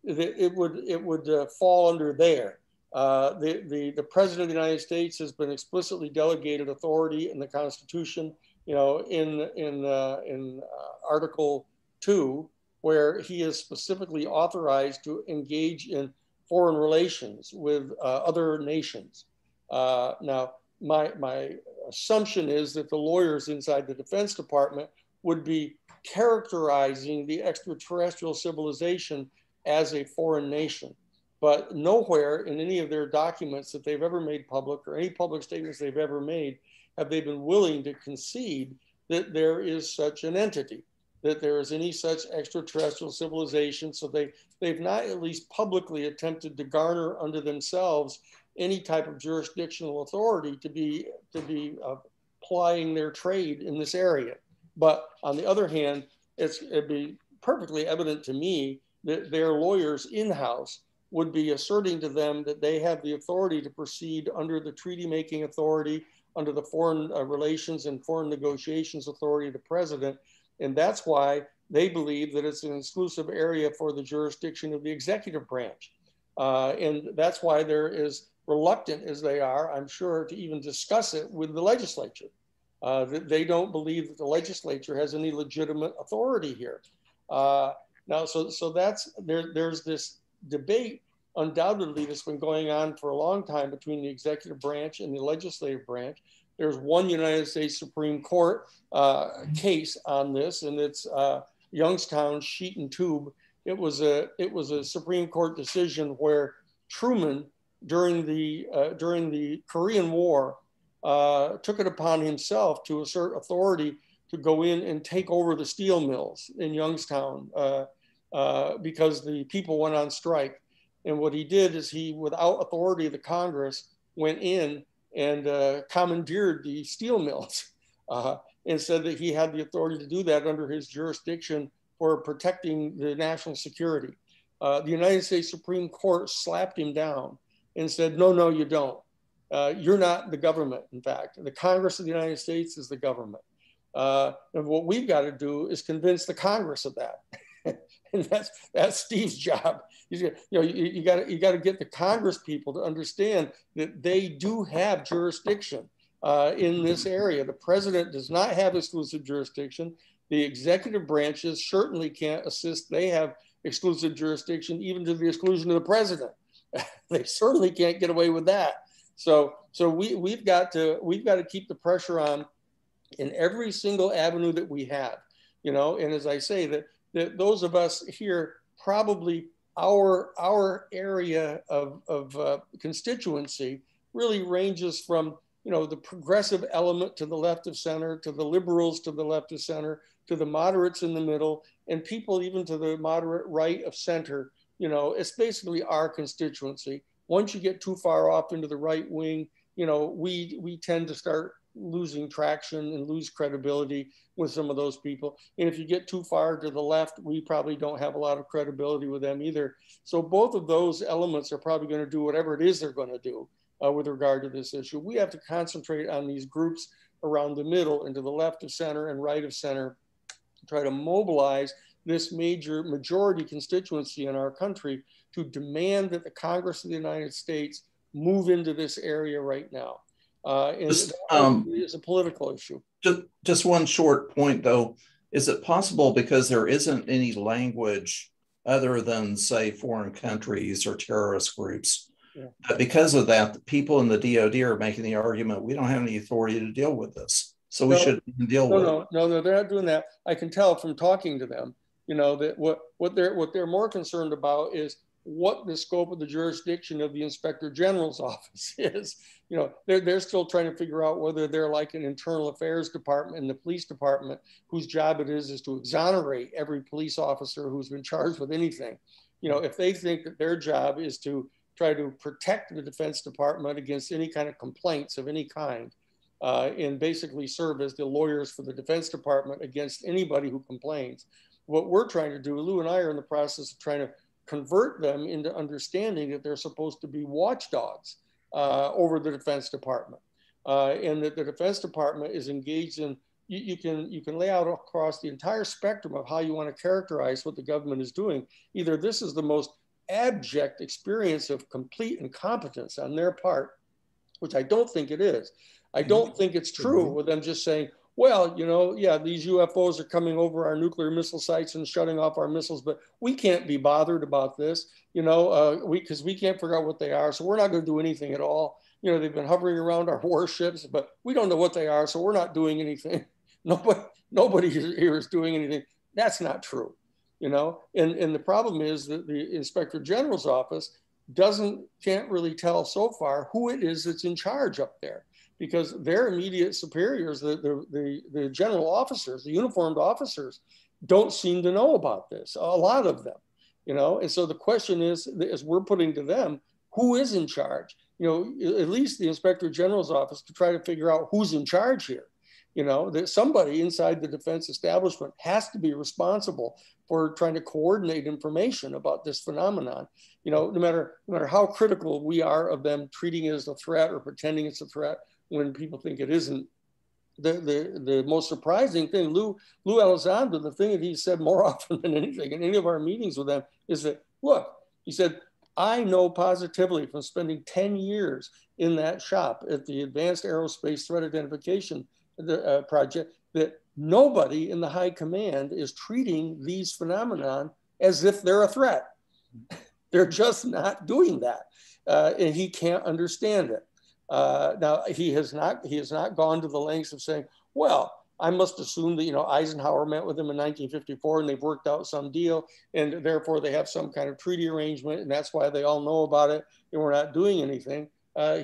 it would fall under there. The President of the United States has been explicitly delegated authority in the Constitution, you know, in Article 2, where he is specifically authorized to engage in foreign relations with other nations. Now, my assumption is that the lawyers inside the Defense Department would be characterizing the extraterrestrial civilization as a foreign nation. But nowhere in any of their documents that they've ever made public, or any public statements they've ever made, have they been willing to concede that there is such an entity, that there is any such extraterrestrial civilization. So they've not at least publicly attempted to garner under themselves any type of jurisdictional authority to be plying their trade in this area. But on the other hand, it'd be perfectly evident to me that their lawyers in-house would be asserting to them that they have the authority to proceed under the treaty-making authority, under the foreign relations and foreign negotiations authority of the president. And that's why they believe that it's an exclusive area for the jurisdiction of the executive branch. And that's why they're as reluctant as they are, I'm sure, to even discuss it with the legislature. They don't believe that the legislature has any legitimate authority here. Now, so that's, there's this debate undoubtedly that's been going on for a long time between the executive branch and the legislative branch. There's one United States Supreme Court case on this, and it's Youngstown Sheet and Tube. It was a Supreme Court decision where Truman, during the Korean War, took it upon himself to assert authority to go in and take over the steel mills in Youngstown because the people went on strike. And what he did is he, without authority of the Congress, went in and commandeered the steel mills and said that he had the authority to do that under his jurisdiction for protecting the national security. The United States Supreme Court slapped him down and said, no, you don't. You're not the government, in fact. The Congress of the United States is the government. And what we've got to do is convince the Congress of that. And that's Steve's job. You got to get the Congress people to understand that they do have jurisdiction in this area. The president does not have exclusive jurisdiction. The executive branches certainly can't assist. They have exclusive jurisdiction, even to the exclusion of the president. They certainly can't get away with that. So we've got to keep the pressure on in every single avenue that we have, you know. And as I say, that those of us here, probably our area of constituency really ranges from you know, the progressive element to the left of center, to the liberals to the left of center, to the moderates in the middle, and people even to the moderate right of center. You know, it's basically our constituency. Once you get too far off into the right wing, you know, we tend to start losing traction and lose credibility with some of those people. And if you get too far to the left, we probably don't have a lot of credibility with them either. So both of those elements are probably going to do whatever it is they're going to do with regard to this issue. We have to concentrate on these groups around the middle and to the left of center and right of center, to try to mobilize this major majority constituency in our country to demand that the Congress of the United States move into this area right now. It's a political issue. Just one short point, though. Is it possible, because there isn't any language other than, say, foreign countries or terrorist groups, that because of that, the people in the DOD are making the argument, we don't have any authority to deal with this, so we shouldn't deal with it. No, they're not doing that. I can tell from talking to them, you know, that what they're more concerned about is what the scope of the jurisdiction of the Inspector General's office is. You know, they're still trying to figure out whether they're like an internal affairs department and the police department, whose job it is to exonerate every police officer who's been charged with anything. You know, if they think that their job is to try to protect the Defense Department against any kind of complaints of any kind, and basically serve as the lawyers for the Defense Department against anybody who complains. What we're trying to do, Lou and I are in the process of trying to convert them into understanding that they're supposed to be watchdogs over the Defense Department, and that the Defense Department is engaged in, you can lay out across the entire spectrum of how you want to characterize what the government is doing. Either this is the most abject experience of complete incompetence on their part, which I don't think it is. I don't think it's true with them just saying, well, you know, yeah, these UFOs are coming over our nuclear missile sites and shutting off our missiles, but we can't be bothered about this, you know, because we can't figure out what they are, so we're not going to do anything at all. You know, they've been hovering around our warships, but we don't know what they are, so we're not doing anything. Nobody here is doing anything. That's not true, you know. And the problem is that the Inspector General's office can't really tell so far who it is that's in charge up there, because their immediate superiors, the general officers, the uniformed officers, don't seem to know about this, a lot of them, you know? And so the question is, as we're putting to them, who is in charge? You know, at least the Inspector General's office, to try to figure out who's in charge here. You know, that somebody inside the defense establishment has to be responsible for trying to coordinate information about this phenomenon. You know, no matter how critical we are of them treating it as a threat or pretending it's a threat, when people think it isn't. The most surprising thing, Lou Elizondo, the thing that he said more often than anything in any of our meetings with them is that, look, he said, I know positively from spending 10 years in that shop at the Advanced Aerospace Threat Identification Project that nobody in the high command is treating these phenomenon as if they're a threat. They're just not doing that. And he can't understand it. Now, he has not gone to the lengths of saying, well, I must assume that, you know, Eisenhower met with him in 1954 and they've worked out some deal and therefore they have some kind of treaty arrangement and that's why they all know about it and we're not doing anything.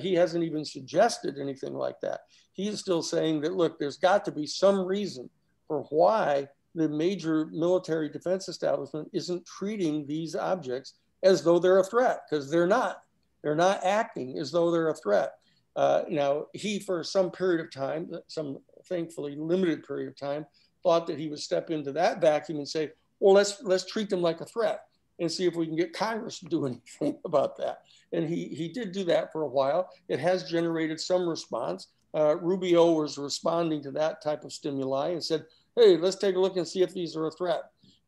He hasn't even suggested anything like that. He's still saying that, look, there's got to be some reason for why the major military defense establishment isn't treating these objects as though they're a threat, because they're not. They're not acting as though they're a threat. Now, he, for some period of time, some thankfully limited period of time, thought that he would step into that vacuum and say, well, let's treat them like a threat and see if we can get Congress to do anything about that. And he did do that for a while. It has generated some response. Rubio was responding to that type of stimuli and said, hey, let's take a look and see if these are a threat.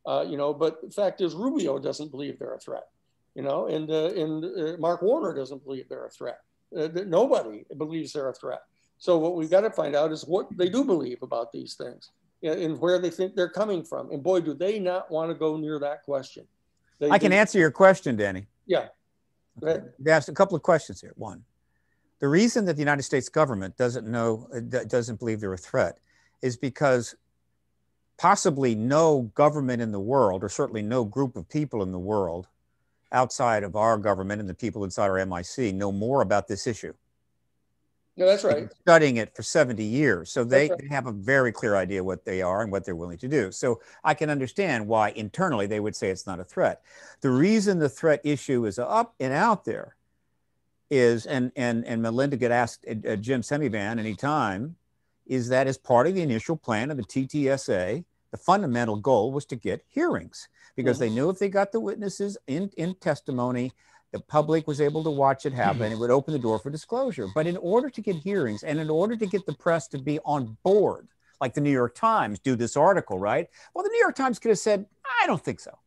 You know, but the fact is Rubio doesn't believe they're a threat. You know, and Mark Warner doesn't believe they're a threat. Nobody believes they're a threat. So what we've got to find out is what they do believe about these things and where they think they're coming from. And boy, do they not want to go near that question. I can answer your question, Danny. Yeah. Okay. You've asked a couple of questions here. One, the reason that the United States government doesn't believe they're a threat is because possibly no government in the world, or certainly no group of people in the world outside of our government and the people inside our MIC, know more about this issue. No, that's right. Studying it for 70 years. So they, they have a very clear idea what they are and what they're willing to do. So I can understand why internally they would say it's not a threat. The reason the threat issue is up and out there is, and Melinda could ask Jim Semivan anytime, is that as part of the initial plan of the TTSA, the fundamental goal was to get hearings because they knew if they got the witnesses in testimony, the public was able to watch it happen. It would open the door for disclosure. But in order to get hearings and in order to get the press to be on board, like the New York Times do this article, right? Well, the New York Times could have said, I don't think so.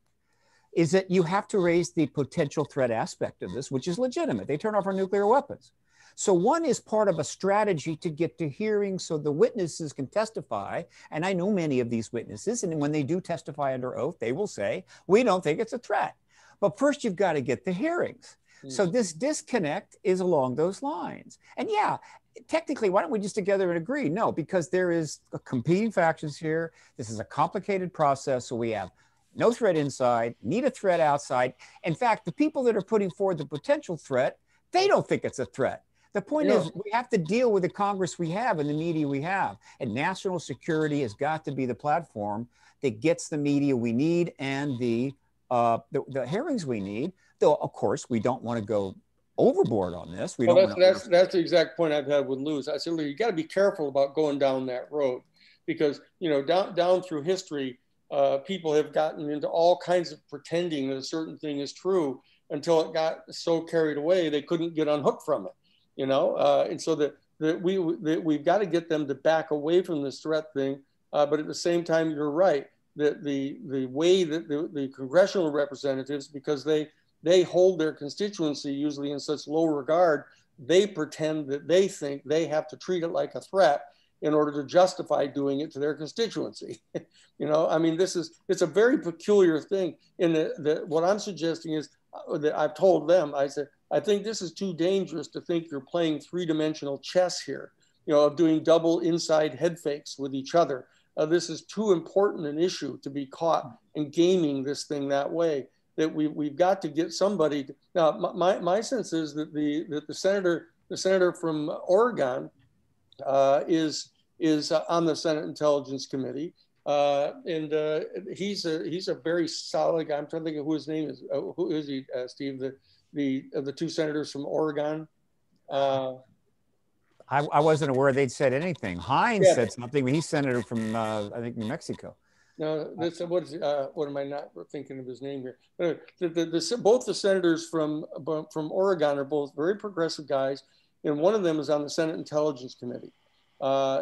Is that you have to raise the potential threat aspect of this, which is legitimate. They turn off our nuclear weapons. So one is part of a strategy to get to hearings so the witnesses can testify. And I know many of these witnesses. And when they do testify under oath, they will say, we don't think it's a threat. But first, you've got to get the hearings. So this disconnect is along those lines. And yeah, technically, why don't we just together and agree? No, because there is competing factions here. This is a complicated process. So we have no threat inside, need a threat outside. In fact, the people that are putting forward the potential threat, they don't think it's a threat. The point is we have to deal with the Congress we have and the media we have. And national security has got to be the platform that gets the media we need and the hearings we need. Though, of course, we don't want to go overboard on this. We that's the exact point I've had with Lou. I said, Lou, you got to be careful about going down that road because, you know, down through history, people have gotten into all kinds of pretending that a certain thing is true until it got so carried away they couldn't get unhooked from it. You know, and so we've got to get them to back away from this threat thing. But at the same time, you're right that the way that the congressional representatives, because they hold their constituency usually in such low regard, they pretend that they think they have to treat it like a threat in order to justify doing it to their constituency. You know, I mean, it's a very peculiar thing. And what I'm suggesting is that I've told them, I said, I think this is too dangerous to think you're playing three-dimensional chess here, you know, doing double inside head fakes with each other. This is too important an issue to be caught in gaming this thing that way, that we've got to get somebody. Now, my sense is that the senator from Oregon is on the Senate Intelligence Committee. And he's a very solid guy. I'm trying to think of who his name is. Who is he, Steve? The two senators from Oregon. I wasn't aware they'd said anything. Hines said something. He's senator from, I think, New Mexico. No, that's, what am I not thinking of his name here? Both the senators from Oregon are both very progressive guys. And one of them is on the Senate Intelligence Committee.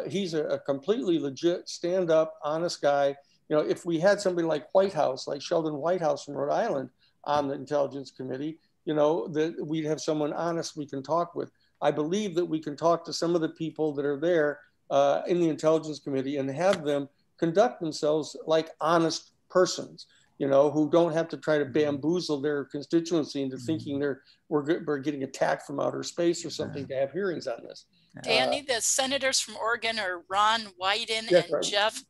He's a completely legit, stand-up, honest guy. You know, if we had somebody like Whitehouse, like Sheldon Whitehouse from Rhode Island on the Intelligence Committee, you know, that we'd have someone honest we can talk with. I believe that we can talk to some of the people that are there in the Intelligence Committee and have them conduct themselves like honest persons, you know, who don't have to try to bamboozle their constituency into thinking we're getting attacked from outer space or something to have hearings on this. Danny, the senators from Oregon are Ron Wyden and Jeff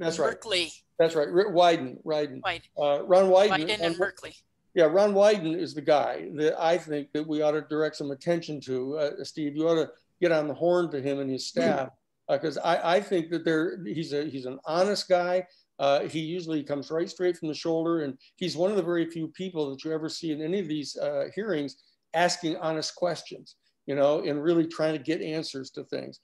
Merkley. That's right, Ron Wyden and Merkley. Yeah, Ron Wyden is the guy that I think that we ought to direct some attention to. Steve, you ought to get on the horn to him and his staff, because I think that he's an honest guy. He usually comes right straight from the shoulder, and he's one of the very few people that you ever see in any of these hearings asking honest questions, you know, and really trying to get answers to things.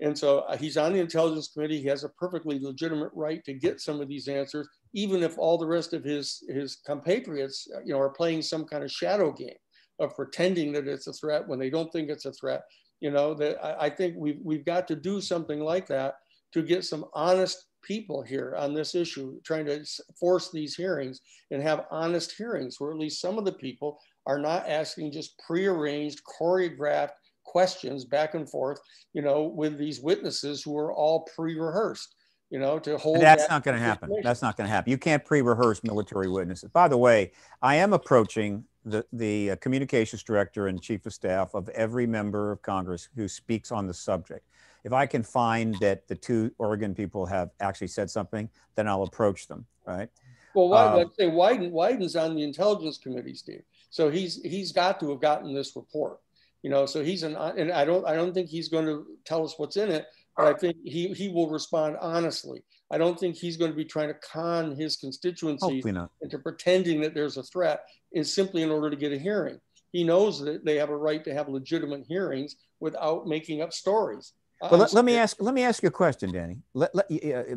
And so he's on the Intelligence Committee. He has a perfectly legitimate right to get some of these answers, even if all the rest of his compatriots, you know, are playing some kind of shadow game of pretending that it's a threat when they don't think it's a threat. You know, that I think we've got to do something like that to get some honest people here on this issue, trying to force these hearings and have honest hearings where at least some of the people are not asking just prearranged, choreographed questions back and forth, you know, with these witnesses who are all pre-rehearsed, you know, to hold. That's not going to happen. That's not going to happen. You can't pre-rehearse military witnesses. By the way, I am approaching the communications director and chief of staff of every member of Congress who speaks on the subject. If I can find that the two Oregon people have actually said something, then I'll approach them, right? Well, I'd say Wyden's on the Intelligence Committee, Steve. So he's got to have gotten this report. You know, so he's an, and I don't think he's going to tell us what's in it, but I think he will respond honestly. I don't think he's going to be trying to con his constituency into pretending that there's a threat is simply in order to get a hearing. He knows that they have a right to have legitimate hearings without making up stories. Well, let me ask you a question, Danny.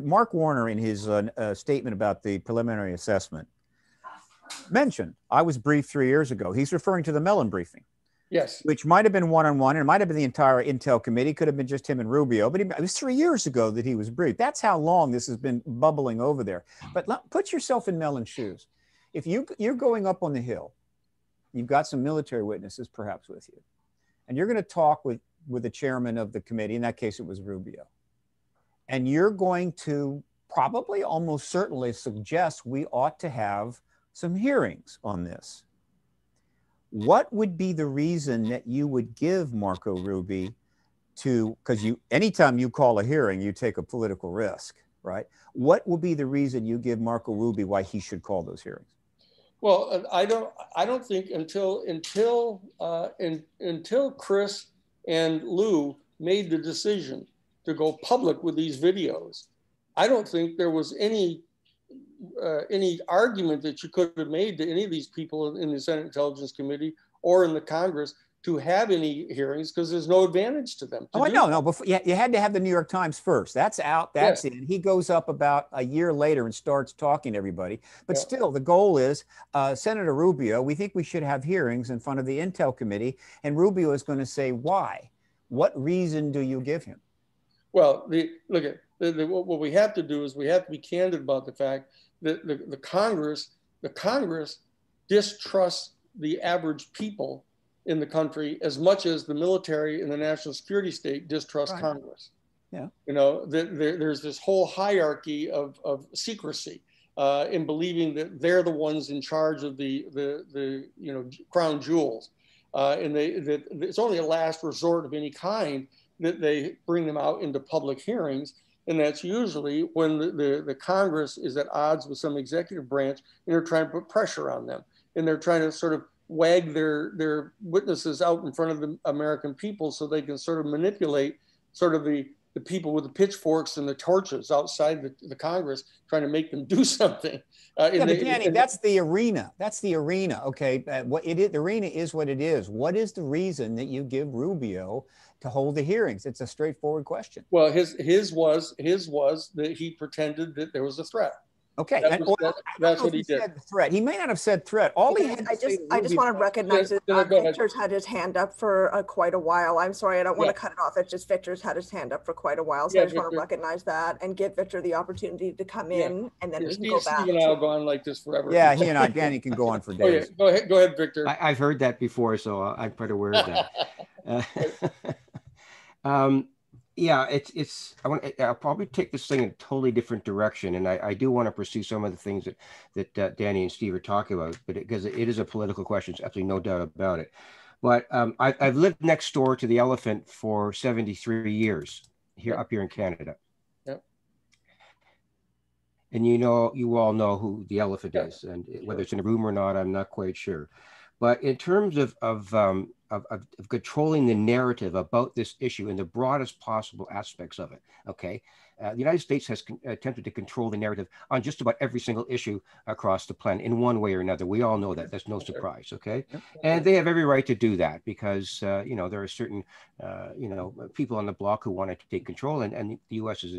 Mark Warner, in his statement about the preliminary assessment, mentioned I was briefed 3 years ago. He's referring to the Mellon briefing. Yes. Which might have been one-on-one, and it might have been the entire Intel committee, could have been just him and Rubio, but it was 3 years ago that he was briefed. That's how long this has been bubbling over there. But put yourself in Mellon's shoes. If you're going up on the Hill, you've got some military witnesses perhaps with you, and you're going to talk with the chairman of the committee, in that case it was Rubio, and you're going to probably almost certainly suggest we ought to have some hearings on this. What would be the reason that you would give Marco Rubio to, because you, anytime you call a hearing, you take a political risk, right? What will be the reason you give Marco Rubio why he should call those hearings? Well, I don't think until Chris and Lou made the decision to go public with these videos, I don't think there was any argument that you could have made to any of these people in the Senate Intelligence Committee or in the Congress to have any hearings, because there's no advantage to them. Oh, no. Before, you had to have the New York Times first. That's out. That's in. He goes up about a year later and starts talking to everybody. But still, the goal is, Senator Rubio, we think we should have hearings in front of the Intel Committee. And Rubio is going to say, why? What reason do you give him? Well, what we have to do is we have to be candid about the fact that the Congress distrusts the average people in the country as much as the military and the national security state distrust Congress. Yeah, you know, there's this whole hierarchy of secrecy in believing that they're the ones in charge of the you know, crown jewels, and that it's only a last resort of any kind that they bring them out into public hearings. And that's usually when the Congress is at odds with some executive branch, and they're trying to put pressure on them. And they're trying to sort of wag their witnesses out in front of the American people so they can sort of manipulate sort of the people with the pitchforks and the torches outside the Congress, trying to make them do something. Danny, that's the arena. That's the arena. Okay, the arena is what it is. What is the reason that you give Rubio to hold the hearings? It's a straightforward question. Well, his was that he pretended that there was a threat. Okay, that's what he did. Said threat. He may not have said threat. All he had. I just want to recognize that Victor's had his hand up for quite a while. I'm sorry, I don't want to cut it off. It's just Victor's had his hand up for quite a while, so I just want to recognize that and give Victor the opportunity to come in, and then we can go back. Steve and I will go on like this forever. Yeah, he and I, Danny, can go on for days. Oh, yeah. Go ahead, Victor. I've heard that before, so I'm quite aware of that. I'll probably take this thing in a totally different direction, and I do want to pursue some of the things that Danny and Steve are talking about, but because it is a political question, there's absolutely no doubt about it. But I've lived next door to the elephant for 73 years up here in Canada. Yep. And you all know who the elephant is, and whether it's in a room or not, I'm not quite sure. But in terms of controlling the narrative about this issue in the broadest possible aspects of it, okay? The United States has attempted to control the narrative on just about every single issue across the planet in one way or another. We all know that. That's no surprise, okay? And they have every right to do that because, you know, there are certain, you know, people on the block who want to take control, and the U.S. is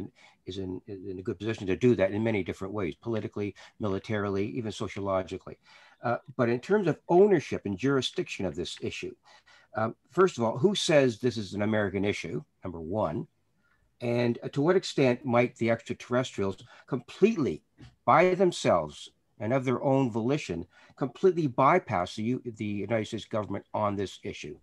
in a good position to do that in many different ways, politically, militarily, even sociologically. But in terms of ownership and jurisdiction of this issue, first of all, who says this is an American issue, number one, and to what extent might the extraterrestrials completely by themselves and of their own volition completely bypass the United States government on this issue?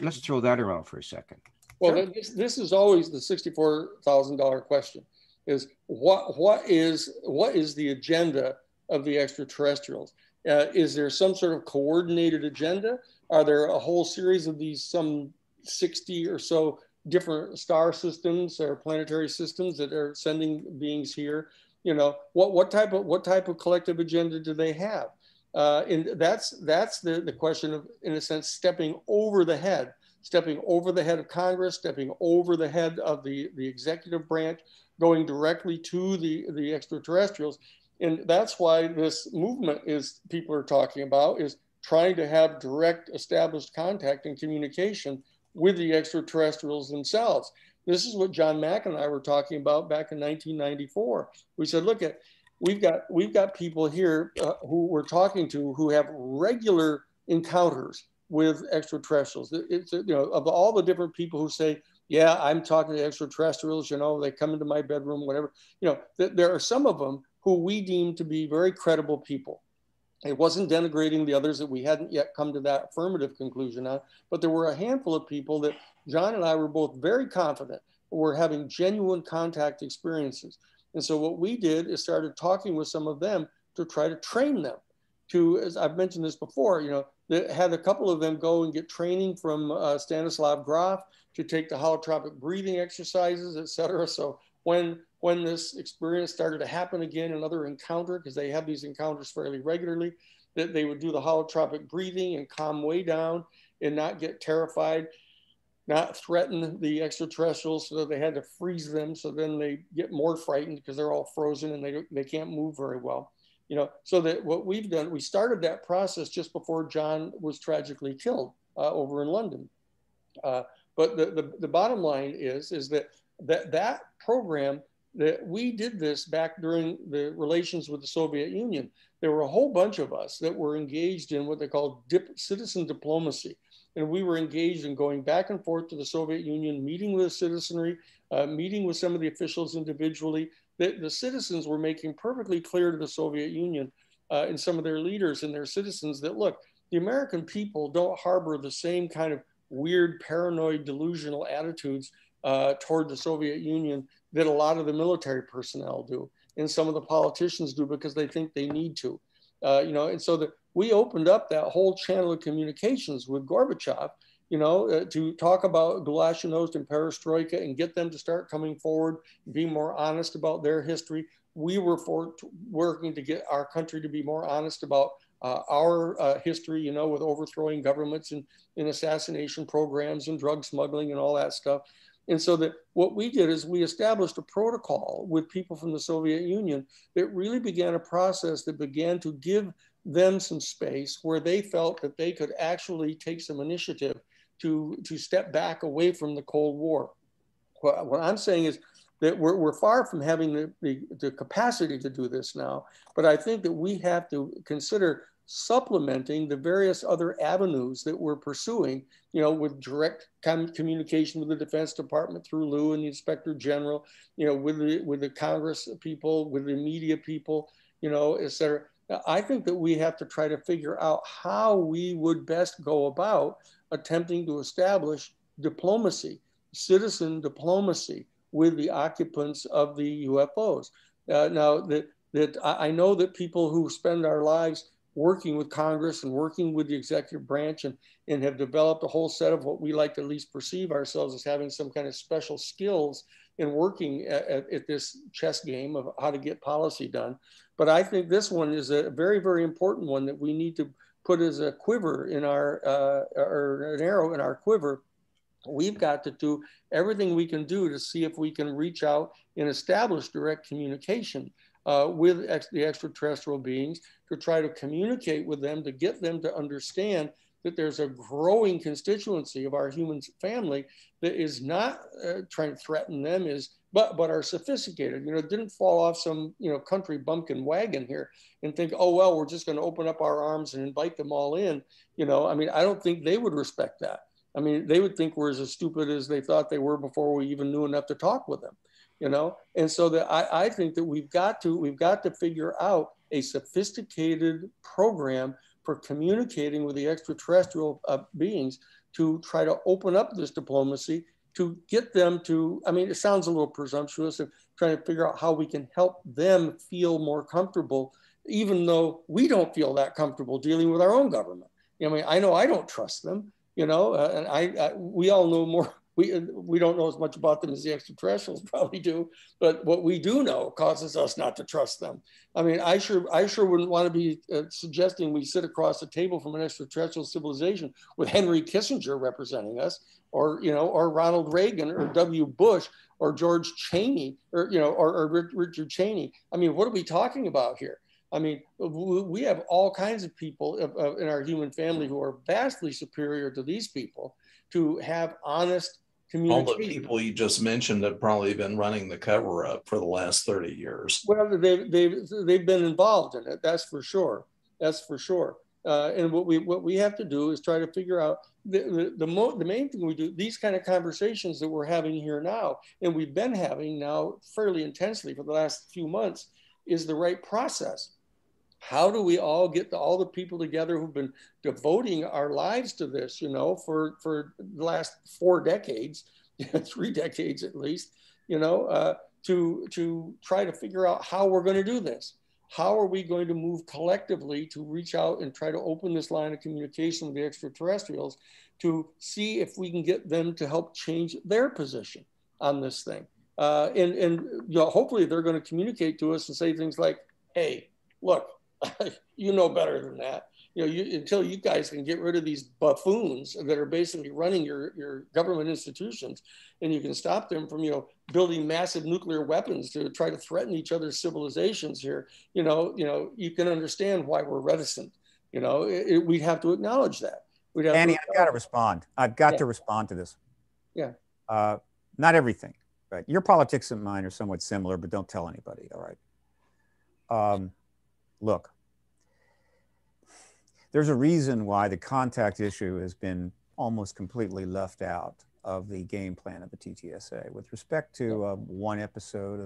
Let's throw that around for a second. Well, sure. This is always the $64,000 question, is what is the agenda of the extraterrestrials? Is there some sort of coordinated agenda? Are there a whole series of these, some 60 or so different star systems or planetary systems that are sending beings here? You know, what type of collective agenda do they have? And that's the question of, in a sense, stepping over the head stepping over the head of Congress, stepping over the head of the executive branch, going directly to the extraterrestrials. And that's why this movement is, people are talking about, is trying to have direct established contact and communication with the extraterrestrials themselves. This is what John Mack and I were talking about back in 1994. We said, look, at we've got people here who we're talking to who have regular encounters with extraterrestrials. It's, you know, of all the different people who say, yeah, I'm talking to extraterrestrials, you know, they come into my bedroom, whatever. You know, there are some of them who we deem to be very credible people. It wasn't denigrating the others that we hadn't yet come to that affirmative conclusion on, but there were a handful of people that John and I were both very confident were having genuine contact experiences. And so what we did is started talking with some of them to try to train them to, as I've mentioned this before, you know, they had a couple of them go and get training from Stanislav Grof to take the holotropic breathing exercises, et cetera. So when this experience started to happen again, another encounter, because they have these encounters fairly regularly, that they would do the holotropic breathing and calm way down and not get terrified, not threaten the extraterrestrials, so that they had to freeze them. So then they get more frightened because they're all frozen and they can't move very well. You know, so that what we've done, we started that process just before John was tragically killed over in London. But the bottom line is that program, that we did this back during the relations with the Soviet Union. There were a whole bunch of us that were engaged in what they called citizen diplomacy. And we were engaged in going back and forth to the Soviet Union, meeting with the citizenry, meeting with some of the officials individually. The citizens were making perfectly clear to the Soviet Union and some of their leaders and their citizens that, look, the American people don't harbor the same kind of weird, paranoid, delusional attitudes toward the Soviet Union that a lot of the military personnel do, and some of the politicians do, because they think they need to. You know, and so that we opened up that whole channel of communications with Gorbachev, you know, to talk about Glasnost and Perestroika and get them to start coming forward, be more honest about their history. We were working to get our country to be more honest about our history, you know, with overthrowing governments and assassination programs and drug smuggling and all that stuff. And so that what we did is we established a protocol with people from the Soviet Union that really began a process that began to give them some space where they felt that they could actually take some initiative to step back away from the Cold War. What I'm saying is that we're far from having the capacity to do this now, but I think that we have to consider supplementing the various other avenues that we're pursuing, you know, with direct communication with the Defense Department through Lou and the Inspector General, you know, with the Congress people, with the media people, you know, et cetera. I think that we have to try to figure out how we would best go about attempting to establish diplomacy, citizen diplomacy, with the occupants of the UFOs. Now, that I know that people who spend our lives working with Congress and working with the executive branch and have developed a whole set of what we like to at least perceive ourselves as having some kind of special skills in working at this chess game of how to get policy done. But I think this one is a very, very important one that we need to put as a quiver in our, or an arrow in our quiver. We've got to do everything we can do to see if we can reach out and establish direct communication with the extraterrestrial beings, to try to communicate with them, to get them to understand that there's a growing constituency of our human family that is not trying to threaten them, but are sophisticated. You know, didn't fall off some, you know, country bumpkin wagon here and think, oh, well, we're just going to open up our arms and invite them all in. You know, I mean, I don't think they would respect that. I mean, they would think we're as stupid as they thought they were before we even knew enough to talk with them, you know? And so that I think that we've got to figure out a sophisticated program for communicating with the extraterrestrial beings, to try to open up this diplomacy, to get them to, I mean, it sounds a little presumptuous, of trying to figure out how we can help them feel more comfortable, even though we don't feel that comfortable dealing with our own government. I mean, I know I don't trust them. You know, and we all know more we don't know as much about them as the extraterrestrials probably do, but what we do know causes us not to trust them. I mean, I sure wouldn't want to be suggesting we sit across the table from an extraterrestrial civilization with Henry Kissinger representing us, or, you know, or Ronald Reagan, or W. Bush, or George Cheney, or, you know, or Richard Cheney. I mean, what are we talking about here? I mean, we have all kinds of people in our human family who are vastly superior to these people, to have honest communication. All the people you just mentioned have probably been running the cover up for the last 30 years. Well, they've been involved in it. That's for sure. That's for sure. And what we have to do is try to figure out the main thing we do, these kind of conversations that we're having here now, and we've been having now fairly intensely for the last few months, is the right process. How do we all get all the people together who've been devoting our lives to this, you know, for the last 4 decades, 3 decades at least, you know, to try to figure out how we're going to do this. How are we going to move collectively to reach out and try to open this line of communication with the extraterrestrials to see if we can get them to help change their position on this thing? And you know, hopefully they're going to communicate to us and say things like, hey, look, you know better than that. You know, until you guys can get rid of these buffoons that are basically running your government institutions, and you can stop them from, you know, building massive nuclear weapons to try to threaten each other's civilizations here, you know, you can understand why we're reticent. You know, we'd have to acknowledge that. Danny, I've got to respond. I've got to respond to this. Yeah. Not everything. Right. Your politics and mine are somewhat similar, but don't tell anybody, all right? Look, there's a reason why the contact issue has been almost completely left out of the game plan of the TTSA with respect to one episode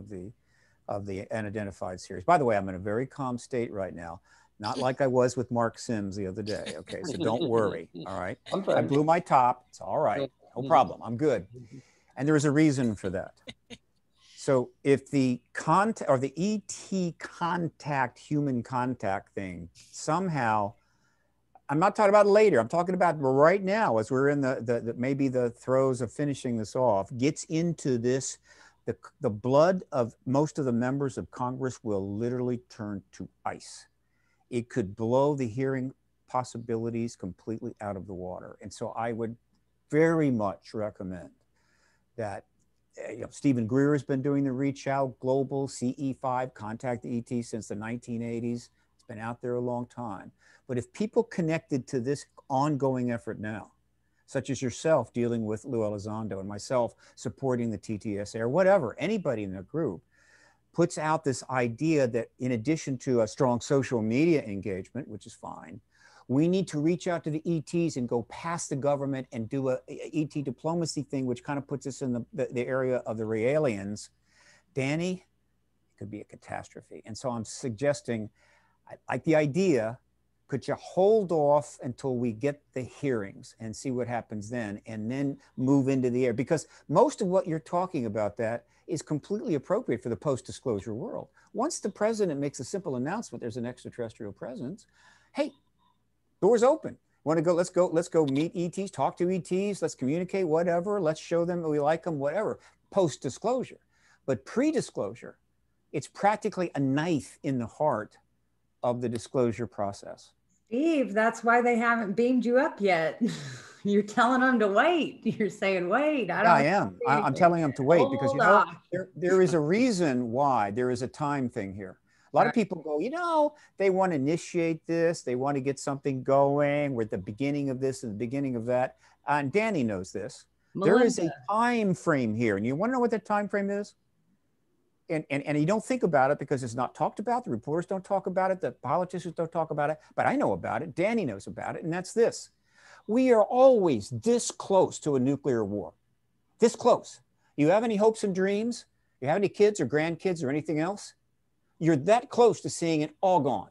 of the unidentified series. By the way, I'm in a very calm state right now, not like I was with Mark Sims the other day, okay? So don't worry, all right? I blew my top, it's all right, no problem, I'm good. And there is a reason for that. So if the contact or the ET contact, human contact thing somehow, I'm not talking about later, I'm talking about right now as we're in the maybe the throes of finishing this off, gets into this, the blood of most of the members of Congress will literally turn to ice. It could blow the hearing possibilities completely out of the water. And so I would very much recommend that, you know, Stephen Greer has been doing the Reach Out Global CE5 Contact the ET since the 1980s. It's been out there a long time. But if people connected to this ongoing effort now, such as yourself dealing with Lou Elizondo and myself supporting the TTSA or whatever, anybody in the group puts out this idea that in addition to a strong social media engagement, which is fine, we need to reach out to the ETs and go past the government and do a ET diplomacy thing, which kind of puts us in the area of the realians. Danny, it could be a catastrophe. And so I'm suggesting, I like the idea, could you hold off until we get the hearings and see what happens then, and then move into the air? Because most of what you're talking about that is completely appropriate for the post-disclosure world. Once the president makes a simple announcement, there's an extraterrestrial presence, hey, doors open. Want to go? Let's go. Let's go meet ETs. Talk to ETs. Let's communicate. Whatever. Let's show them that we like them. Whatever. Post disclosure, but pre-disclosure, it's practically a knife in the heart of the disclosure process. Steve, that's why they haven't beamed you up yet. You're telling them to wait. You're saying wait. I am. I'm telling them to wait because you know there is a reason why there is a time thing here. A lot of people go, you know, they want to initiate this. They want to get something going. We're at the beginning of this and the beginning of that. And Danny knows this. Melinda. There is a time frame here. And you want to know what that time frame is? And you don't think about it because it's not talked about. The reporters don't talk about it. The politicians don't talk about it. But I know about it. Danny knows about it. And that's this. We are always this close to a nuclear war. This close. You have any hopes and dreams? You have any kids or grandkids or anything else? You're that close to seeing it all gone.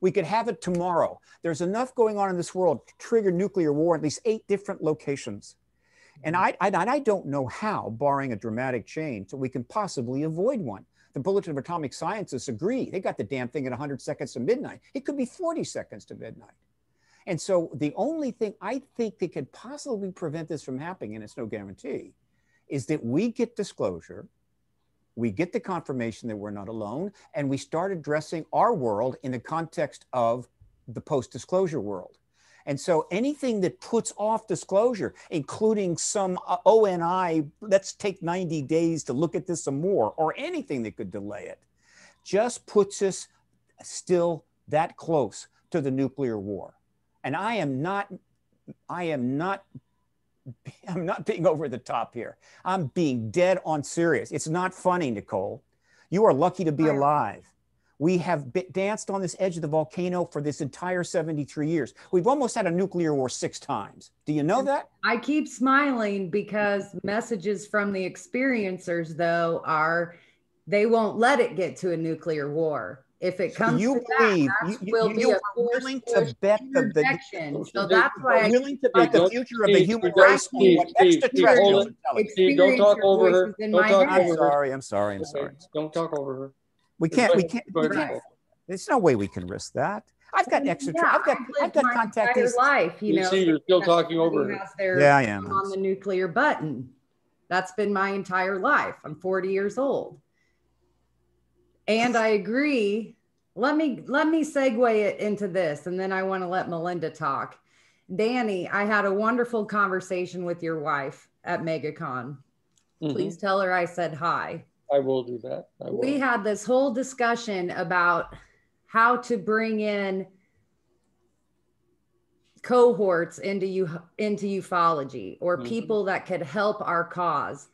We could have it tomorrow. There's enough going on in this world to trigger nuclear war in at least 8 different locations. And I don't know how, barring a dramatic change, that we can possibly avoid one. The Bulletin of Atomic Scientists agree. They got the damn thing at 100 seconds to midnight. It could be 40 seconds to midnight. And so the only thing I think that could possibly prevent this from happening, and it's no guarantee, is that we get disclosure, we get the confirmation that we're not alone, and we start addressing our world in the context of the post-disclosure world. And so anything that puts off disclosure, including some ONI, let's take 90 days to look at this some more, or anything that could delay it, just puts us still that close to the nuclear war. And I'm not being over the top here. I'm being dead on serious. It's not funny, Nicole. You are lucky to be alive. We have danced on this edge of the volcano for this entire 73 years. We've almost had a nuclear war 6 times. Do you know that? I keep smiling because messages from the experiencers, though, are they won't let it get to a nuclear war. If it comes you to believe, that, that you, will you, be a willing to bet the so that's why I willing to bet the future of the human race on what extraterrestrials are telling us. Don't talk over her. I'm sorry. Don't talk over her. We can't. There's no way we can risk that. I've got contact your life, you know. See, you're still talking over her. Yeah, I am. On the nuclear button. That's been my entire life. I'm 40 years old. And I agree. Let me segue it into this, and then I want to let Melinda talk. Danny, I had a wonderful conversation with your wife at MegaCon. Mm-hmm. Please tell her I said hi. I will do that. We had this whole discussion about how to bring in cohorts into ufology, or mm-hmm. people that could help our cause.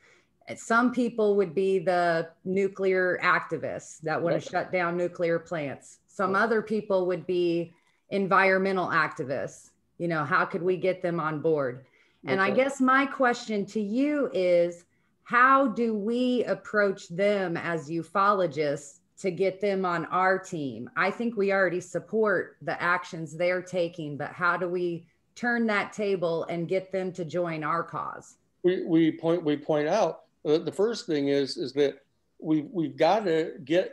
Some people would be the nuclear activists that want to shut down nuclear plants. Some other people would be environmental activists. You know, how could we get them on board? And I guess my question to you is, how do we approach them as ufologists to get them on our team? I think we already support the actions they're taking, but how do we turn that table and get them to join our cause? We point out the first thing is that we've got to get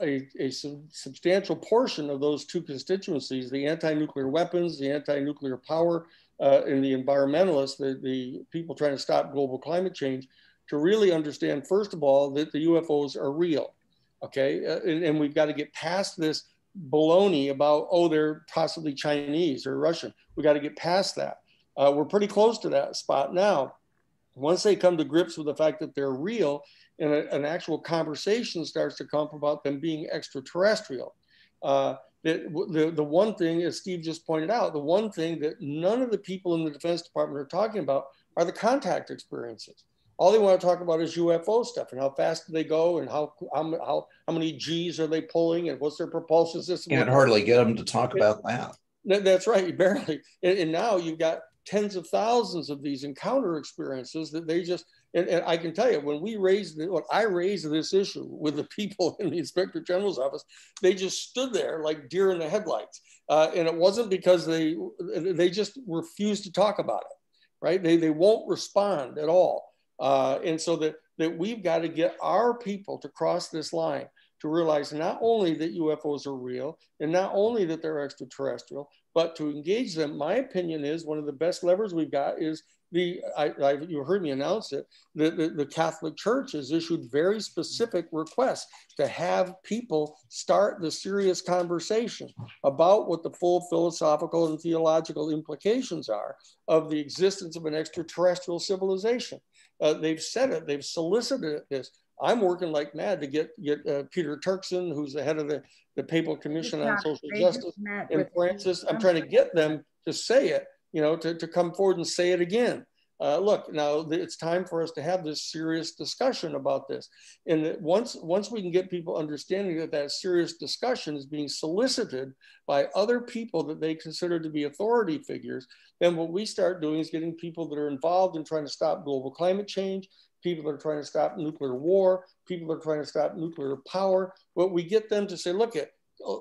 a substantial portion of those two constituencies, the anti-nuclear weapons, the anti-nuclear power, and the environmentalists, the people trying to stop global climate change, to really understand, first of all, that the UFOs are real, okay? And we've got to get past this baloney about, oh, they're possibly Chinese or Russian. We've got to get past that. We're pretty close to that spot now. Once they come to grips with the fact that they're real, and an actual conversation starts to come about them being extraterrestrial. The one thing, as Steve just pointed out, the one thing that none of the people in the Defense Department are talking about are the contact experiences. All they want to talk about is UFO stuff and how fast do they go and how many G's are they pulling and what's their propulsion system. You can hardly get them to talk about that. That's right, barely. And now you've got tens of thousands of these encounter experiences that they just, and I can tell you, when we raised, when I raised this issue with the people in the Inspector General's office, they just stood there like deer in the headlights. And it wasn't because they just refused to talk about it, right? They won't respond at all. And so that we've got to get our people to cross this line, to realize not only that UFOs are real and not only that they're extraterrestrial, but to engage them. My opinion is one of the best levers we've got is you heard me announce it, the Catholic Church has issued very specific requests to have people start the serious conversation about what the full philosophical and theological implications are of the existence of an extraterrestrial civilization. They've said it, they've solicited this. I'm working like mad to get Peter Turkson, who's the head of the Papal Commission on Social Justice, and Francis. I'm trying to get them to say it, you know, to come forward and say it again. Look, now it's time for us to have this serious discussion about this. And that once we can get people understanding that serious discussion is being solicited by other people that they consider to be authority figures, then what we start doing is getting people that are involved in trying to stop global climate change, people are trying to stop nuclear war, people are trying to stop nuclear power. What we get them to say, look,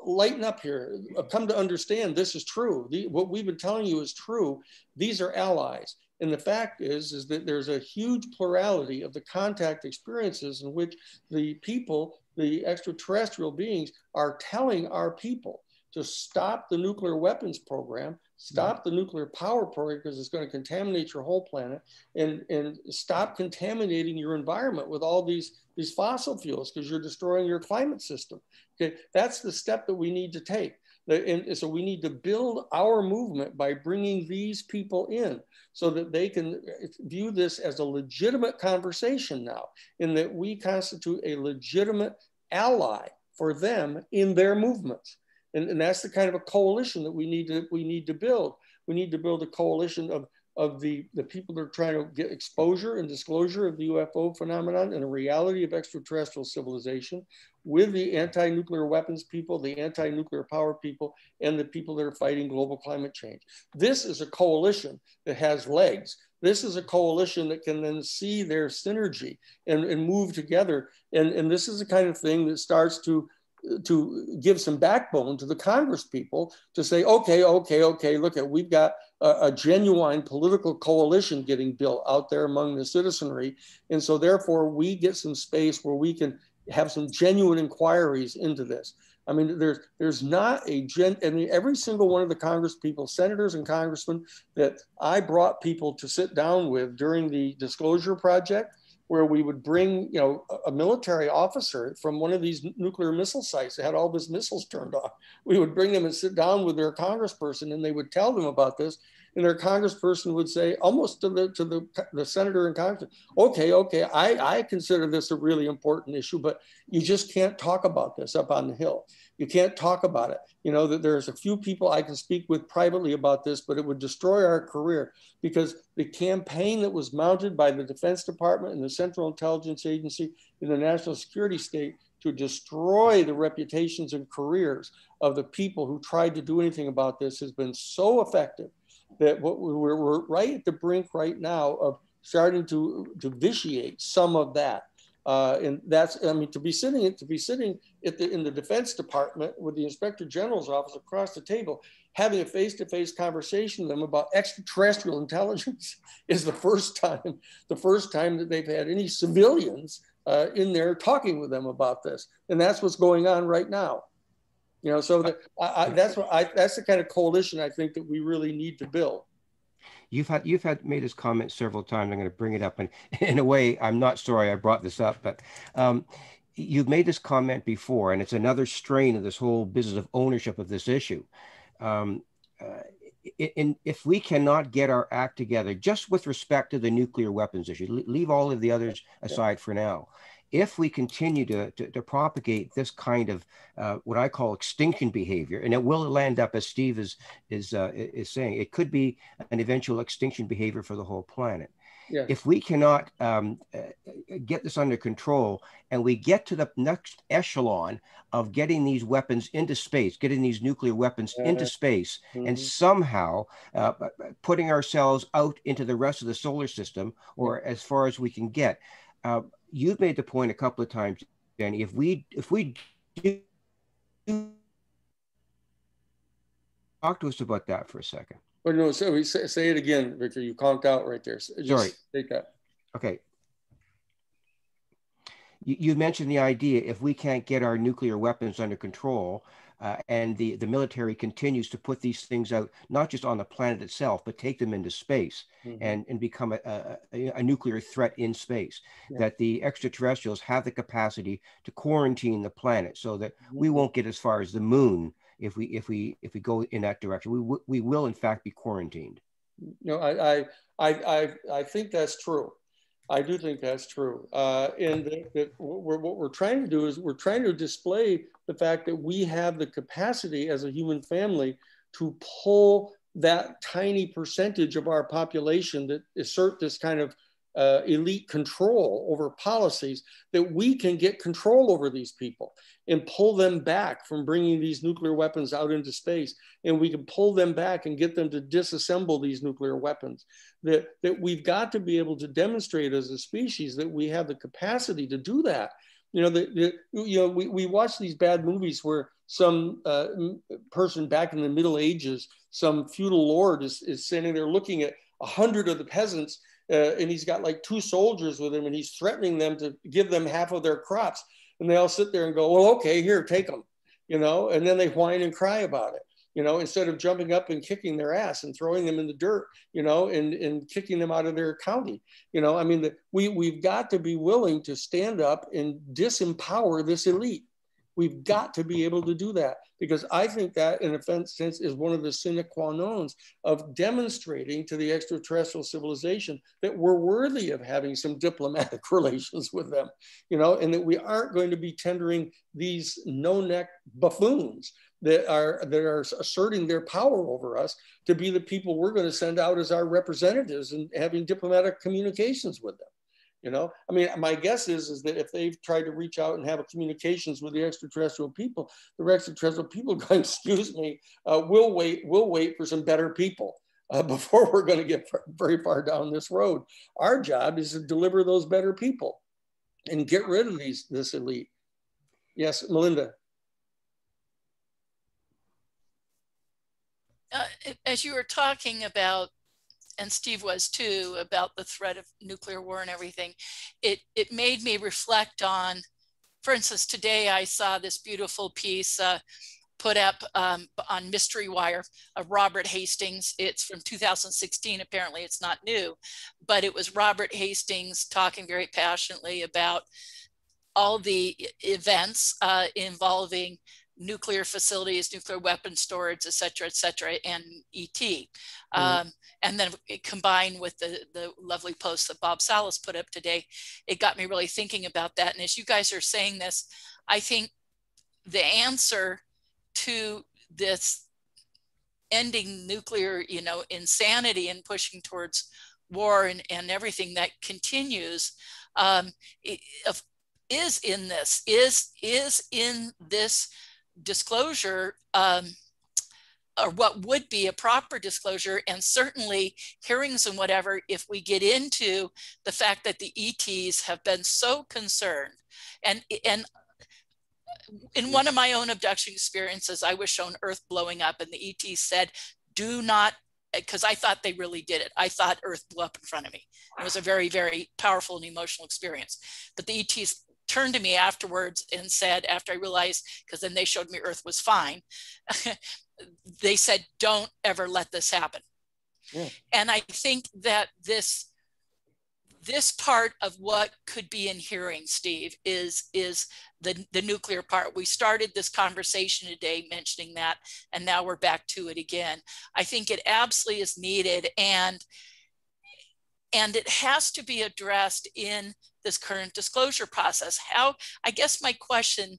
lighten up here, come to understand this is true. What we've been telling you is true. These are allies. And the fact is that there's a huge plurality of the contact experiences in which the people, the extraterrestrial beings, are telling our people to stop the nuclear weapons program, stop the nuclear power program, because it's going to contaminate your whole planet, and stop contaminating your environment with all these fossil fuels, because you're destroying your climate system. Okay, that's the step that we need to take. And so we need to build our movement by bringing these people in so that they can view this as a legitimate conversation now, and that we constitute a legitimate ally for them in their movements. And that's the kind of a coalition that we need to build. We need to build a coalition of the people that are trying to get exposure and disclosure of the UFO phenomenon and the reality of extraterrestrial civilization, with the anti-nuclear weapons people, the anti-nuclear power people, and the people that are fighting global climate change. This is a coalition that has legs. This is a coalition that can then see their synergy and move together. And this is the kind of thing that starts to give some backbone to the Congress people to say, okay, look at, we've got a genuine political coalition getting built out there among the citizenry. And so therefore we get some space where we can have some genuine inquiries into this. I mean, there's not a every single one of the Congress people, senators and congressmen that I brought people to sit down with during the Disclosure Project, where we would bring, you know, a military officer from one of these nuclear missile sites that had all these missiles turned off. We would bring them and sit down with their congressperson, and they would tell them about this. And their congressperson would say, almost to the senator and congressman, okay, I consider this a really important issue, but you just can't talk about this up on the Hill. You can't talk about it. You know, that there's a few people I can speak with privately about this, but it would destroy our career, because the campaign that was mounted by the Defense Department and the Central Intelligence Agency and the National Security State to destroy the reputations and careers of the people who tried to do anything about this has been so effective that we're right at the brink right now of starting to vitiate some of that. And that's, I mean, to be sitting in the Defense Department with the Inspector General's office across the table, having a face-to-face conversation with them about extraterrestrial intelligence is the first time that they've had any civilians in there talking with them about this. And that's what's going on right now. You know, so that's the kind of coalition I think that we really need to build. You've made this comment several times. I'm going to bring it up, and in a way, I'm not sorry I brought this up, but you've made this comment before, and it's another strain of this whole business of ownership of this issue. And if we cannot get our act together, just with respect to the nuclear weapons issue, leave all of the others aside for now. If we continue to propagate this kind of what I call extinction behavior, and it will land up, as Steve is saying, it could be an eventual extinction behavior for the whole planet. Yeah. If we cannot get this under control, and we get to the next echelon of getting these weapons into space, getting these nuclear weapons into space, and somehow putting ourselves out into the rest of the solar system, or as far as we can get, you've made the point a couple of times, Danny, if we do talk to us about that for a second. But no, so we say it again, Victor, you conked out right there. Just sorry. Take that. Okay. You mentioned the idea, if we can't get our nuclear weapons under control, and the military continues to put these things out, not just on the planet itself, but take them into space and become a nuclear threat in space, that the extraterrestrials have the capacity to quarantine the planet so that we won't get as far as the moon if we go in that direction. We will in fact be quarantined. No, I think that's true. I do think that's true. And what we're trying to do is we're trying to display the fact that we have the capacity as a human family to pull that tiny percentage of our population that assert this kind of elite control over policies, that we can get control over these people and pull them back from bringing these nuclear weapons out into space. And we can pull them back and get them to disassemble these nuclear weapons. That we've got to be able to demonstrate as a species that we have the capacity to do that. You know, we watch these bad movies where some person back in the Middle Ages, some feudal lord is standing there looking at 100 of the peasants, and he's got like 2 soldiers with him, and he's threatening them to give them half of their crops. And they all sit there and go, well, okay, here, take them. you know, and then they whine and cry about it, you know, instead of jumping up and kicking their ass and throwing them in the dirt, you know, and kicking them out of their county. You know, I mean, we've got to be willing to stand up and disempower this elite. We've got to be able to do that, because I think that in a sense is one of the sine qua nons of demonstrating to the extraterrestrial civilization that we're worthy of having some diplomatic relations with them, you know, and that we aren't going to be tendering these no-neck buffoons that are asserting their power over us to be the people we're going to send out as our representatives and having diplomatic communications with them. You know, I mean, my guess is that if they've tried to reach out and have a communications with the extraterrestrial people, the extraterrestrial people are going, excuse me, we'll wait for some better people before we're going to get very far down this road. Our job is to deliver those better people and get rid of this elite. Yes, Melinda. As you were talking about, and Steve was too, about the threat of nuclear war and everything, it made me reflect on, for instance, today I saw this beautiful piece put up on Mystery Wire of Robert Hastings. It's from 2016, apparently it's not new, but it was Robert Hastings talking very passionately about all the events involving nuclear facilities, nuclear weapon storage, et cetera, and ET. And then combined with the lovely post that Bob Salas put up today, it got me really thinking about that. And as you guys are saying this, I think the answer to this ending nuclear, you know, insanity and pushing towards war and everything that continues is in this disclosure, or what would be a proper disclosure, and certainly hearings and whatever, if we get into the fact that the ETs have been so concerned. And in one of my own abduction experiences, I was shown Earth blowing up, and the ET said, do not, because I thought they really did it. I thought Earth blew up in front of me. It was a very, very powerful and emotional experience. But the ETs turned to me afterwards and said, after I realized, because then they showed me Earth was fine, they said, don't ever let this happen. Yeah. And I think that this part of what could be in hearing, Steve, is the nuclear part. We started this conversation today mentioning that, and now we're back to it again. I think it absolutely is needed, and it has to be addressed in this current disclosure process. How, I guess my question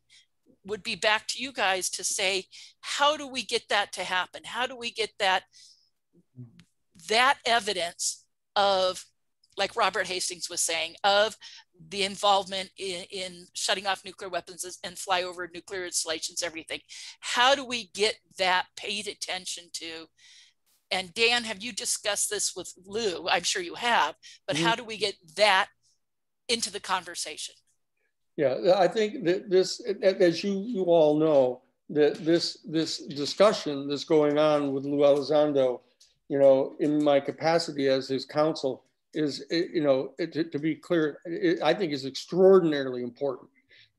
would be back to you guys to say, how do we get that to happen? How do we get that evidence of, like Robert Hastings was saying, of the involvement in shutting off nuclear weapons and flyover nuclear installations, everything? How do we get that paid attention to? And Dan, have you discussed this with Lou? I'm sure you have, but how do we get that into the conversation? Yeah, I think that this, as you all know, that this discussion that's going on with Lou Elizondo, you know, in my capacity as his counsel, is, you know, to be clear, I think is extraordinarily important.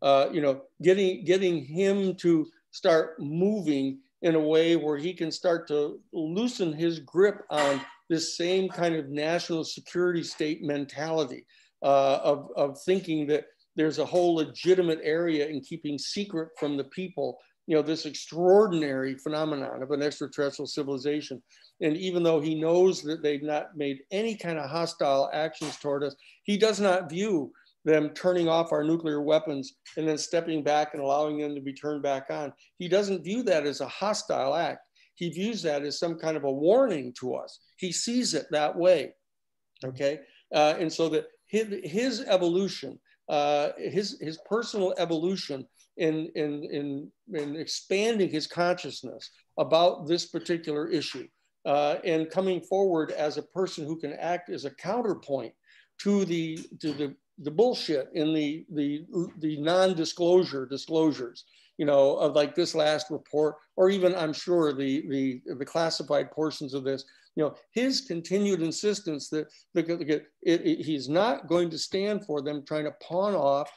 You know, getting him to start moving in a way where he can start to loosen his grip on this same kind of national security state mentality of thinking that there's a whole legitimate area in keeping secret from the people, you know, this extraordinary phenomenon of an extraterrestrial civilization. And even though he knows that they've not made any kind of hostile actions toward us, he does not view them turning off our nuclear weapons and then stepping back and allowing them to be turned back on. He doesn't view that as a hostile act. He views that as some kind of a warning to us. He sees it that way, okay? And so that his evolution, his personal evolution in expanding his consciousness about this particular issue and coming forward as a person who can act as a counterpoint to the bullshit in the non-disclosure disclosures, you know, of like this last report, or even I'm sure the classified portions of this, you know, his continued insistence that he's not going to stand for them trying to pawn off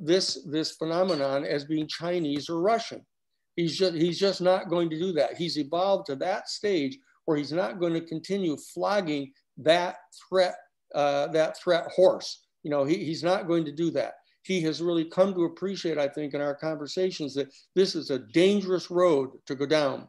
this phenomenon as being Chinese or Russian. He's just not going to do that. He's evolved to that stage where he's not going to continue flogging that threat horse. You know, he's not going to do that. He has really come to appreciate, I think, in our conversations that this is a dangerous road to go down.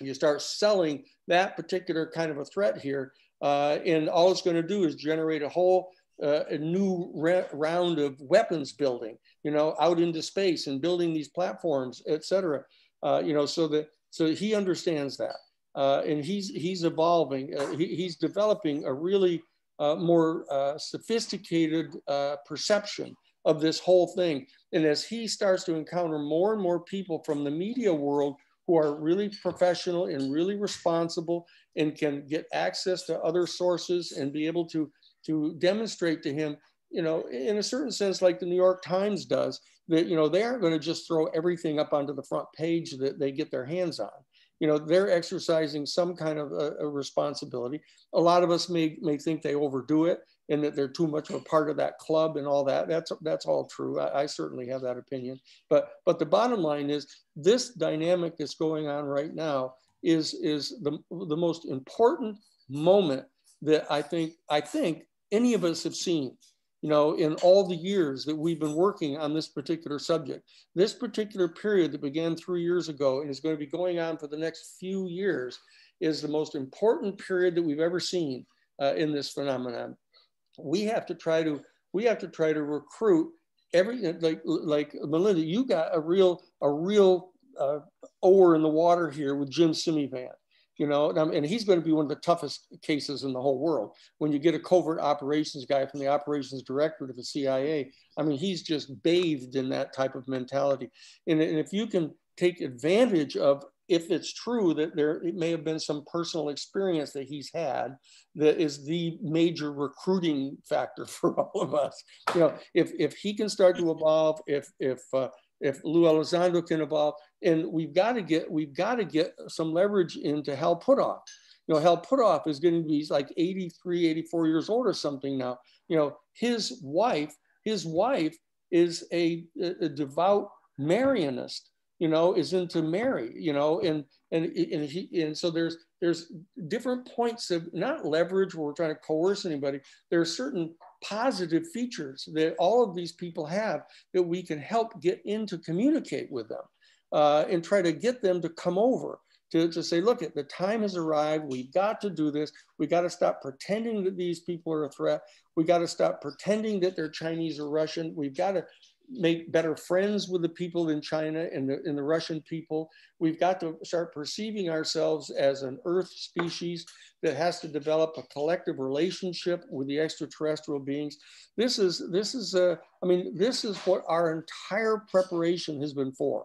You start selling that particular kind of a threat here, and all it's going to do is generate a whole a new round of weapons building, you know, out into space and building these platforms, et cetera. You know, so he understands that, and he's evolving. He's developing a really more sophisticated perception of this whole thing. And as he starts to encounter more and more people from the media world who are really professional and really responsible and can get access to other sources and be able to demonstrate to him, you know, in a certain sense, like the New York Times does, that, you know, they aren't going to just throw everything up onto the front page that they get their hands on. You know, they're exercising some kind of a responsibility. A lot of us may think they overdo it and that they're too much of a part of that club and all that. That's all true. I certainly have that opinion. But the bottom line is this dynamic that's going on right now is the most important moment that I think any of us have seen, you know, in all the years that we've been working on this particular subject. This particular period that began 3 years ago and is going to be going on for the next few years is the most important period that we've ever seen in this phenomenon. We have to try to recruit everything. Like Melinda, you got a real oar in the water here with Jim Semivan. You know, and he's going to be one of the toughest cases in the whole world. When you get a covert operations guy from the operations directorate of the CIA, I mean, he's just bathed in that type of mentality. And if you can take advantage of, if it's true that it may have been some personal experience that he's had, that is the major recruiting factor for all of us. You know, if he can start to evolve, if Lou Elizondo can evolve, and we've got to get some leverage into Hal Puthoff. You know, Hal Puthoff is going to be like 83, 84 years old or something now. You know, his wife is a devout Marianist. You know, is into Mary. You know, and so there's different points of not leverage where we're trying to coerce anybody. There are certain positive features that all of these people have that we can help get in to communicate with them and try to get them to come over to say, look, the time has arrived. We've got to do this. We got to stop pretending that these people are a threat. We got to stop pretending that they're Chinese or Russian. We've got to make better friends with the people in China and the Russian people. We've got to start perceiving ourselves as an earth species that has to develop a collective relationship with the extraterrestrial beings. This is what our entire preparation has been for.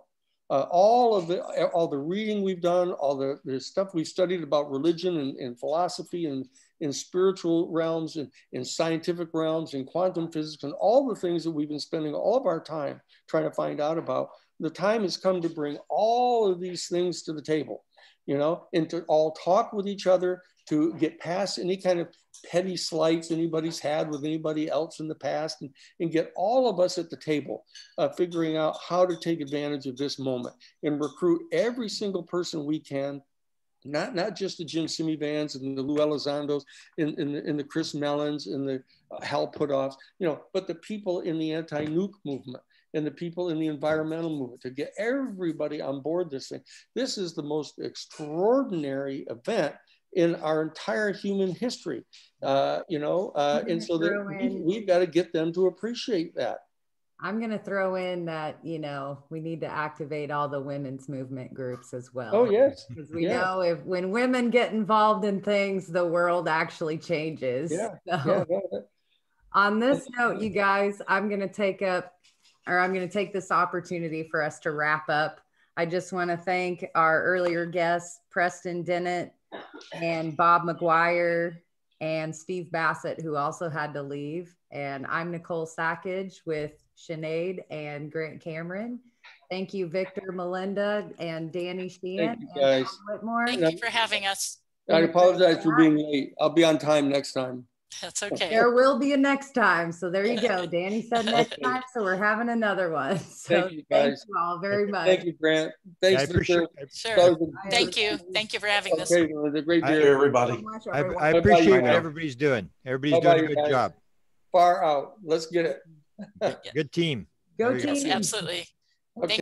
All the reading we've done, all the stuff we've studied about religion and philosophy and in spiritual realms and in scientific realms and quantum physics and all the things that we've been spending all of our time trying to find out about, the time has come to bring all of these things to the table, you know, and to all talk with each other, to get past any kind of petty slights anybody's had with anybody else in the past, and get all of us at the table figuring out how to take advantage of this moment and recruit every single person we can, not just the Jim Semivans and the Lou Elizondos and the Chris Mellons and the Hal Puthoffs, you know, but the people in the anti-nuke movement and the people in the environmental movement, to get everybody on board this thing. This is the most extraordinary event in our entire human history, you know, and so that we've got to get them to appreciate that. I'm going to throw in that, you know, we need to activate all the women's movement groups as well. Oh, yes. Because we know when women get involved in things, the world actually changes. Yeah. So yeah. On this note, you guys, I'm going to take this opportunity for us to wrap up. I just want to thank our earlier guests, Preston Dennett and Bob McGuire, and Steve Bassett, who also had to leave. And I'm Nicole Sackage with Sinead and Grant Cameron. Thank you, Victor, Melinda, and Danny Sheehan. Thank you, guys. Thank you for having us. I apologize for being late. I'll be on time next time. That's okay. There will be a next time. So there you go. Danny said next time. So we're having another one. So thank you, guys. Thank you all very much. Thank you, Grant. Thanks. Yeah, I appreciate it. Sure. Thank you. Thank you for having us. Okay, it was a great day, everybody. I appreciate what everybody's doing. Everybody's doing a good job. Far out. Let's get it. Good team. Go team. Yes, absolutely. Okay. Thank